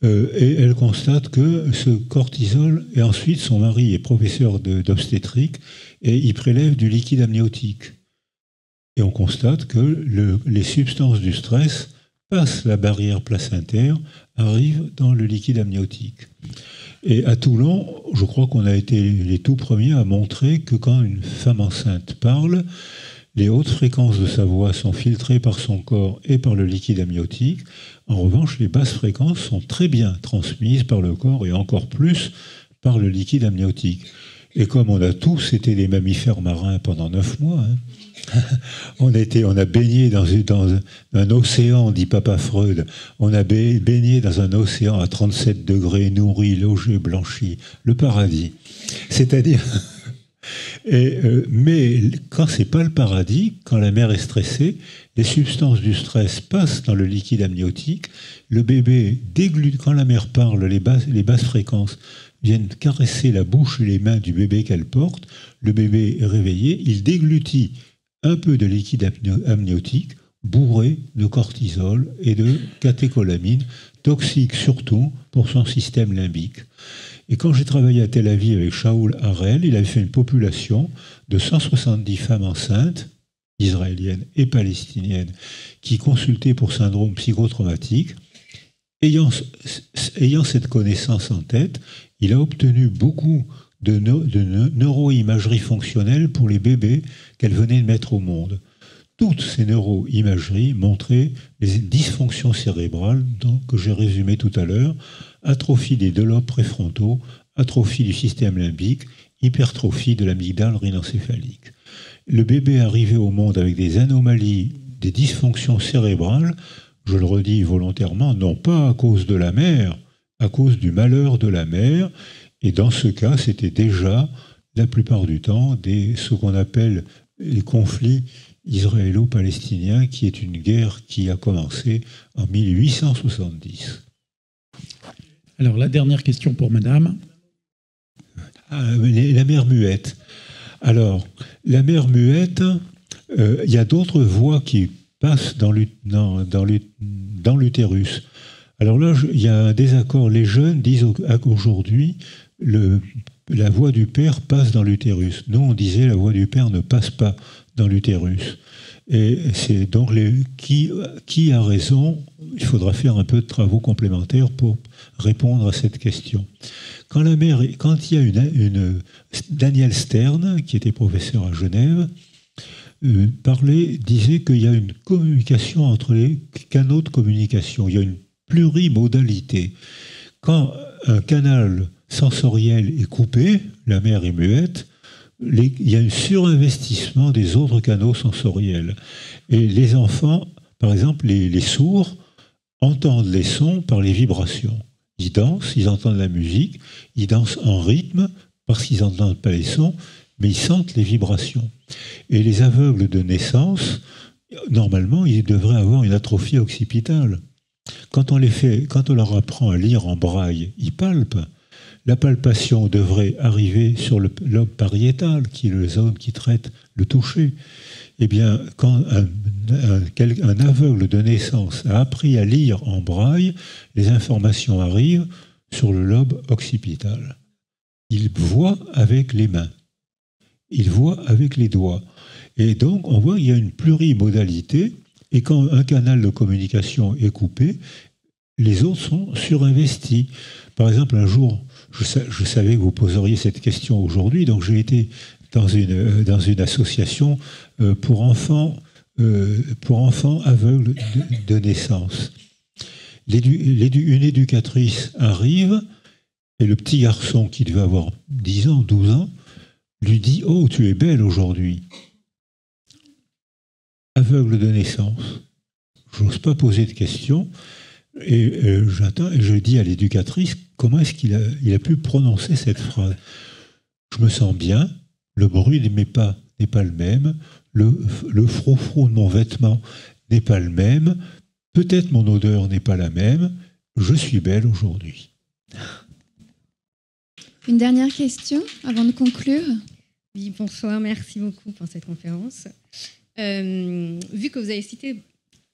Et elle constate que ce cortisol, et ensuite son mari est professeur d'obstétrique, et il prélève du liquide amniotique. Et on constate que les substances du stress passent la barrière placentaire, arrivent dans le liquide amniotique. Et à Toulon, je crois qu'on a été les tout premiers à montrer que quand une femme enceinte parle, les hautes fréquences de sa voix sont filtrées par son corps et par le liquide amniotique. En revanche, les basses fréquences sont très bien transmises par le corps et encore plus par le liquide amniotique. Et comme on a tous été des mammifères marins pendant 9 mois, on a baigné dans un océan, dit Papa Freud, on a baigné dans un océan à 37 degrés, nourri, logé, blanchi, le paradis. C'est-à-dire... mais quand c'est pas le paradis, quand la mère est stressée, les substances du stress passent dans le liquide amniotique, le bébé déglut, quand la mère parle, les basses fréquences viennent caresser la bouche et les mains du bébé qu'elle porte, le bébé est réveillé, il déglutit un peu de liquide amniotique bourré de cortisol et de catécholamine, toxique surtout pour son système limbique. Et quand j'ai travaillé à Tel Aviv avec Shaul Harel, il avait fait une population de 170 femmes enceintes, israéliennes et palestiniennes, qui consultaient pour syndrome psychotraumatique. Ayant cette connaissance en tête, il a obtenu beaucoup de neuroimagerie fonctionnelle pour les bébés qu'elle venait de mettre au monde. Toutes ces neuroimageries montraient les dysfonctions cérébrales que j'ai résumées tout à l'heure, atrophie des deux lobes préfrontaux, atrophie du système limbique, hypertrophie de l'amygdale rhinocéphalique. Le bébé arrivait au monde avec des anomalies, des dysfonctions cérébrales, je le redis volontairement, non pas à cause de la mère, à cause du malheur de la mère, et dans ce cas, c'était déjà, la plupart du temps, ce qu'on appelle les conflits israélo-palestinien, qui est une guerre qui a commencé en 1870. Alors, la dernière question pour madame. La mère muette. Alors, la mère muette, il y a d'autres voies qui passent dans l'utérus. Alors là, il y a un désaccord. Les jeunes disent qu'aujourd'hui, la voix du père passe dans l'utérus. Nous, on disait la voix du père ne passe pas dans l'utérus. Et c'est donc qui a raison? Il faudra faire un peu de travaux complémentaires pour répondre à cette question. Quand il y a Daniel Stern, qui était professeur à Genève, disait qu'il y a une communication entre les canaux de communication. Il y a une plurimodalité. Quand un canal sensoriel est coupé, la mère est muette, il y a un surinvestissement des autres canaux sensoriels. Et les enfants, par exemple les sourds, entendent les sons par les vibrations. Ils dansent, ils entendent la musique, ils dansent en rythme parce qu'ils n'entendent pas les sons, mais ils sentent les vibrations. Et les aveugles de naissance, normalement, ils devraient avoir une atrophie occipitale. Quand on leur apprend à lire en braille, ils palpent. La palpation devrait arriver sur le lobe pariétal, qui est le zone qui traite le toucher. Eh bien, quand un aveugle de naissance a appris à lire en braille, les informations arrivent sur le lobe occipital. Il voit avec les mains. Il voit avec les doigts. Et donc, on voit qu'il y a une plurimodalité. Et quand un canal de communication est coupé, les autres sont surinvestis. Par exemple, un jour... Je savais que vous poseriez cette question aujourd'hui, donc j'ai été dans une association pour enfants aveugles de naissance. Une éducatrice arrive, et le petit garçon qui devait avoir 10 ans, 12 ans, lui dit « Oh, tu es belle aujourd'hui !» Aveugle de naissance. J'ose pas poser de questions. Et je dis à l'éducatrice, comment est-ce qu'il a pu prononcer cette phrase? Je me sens bien, le bruit de mes pas n'est pas le même, le frou-frou de mon vêtement n'est pas le même, peut-être mon odeur n'est pas la même, je suis belle aujourd'hui. Une dernière question avant de conclure. Oui, bonsoir, merci beaucoup pour cette conférence. Vu que vous avez cité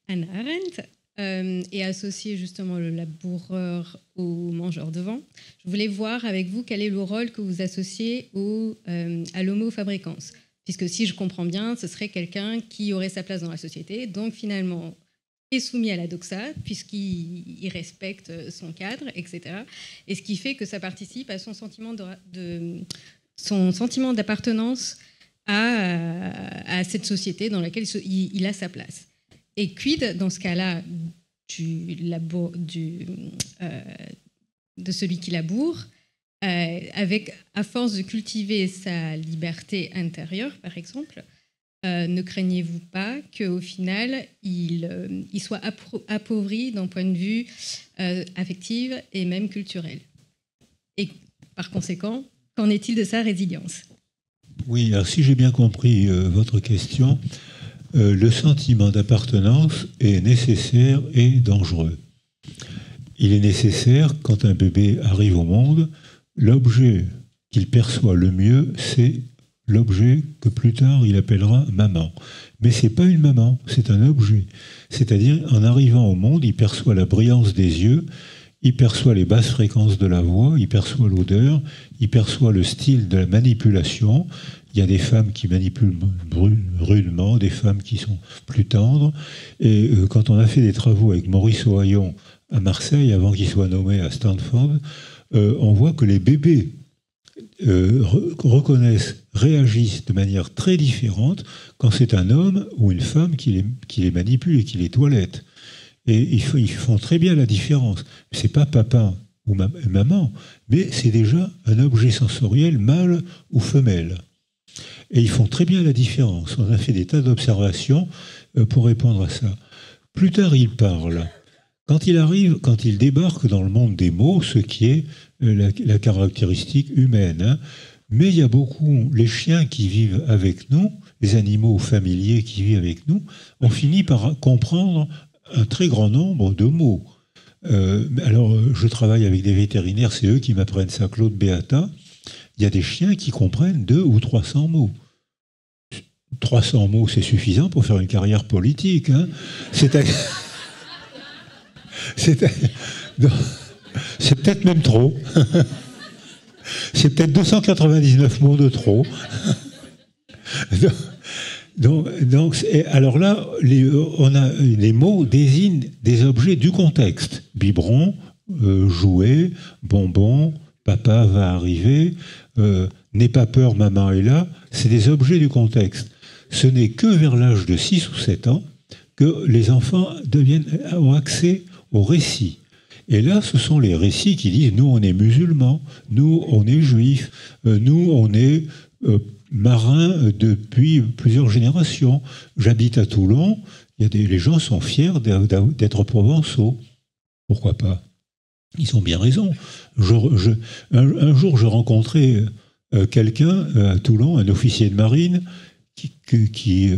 Hannah Arendt et associé justement le laboureur au mangeur de vent, je voulais voir avec vous quel est le rôle que vous associez à l'homo fabricans. Puisque si je comprends bien, ce serait quelqu'un qui aurait sa place dans la société, donc finalement est soumis à la doxa, puisqu'il respecte son cadre, etc. Et ce qui fait que ça participe à son sentiment d'appartenance à cette société dans laquelle il a sa place. Et quid, dans ce cas-là, de celui qui laboure, à force de cultiver sa liberté intérieure, par exemple, ne craignez-vous pas qu'au final, il soit appauvri d'un point de vue affectif et même culturel? Et par conséquent, qu'en est-il de sa résilience? Oui, alors si j'ai bien compris votre question, le sentiment d'appartenance est nécessaire et dangereux. Il est nécessaire, quand un bébé arrive au monde, l'objet qu'il perçoit le mieux, c'est l'objet que plus tard il appellera maman. Mais ce n'est pas une maman, c'est un objet. C'est-à-dire, en arrivant au monde, il perçoit la brillance des yeux, il perçoit les basses fréquences de la voix, il perçoit l'odeur, il perçoit le style de la manipulation. Il y a des femmes qui manipulent rudement, des femmes qui sont plus tendres. Et quand on a fait des travaux avec Maurice Ohaillon à Marseille, avant qu'il soit nommé à Stanford, on voit que les bébés reconnaissent, réagissent de manière très différente quand c'est un homme ou une femme qui les manipule et qui les toilette. Et ils font très bien la différence. Ce n'est pas papa ou maman, mais c'est déjà un objet sensoriel mâle ou femelle. Et ils font très bien la différence. On a fait des tas d'observations pour répondre à ça. Plus tard, ils parlent. Quand il débarque dans le monde des mots, ce qui est la caractéristique humaine. Hein. Mais il y a beaucoup, les chiens qui vivent avec nous, les animaux familiers qui vivent avec nous, on finit par comprendre un très grand nombre de mots. Alors, je travaille avec des vétérinaires, c'est eux qui m'apprennent ça, Claude Beata. Il y a des chiens qui comprennent 200 ou 300 mots. 300 mots, c'est suffisant pour faire une carrière politique. Hein. C'est peut-être même trop. C'est peut-être 299 mots de trop. Donc, alors là, les mots désignent des objets du contexte. Biberon, jouet, bonbon, papa va arriver, n'aie pas peur, maman est là. C'est des objets du contexte. Ce n'est que vers l'âge de 6 ou 7 ans que les enfants ont accès aux récits. Et là, ce sont les récits qui disent « nous, on est musulmans, nous, on est juifs, nous, on est marins depuis plusieurs générations. J'habite à Toulon, les gens sont fiers d'être provençaux. Pourquoi pas? Ils ont bien raison. Un jour, je rencontrais quelqu'un à Toulon, un officier de marine, qui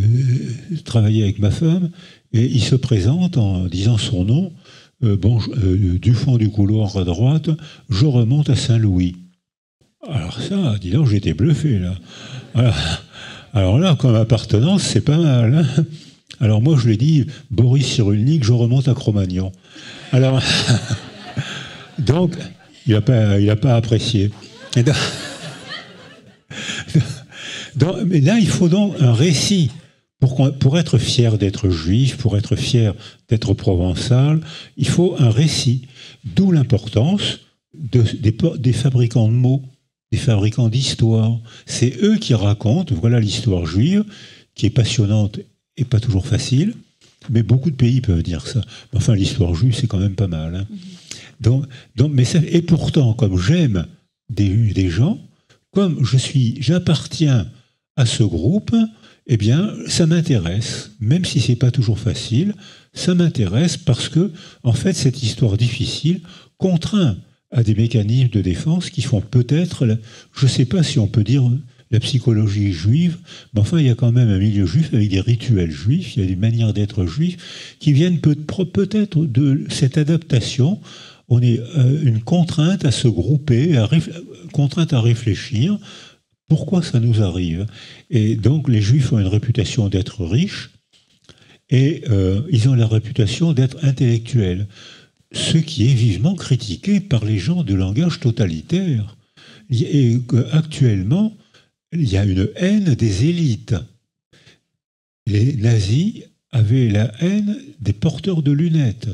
travaillait avec ma femme, et il se présente en disant son nom, du fond du couloir à droite, je remonte à Saint-Louis. Alors ça, dis donc, j'étais bluffé, là. Alors là, comme appartenance, c'est pas mal. Hein. Alors moi, je lui ai dit, Boris Cyrulnik, je remonte à Cro-Magnon. Alors, donc, il n'a pas apprécié. Et donc, mais là, il faut donc un récit. Pour être fier d'être juif, pour être fier d'être provençal, il faut un récit. D'où l'importance des fabricants de mots, des fabricants d'histoires. C'est eux qui racontent, voilà l'histoire juive, qui est passionnante et pas toujours facile, mais beaucoup de pays peuvent dire ça. Enfin, l'histoire juive, c'est quand même pas mal. Hein. Et pourtant, comme j'aime des gens, comme j'appartiens à ce groupe, eh bien, ça m'intéresse, même si c'est pas toujours facile, ça m'intéresse parce que, en fait, cette histoire difficile contraint à des mécanismes de défense qui font peut-être, je sais pas si on peut dire la psychologie juive, mais enfin, il y a quand même un milieu juif avec des rituels juifs, il y a des manières d'être juif qui viennent peut-être de cette adaptation. On est une contrainte à se grouper, contrainte à réfléchir, Pourquoi ça nous arrive? Et donc les Juifs ont une réputation d'être riches et ils ont la réputation d'être intellectuels, ce qui est vivement critiqué par les gens de langage totalitaire. Et actuellement, il y a une haine des élites. Les nazis avaient la haine des porteurs de lunettes,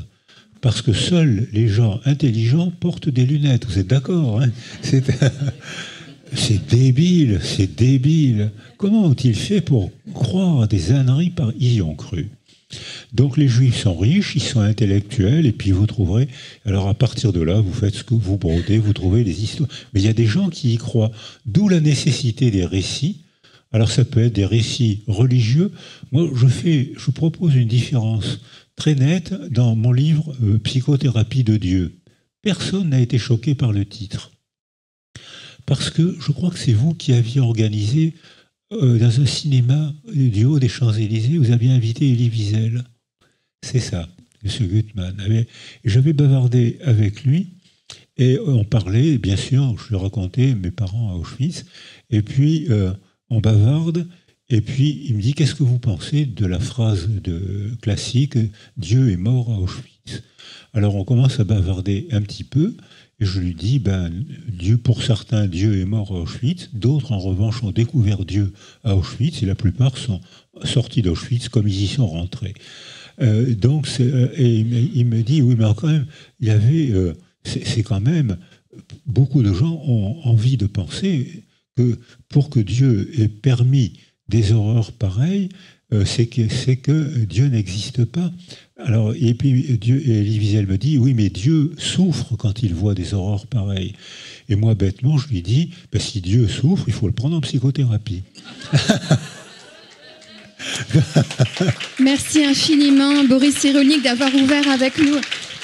parce que seuls les gens intelligents portent des lunettes. Vous êtes d'accord, hein? C'est débile, c'est débile. Comment ont-ils fait pour croire à des âneries par... Ils y ont cru. Donc les Juifs sont riches, ils sont intellectuels, et puis vous trouverez... Alors à partir de là, vous faites ce que vous brodez, vous trouvez des histoires. Mais il y a des gens qui y croient, d'où la nécessité des récits. Alors ça peut être des récits religieux. Moi, je propose une différence très nette dans mon livre « Psychothérapie de Dieu ». Personne n'a été choqué par le titre. Parce que je crois que c'est vous qui aviez organisé dans un cinéma du haut des Champs-Élysées, vous aviez invité Elie Wiesel. C'est ça, M. Guttmann. J'avais bavardé avec lui et on parlait, bien sûr, je lui racontais mes parents à Auschwitz, et puis on bavarde, et puis il me dit « Qu'est-ce que vous pensez de la phrase classique « Dieu est mort à Auschwitz ». Alors on commence à bavarder un petit peu, et je lui dis, Dieu, pour certains, Dieu est mort à Auschwitz, d'autres, en revanche, ont découvert Dieu à Auschwitz, et la plupart sont sortis d'Auschwitz comme ils y sont rentrés. Donc, il me dit, oui, mais quand même, il y avait, c'est quand même, beaucoup de gens ont envie de penser que pour que Dieu ait permis des horreurs pareilles, c'est que Dieu n'existe pas. Alors, et puis Elie Wiesel me dit, oui, mais Dieu souffre quand il voit des horreurs pareilles. Et moi, bêtement, je lui dis, si Dieu souffre, il faut le prendre en psychothérapie. Merci infiniment, Boris Cyrulnik, d'avoir ouvert avec nous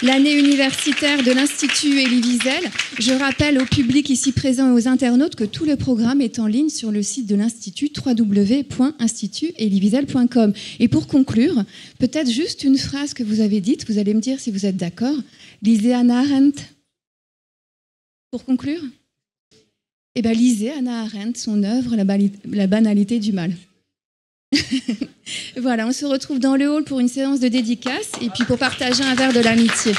l'année universitaire de l'Institut Elie Wiesel. Je rappelle au public ici présent et aux internautes que tout le programme est en ligne sur le site de l'Institut, www.instituteliewiesel.com. Et pour conclure, peut-être juste une phrase que vous avez dite, vous allez me dire si vous êtes d'accord. Lisez Hannah Arendt. Pour conclure, lisez Hannah Arendt, son œuvre, La banalité du mal. Voilà, on se retrouve dans le hall pour une séance de dédicace et puis pour partager un verre de l'amitié.